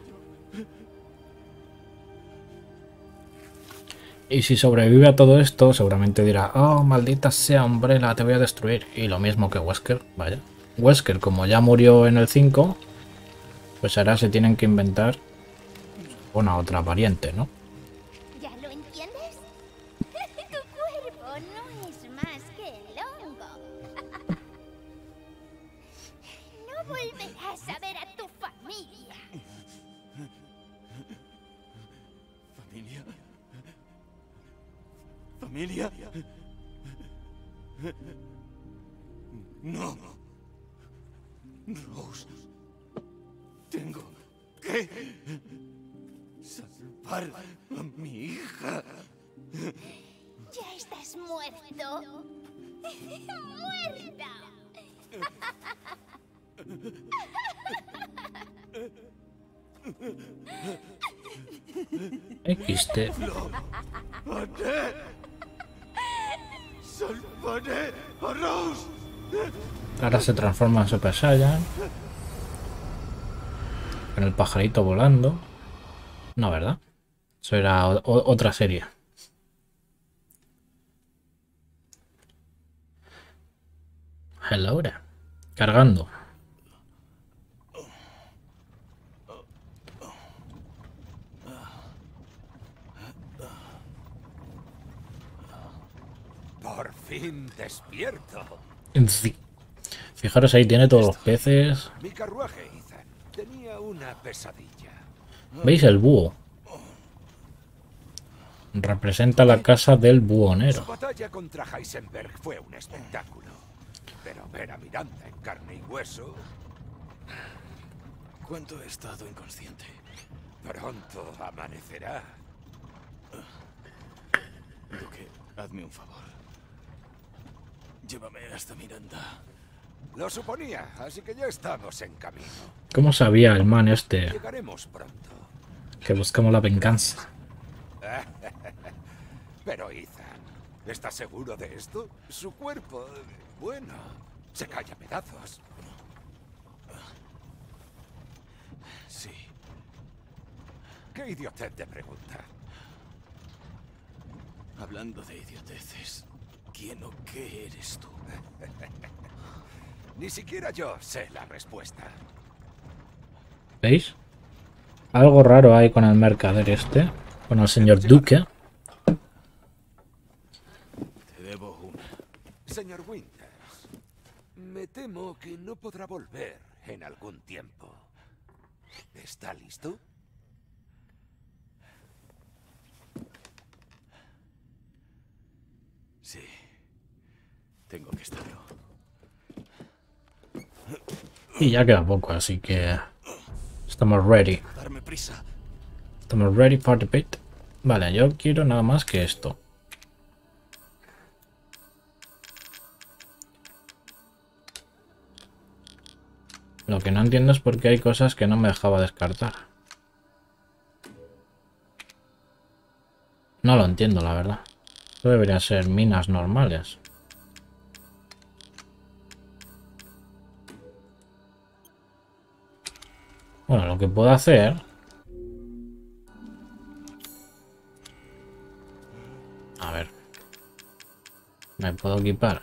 Y si sobrevive a todo esto, seguramente dirá: oh, maldita sea, Umbrella, te voy a destruir. Y lo mismo que Wesker, vaya. Wesker, como ya murió en el 5, Pues ahora se tienen que inventar una otra variante, ¿no? ¿Ya lo entiendes? Tu cuerpo no es más que el hongo. No volverás a ver a tu familia. ¿Familia? ¿Familia? No. Rose. Tengo que salvar a mi hija. Ya estás muerto. ¡Muerta! Existe. ¡Lo haré! ¡Salvaré a Rose! Ahora se transforma en Super Saiyan. Con el pajarito volando. No, ¿verdad? Eso era otra serie. Hello, there. Cargando. Por fin despierto. Sí. Fijaros, ahí tiene todos los peces. Mi carruaje, Ethan, tenía una pesadilla. ¿Veis el búho? Representa la casa del buhonero. Su batalla contra Heisenberg fue un espectáculo. Pero ver a Miranda en carne y hueso... ¿Cuánto he estado inconsciente? Pronto amanecerá. Duque, hazme un favor. Llévame hasta Miranda. Lo suponía, así que ya estamos en camino. ¿Cómo sabía el man este? Llegaremos pronto. Que buscamos la venganza. Pero Ethan, ¿estás seguro de esto? Su cuerpo, bueno, se cae a pedazos. Sí. ¿Qué idiotez te pregunta? Hablando de idioteces... ¿Quién o qué eres tú? Ni siquiera yo sé la respuesta. ¿Veis? Algo raro hay con el mercader este. Con el señor Duque. Te debo una. Señor Winters, me temo que no podrá volver en algún tiempo. ¿Está listo? Sí. Tengo que estarlo. Y ya queda poco, así que estamos ready. Darme prisa. Estamos ready for the pit. Vale, yo quiero nada más que esto. Lo que no entiendo es por qué hay cosas que no me dejaba descartar. No lo entiendo, la verdad. Esto debería ser minas normales. Bueno, lo que puedo hacer... A ver... Me puedo equipar...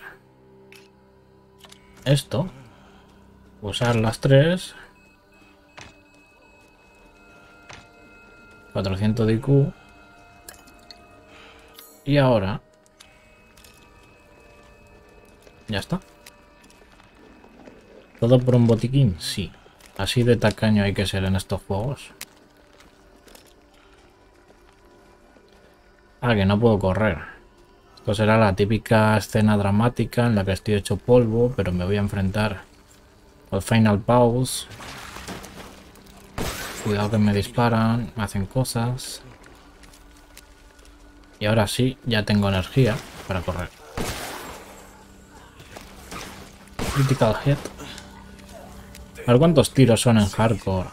Esto... Usar las tres... 400 de IQ... Y ahora... Ya está. ¿Todo por un botiquín? Sí. Así de tacaño hay que ser en estos juegos. Ah, que no puedo correr. Esto será la típica escena dramática en la que estoy hecho polvo, pero me voy a enfrentar al Final Boss. Cuidado que me disparan, me hacen cosas. Y ahora sí, ya tengo energía para correr. Critical hit. A ver cuántos tiros son en hardcore.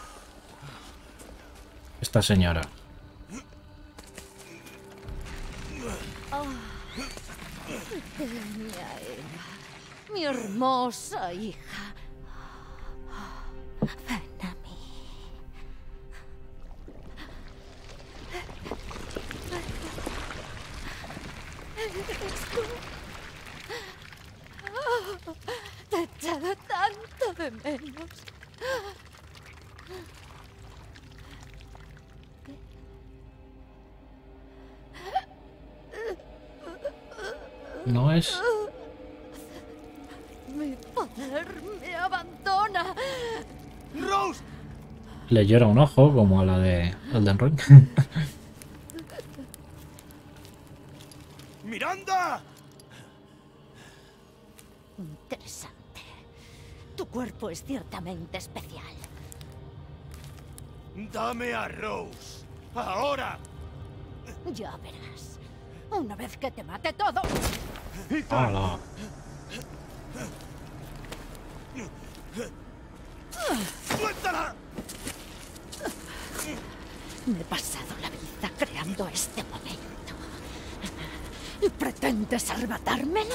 Esta señora. Oh, mi hermosa hija. Ven a mí. Te he echado tanto de menos. no es... Mi poder me abandona. Rose. Le llora un ojo como a la de Elden Ring. ¡Miranda! Interesante. Tu cuerpo es ciertamente especial. Dame a Rose. Ahora. Ya verás. Una vez que te mate todo. ¡Hala! ¡Suéltala! Me he pasado la vida creando este momento. ¿Y pretendes arrebatármelo?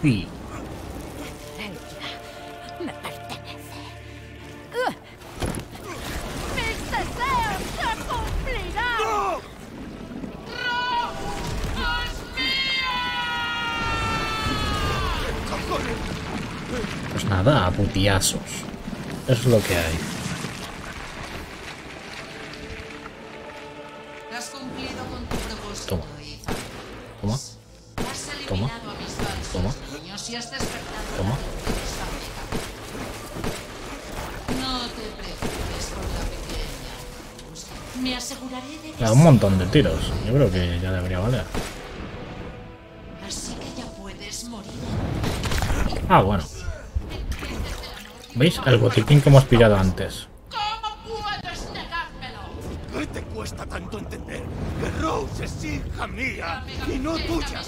Sí. Ella me pertenece. ¡Mis deseos se cumplirán! ¡No! ¡No! ¡Es mía! ¡Corre! Pues nada, putiazos. Es lo que hay. Has cumplido con tu propósito. Toma. Toma. Toma. Toma. No te preocupes por la pequeña. Me aseguraré de que. Un montón de tiros. Yo creo que ya debería valer. Así que ya puedes morir. Ah, bueno. ¿Veis? El botiquín que hemos pillado antes. ¿Cómo puedes negármelo? ¿Qué te cuesta tanto entender que Rose es hija mía y no tuya?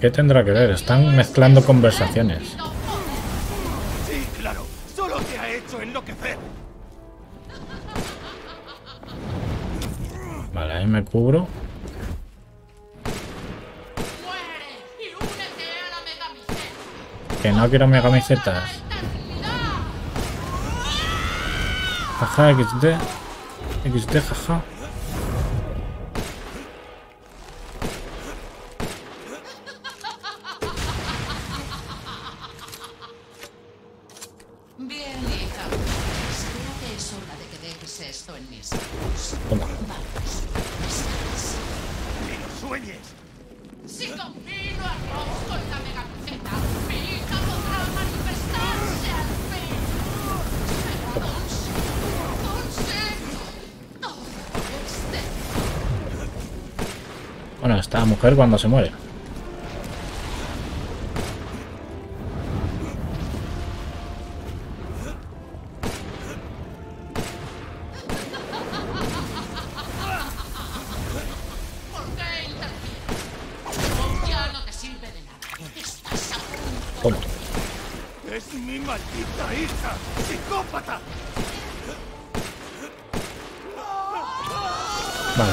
¿Qué tendrá que ver? Están mezclando conversaciones. Sí, claro. Solo te ha hecho enloquecer. Vale, ahí me cubro. No quiero mega camisetas. Jaja, XD. XD, jaja. Bien, hija. Espero que es hora de que dejes esto en mis manos. Toma. ¡Ni lo sueñes! Si combino a Rose con la mega camiseta, mi hija podrá manifestarse al fin. Pero consigo todo este. Bueno, esta mujer cuando se muere.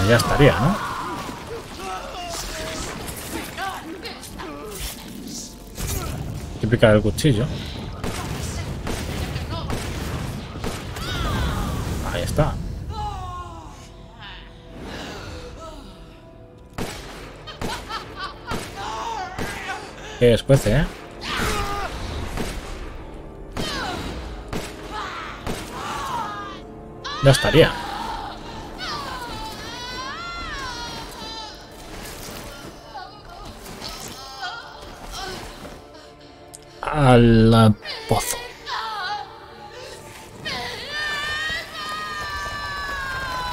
Ya estaría, ¿no? Hay que picar el cuchillo. Ahí está. Qué escuece, ¿eh? Ya estaría. Al pozo.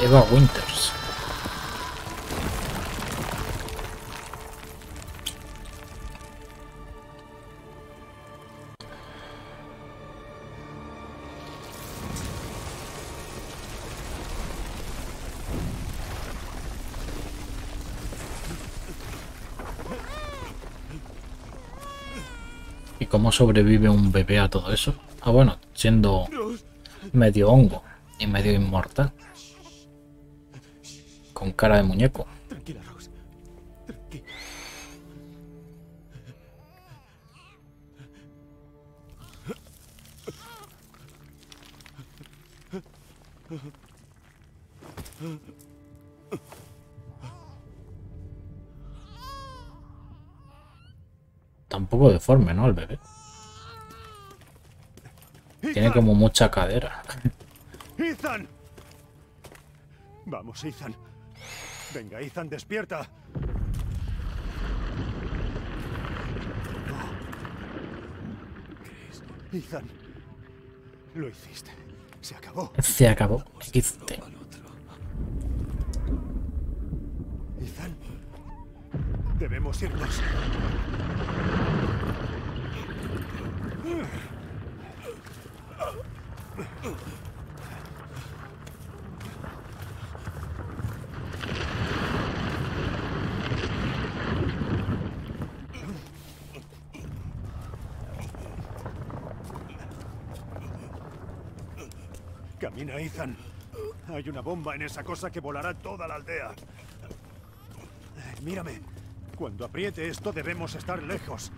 Eva Winters. ¿Cómo sobrevive un bebé a todo eso? Ah, bueno, siendo medio hongo y medio inmortal. Con cara de muñeco. Tranquila, Rose. Tranquila. Tampoco deforme, ¿no? El bebé. Tiene como mucha cadera. ¡Ethan! Vamos, Ethan. Venga, Ethan, despierta. Ethan, lo hiciste. Se acabó. Se acabó. Hiciste. Ethan, debemos irnos. Camina, Ethan. Hay una bomba en esa cosa que volará toda la aldea. Mírame. Cuando apriete esto debemos estar lejos.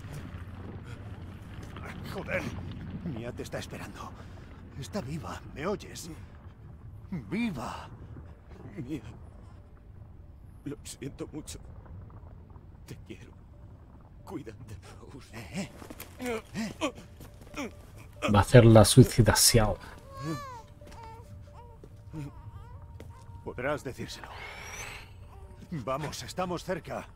Joder. Mia te está esperando. Está viva. ¿Me oyes? ¡Viva! Mia. Lo siento mucho. Te quiero. Cuida de Rose. Va a hacer la suicida Xiao. Podrás decírselo. Vamos, estamos cerca.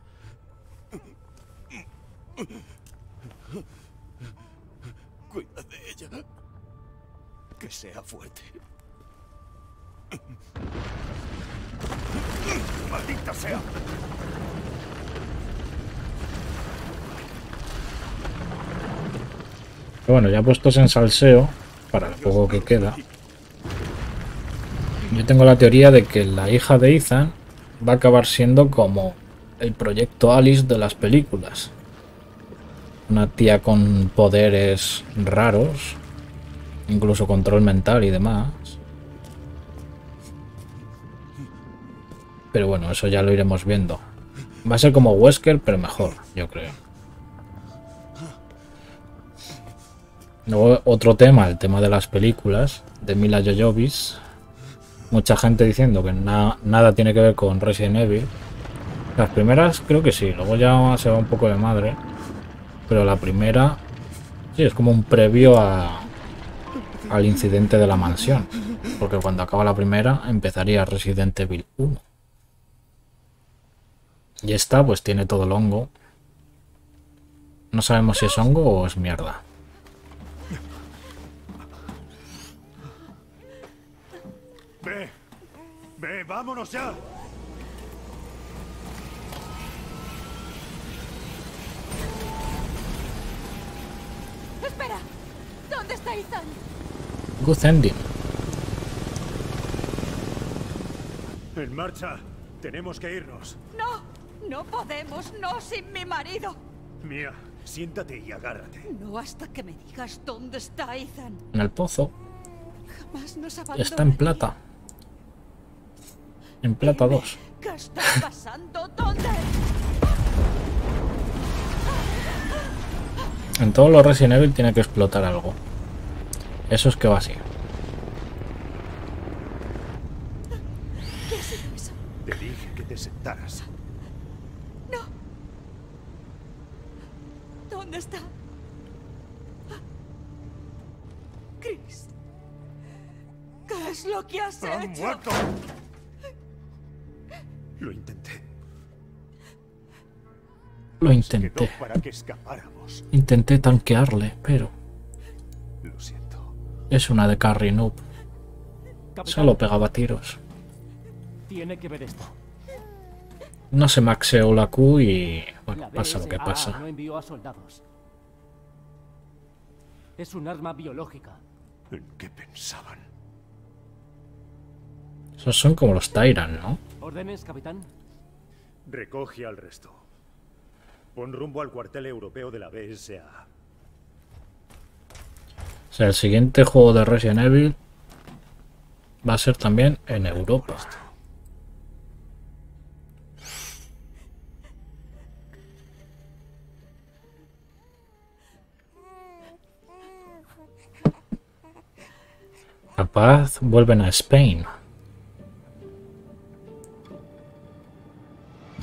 Cuida de ella. Que sea fuerte. ¡Maldita sea! Bueno, ya puestos en salseo, para el juego que queda, yo tengo la teoría de que la hija de Ethan va a acabar siendo como el proyecto Alice de las películas. Una tía con poderes raros, incluso control mental y demás. Pero bueno, eso ya lo iremos viendo. Va a ser como Wesker, pero mejor, yo creo. Luego otro tema, el tema de las películas, de Mila Jovovich. Mucha gente diciendo que nada tiene que ver con Resident Evil. Las primeras creo que sí, luego ya se va un poco de madre. Pero la primera, sí, es como un previo al incidente de la mansión. Porque cuando acaba la primera empezaría Resident Evil 1. Y esta pues tiene todo el hongo. No sabemos si es hongo o es mierda. Ve, ve, vámonos ya. Espera, ¿dónde está Ethan? Good ending. En marcha, tenemos que irnos. No, no podemos, no sin mi marido. Mia, siéntate y agárrate. No hasta que me digas dónde está Ethan. En el pozo. Jamás nos abandonaría. Está en plata. En plata 2. ¿Qué está pasando? ¿Dónde? En todos los Resident Evil tiene que explotar algo. Eso es que va así. ¿Qué ha sido eso? Te dije que te sentaras. No. ¿Dónde está? Chris. ¿Qué es lo que has hecho? ¡Han muerto! Lo intenté. Lo intenté. Para que escapáramos. Intenté tanquearle, pero... Lo siento. Es una de carry noob. Solo pegaba tiros. Tiene que ver esto. No se maxeó la Q y... Bueno, pasa lo que pasa. No envió a soldados. Es un arma biológica. ¿En qué pensaban? Esos son como los Tyrant, ¿no? Órdenes, capitán. Recoge al resto. Pon rumbo al cuartel europeo de la BSAA. O sea, el siguiente juego de Resident Evil va a ser también en Europa. Capaz vuelven a España.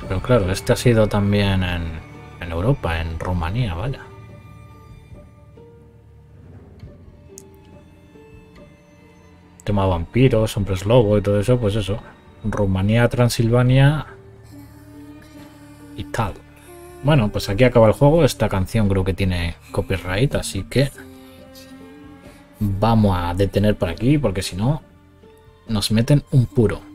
Pero claro, este ha sido también en Europa, en Rumanía, vaya. El tema de vampiros, hombres lobo y todo eso, pues eso. Rumanía, Transilvania y tal. Bueno, pues aquí acaba el juego. Esta canción creo que tiene copyright, así que vamos a detener por aquí porque si no nos meten un puro.